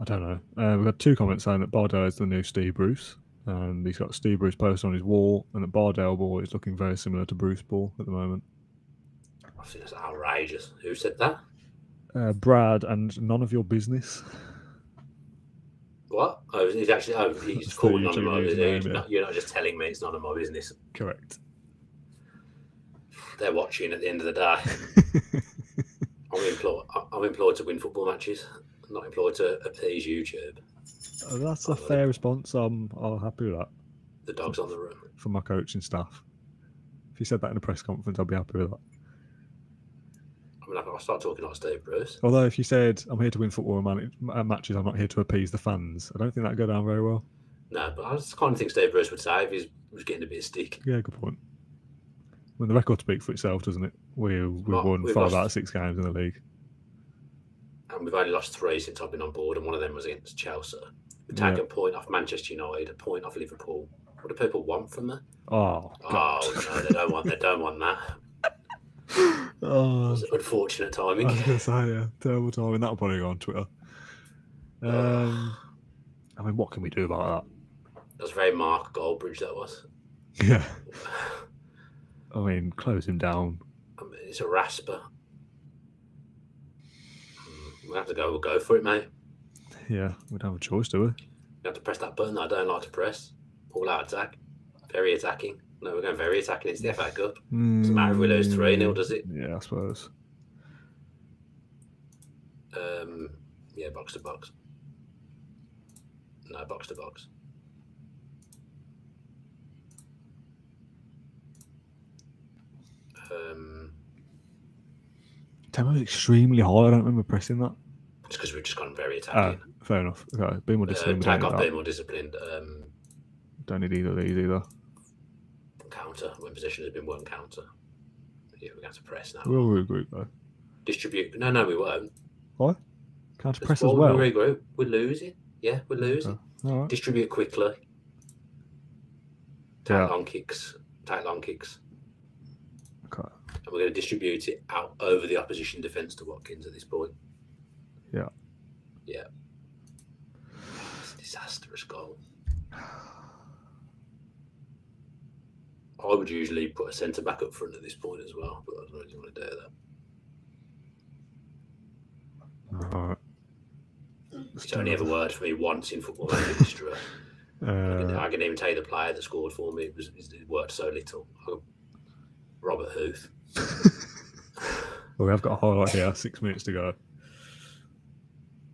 I don't know. Uh, we've got two comments saying that Bardell is the new Steve Bruce. And he's got Steve Bruce posted on his wall, and that Bardell ball is looking very similar to Bruce ball at the moment. I think that's outrageous. Who said that? Uh, Brad, and none of your business. What? Oh, he's actually, oh, he's called none of my business. Name, yeah. You're not just telling me it's none of my business. Correct. They're watching at the end of the day. I'm, employed, I'm employed to win football matches. I'm not employed to appease YouTube. Oh, that's a fair response. I'm all happy with that. The dog's on the room. For my coaching staff. If you said that in a press conference, I'd be happy with that. I mean, I'll start talking like Steve Bruce. Although if you said, I'm here to win football matches, I'm not here to appease the fans, I don't think that'd go down very well. No, but I just kind of think Steve Bruce would say if he was getting a bit of stick. Yeah, good point. When the record speaks for itself, doesn't it? We, we've well, won we've five lost, out of six games in the league. And we've only lost three since I've been on board, and one of them was against Chelsea. We've taken yeah. a point off Manchester United, a point off Liverpool. What do people want from that? Oh, God. Oh no, they don't want, they don't want that. Oh, it was unfortunate timing. I was going to say, yeah, terrible timing. That'll probably go on Twitter. Um, I mean, what can we do about that? That was very Mark Goldbridge, that was. Yeah. I mean, close him down. I mean, it's a rasper. We'll have to go. We'll go for it, mate. Yeah, we don't have a choice, do we? We have to press that button that I don't like to press. All out attack. Very attacking. No, we're going very attacking. It's the F A Cup. Mm. Doesn't matter if we lose three nil, does it? Yeah, I suppose. Um, yeah, box to box. No, box to box. Um, Tempo was extremely high. I don't remember pressing that. It's because we've just gone very attacking. Uh, fair enough. Okay, be more disciplined. Uh, Tag off, be more disciplined. Um, don't need either of these either. Counter. When position has been one counter. Yeah, we're going to press now. We'll regroup though. Distribute. No, no, we won't. Why? Counter There's press as well. We regroup. We're losing. Yeah, we're losing. Uh, all right. Distribute quickly. Take yeah. long kicks. Take long kicks. Okay. And we're going to distribute it out over the opposition defence to Watkins at this point. Yeah. Yeah. It's a disastrous goal. I would usually put a centre back up front at this point as well, but I don't really want to do that. All right. It's, it's only ever worked for me once in football history. uh, I, can, I can even tell you the player that scored for me. It, was, it worked so little. I, Robert Huth. Well, we have got a highlight here. Six minutes to go.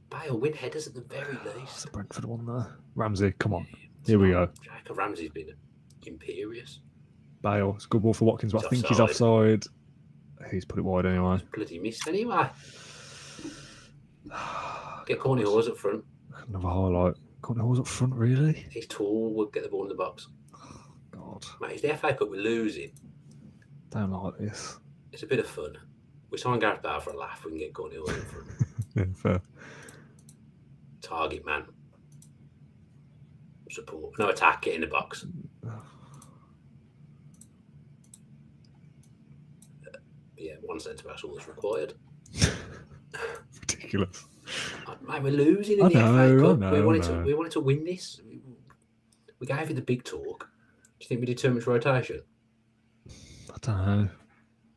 Bale win headers at the very least. Oh, it's a Brentford one there. Ramsey, come on. It's here we go. Jack Ramsey's been imperious. Bale, it's a good ball for Watkins, but he's I think offside. he's offside. He's put it wide anyway. It's bloody missed anyway. Get Courtney Hawes up front. Another highlight. Courtney Hawes up front, really? He's tall. We'll get the ball in the box. Oh, God. Mate, it's the F A Cup. We're losing. Don't like this. It's a bit of fun. We sign Gareth Bale for a laugh. We can get Courtney Hawes in front. Yeah, fair. Target man. Support. No attack. Get in the box. Uh, yeah, one centre back all that's required. Ridiculous. Oh, man, we're losing in I the know, F A Cup. Know, we wanted to. We wanted to win this. We gave it the big talk. Do you think we did too much rotation? I don't know.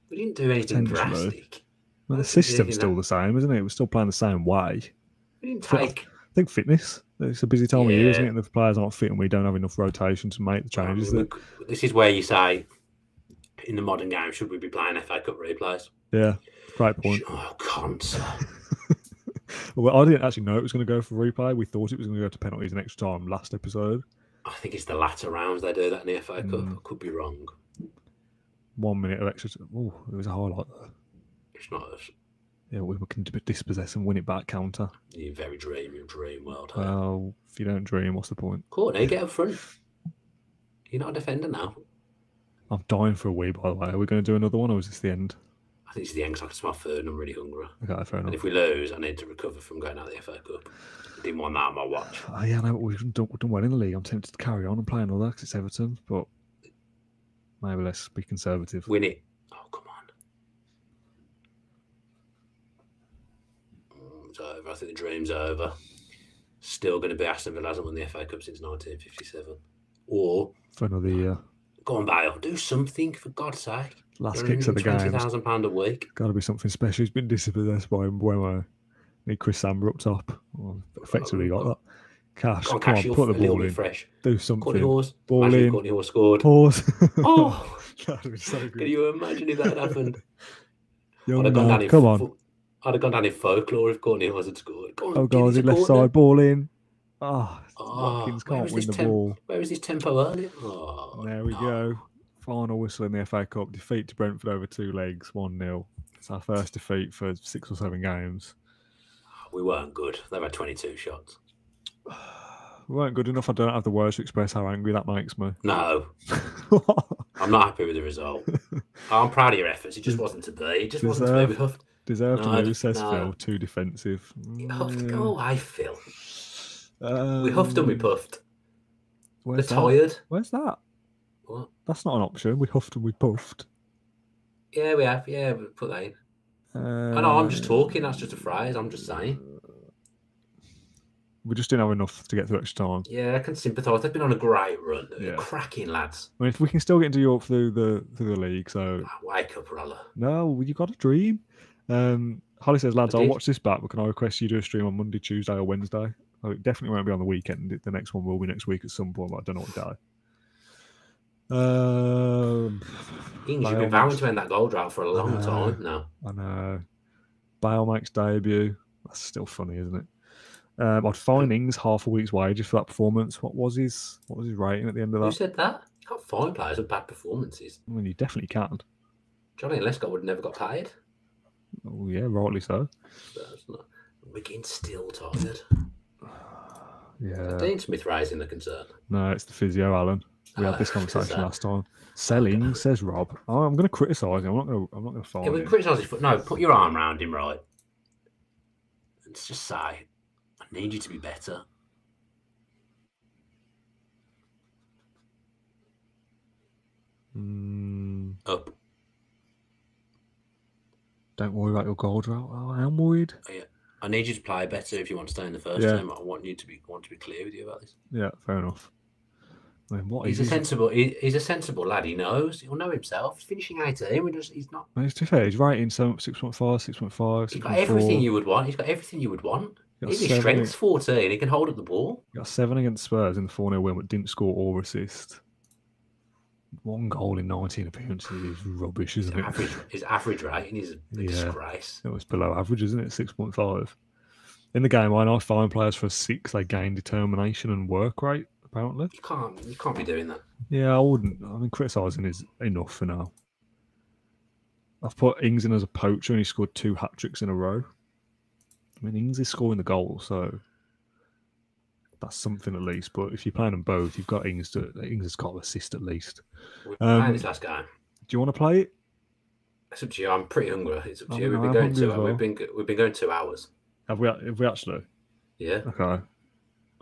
We didn't do anything drastic. Well, the system's still the same, isn't it? We're still playing the same way. We didn't take... I think fitness. It's a busy time yeah. of year, isn't it? And the players aren't fit and we don't have enough rotation to make the changes. I mean, that... This is where you say, in the modern game, should we be playing F A Cup replays? Yeah, great point. Oh, Conser. Well, I didn't actually know it was going to go for replay. We thought it was going to go to penalties and extra time last episode. I think it's the latter rounds they do that in the F A Cup. Mm. I could be wrong. One minute of extra time. Oh, it was a highlight there. It's not us. Yeah, we can dispossess and win it back counter. You very dream, you dream world. Huh? Well, if you don't dream, what's the point? Courtney, get up front. You're not a defender now. I'm dying for a wee, by the way. Are we going to do another one, or is this the end? I think it's the end because I can smell food and I'm really hungry. Okay, fair enough. And if we lose, I need to recover from going out of the F A Cup. I didn't want that on my watch. Oh, yeah, no, we've done, we've done well in the league. I'm tempted to carry on and play another because it's Everton, but maybe let's be conservative. Win it. Oh, come on. Oh, it's over. I think the dream's over. Still going to be Aston Villa hasn't won the F A Cup since nineteen fifty-seven. Or... for another year. Go on, Bale. Do something, for God's sake. Last kicks of the game. twenty thousand pounds a week. Got to be something special. He's been dispossessed by Mbuemo. Need Chris Samber up top. Well, effectively got that. Cash. Come on, Cash, come on, put the ball in. Fresh. Do something. Courtney Horse. Ball imagine in. Courtney Horse scored. Horse. Oh! That would be so good. Can you imagine if that had happened? I'd have gone down in come on. I'd have gone down in folklore if Courtney Horse had scored. Go on, oh, God, he left side. Ball in. Oh, Watkins oh, can't win the ball. Where was his tempo earlier? Oh, there we no. go. Final whistle in the F A Cup. Defeat to Brentford over two legs, one nil. It's our first defeat for six or seven games. We weren't good. They've had twenty-two shots. We weren't good enough. I don't have the words to express how angry that makes me. No. I'm not happy with the result. I'm proud of your efforts. It just wasn't to be. It just deserve, wasn't to be. Deserve no, to lose, says no. Phil. Too defensive. Mm. Go away, Phil. Um, we huffed and we puffed. We're tired. Where's that? What? That's not an option. We huffed and we puffed. Yeah, we have. Yeah, we put that in. Uh, I know, I'm just talking. That's just a phrase. I'm just saying. We just didn't have enough to get through extra time. Yeah, I can sympathise. They've been on a great run. Yeah. Cracking, lads. I mean, if we can still get into Europe through the through the league, so... Oh, wake up, Rolla. No, you got a dream. Um, Holly says, lads, I'll watch this back, but can I request you do a stream on Monday, Tuesday or Wednesday? Oh, it definitely won't be on the weekend. The next one will be next week at some point, but I don't know what day. Um, Ings, you've been vowing to end that goal drought for a long know, time now. I know. Bale makes debut. That's still funny, isn't it? Um, I'd find Ings half a week's wages for that performance. What was his What was his rating at the end of that? Who said that? You can't find players with bad performances. I mean, you definitely can. Johnny Lescott would have never got paid. Oh, yeah, rightly so. That's not... McGinn's still tired. Yeah. Dean Smith raising the concern. No, it's the physio, Alan. We oh, had this conversation last time. Selling, says Rob. Oh, I'm going to criticise him. I'm not going to. I'm not going to fight. Yeah, we criticise his foot. No, put your arm round him, right? And just say, "I need you to be better." Mm. Up. Don't worry about your goal drought. Oh, I'm worried. Oh, yeah. I need you to play better if you want to stay in the first yeah. team. I want you to be want to be clear with you about this. Yeah, fair enough. I mean, what he's is a sensible. He, he's a sensible lad. He knows. He'll know himself. He's finishing eighteen. We just. He's not. I mean, it's too fair. He's right in six point five, six point five. He's got everything you would want. He's got everything you would want. His strength's fourteen. He can hold up the ball. He got seven against Spurs in the four nil win, but didn't score or assist. One goal in nineteen appearances is rubbish, isn't his it? Average, his average rating is a yeah. disgrace. It was below average, isn't it? six point five. In the game, I know fine players for a six, they gain determination and work rate, apparently. You can't, you can't be doing that. Yeah, I wouldn't. I mean, criticising is enough for now. I've put Ings in as a poacher and he scored two hat-tricks in a row. I mean, Ings is scoring the goal, so... that's something at least, but if you're playing them both, you've got Ings to Ings has got to assist at least. We're playing um, this last game. Do you want to play it? It's up to you. I'm pretty hungry. It's up to I you. Know, we've been I'm going two. Well. We've been we've been going two hours. Have we? Have we actually? Yeah. Okay.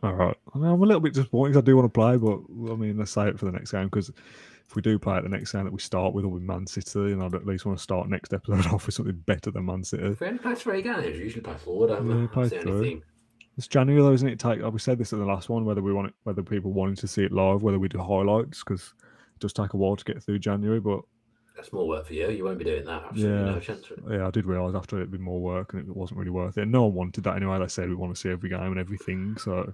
All right. I mean, I'm a little bit disappointed because I do want to play, but I mean, let's save it for the next game because if we do play it, the next game that we start with will be Man City, and I'd at least want to start next episode off with something better than Man City. If we only play three games. We usually play four, don't we? Yeah, play That's the only thing. It's January though, isn't it? Take we said this in the last one, whether we want it, whether people wanted to see it live, whether we do highlights, because it does take a while to get through January. But that's more work for you. You won't be doing that. Absolutely yeah. no chance for it. Yeah, I did realise after it'd be more work, and it wasn't really worth it. No one wanted that anyway. They said we want to see every game and everything. So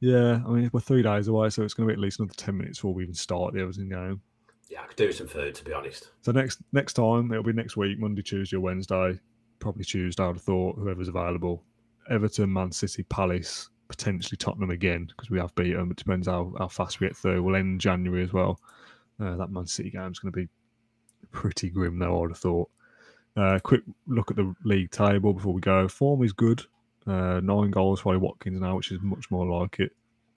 yeah, I mean we're three days away, so it's going to be at least another ten minutes before we even start the Everton game. Yeah, I could do some food, to be honest. So next next time, it'll be next week, Monday, Tuesday, or Wednesday. Probably Tuesday, I would have thought, whoever's available. Everton, Man City, Palace, potentially Tottenham again, because we have beat them. It depends how, how fast we get through. We'll end January as well. Uh, that Man City game's going to be pretty grim, though, I would have thought. Uh, quick look at the league table before we go. Form is good. Uh, nine goals for Ollie Watkins now, which is much more like it.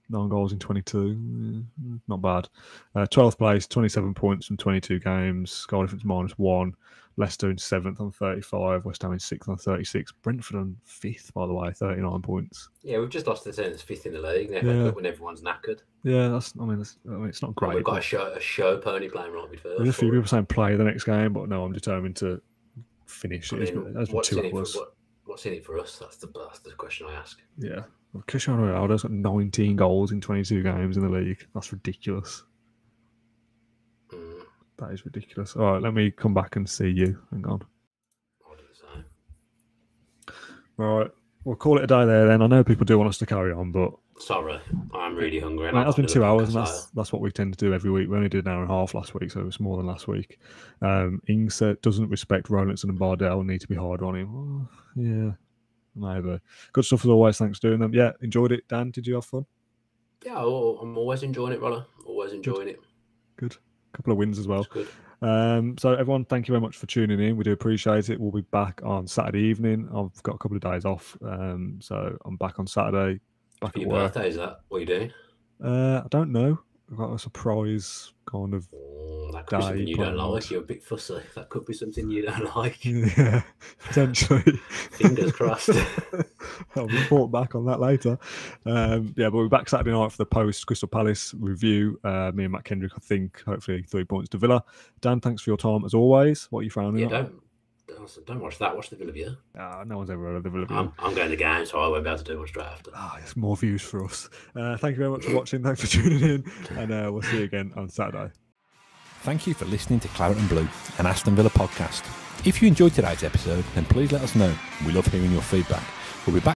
Nine goals in twenty-two. Not bad. Uh, twelfth place, twenty-seven points from twenty-two games. Goal difference minus one. Leicester in seventh on thirty-five. West Ham in sixth on thirty-six. Brentford on fifth, by the way, thirty-nine points. Yeah, we've just lost the team that's fifth in the league. Never yeah. When everyone's knackered. Yeah, that's. I mean, that's, I mean it's not great. Well, we've got a show, a show pony playing right midfield. There's a few people saying play the next game, but no, I'm determined to finish. I mean, it. That's what two hours. What, what's in it for us? That's the, that's the question I ask. Yeah. Cristiano Ronaldo's got nineteen goals in twenty-two games in the league. That's ridiculous. Mm. That is ridiculous. All right, let me come back and see you. Hang on. All right, we'll call it a day there then. I know people do want us to carry on, but... Sorry, I'm really hungry. And it has been two hours, and that's that's what we tend to do every week. We only did an hour and a half last week, so it was more than last week. Um, Ings doesn't respect Rowlandson and Bardell. Need to be hard on him. Oh, yeah. Neither. Good stuff as always. Thanks for doing them. Yeah, enjoyed it. Dan, did you have fun? Yeah, I'm always enjoying it, Roller. Always enjoying good. it. Good. A couple of wins as well. That's good. Um, so, everyone, thank you very much for tuning in. We do appreciate it. We'll be back on Saturday evening. I've got a couple of days off, um, so I'm back on Saturday. Back at your work. Birthday, is that what you do? Uh, I don't know. I've got a surprise kind of mm, that could day. Be something you planned. Don't like. You're a bit fussy. That could be something you don't like. Yeah, potentially. Fingers crossed. I'll report back on that later. Um, yeah, but we're back Saturday night for the post Crystal Palace review. Uh, me and Matt Kendrick, I think, hopefully three points to Villa. Dan, thanks for your time as always. What are you frowning at? Yeah, don't, don't, don't watch that. Watch the Villa View. Uh, no one's ever heard of the Villa View. I'm, I'm going to the game, so I won't be able to do much right after. Ah, it's more views for us. Uh, thank you very much for watching. Thanks for tuning in. And uh, we'll see you again on Saturday. Thank you for listening to Claret and Blue, an Aston Villa podcast. If you enjoyed today's episode, then please let us know. We love hearing your feedback. We'll be back.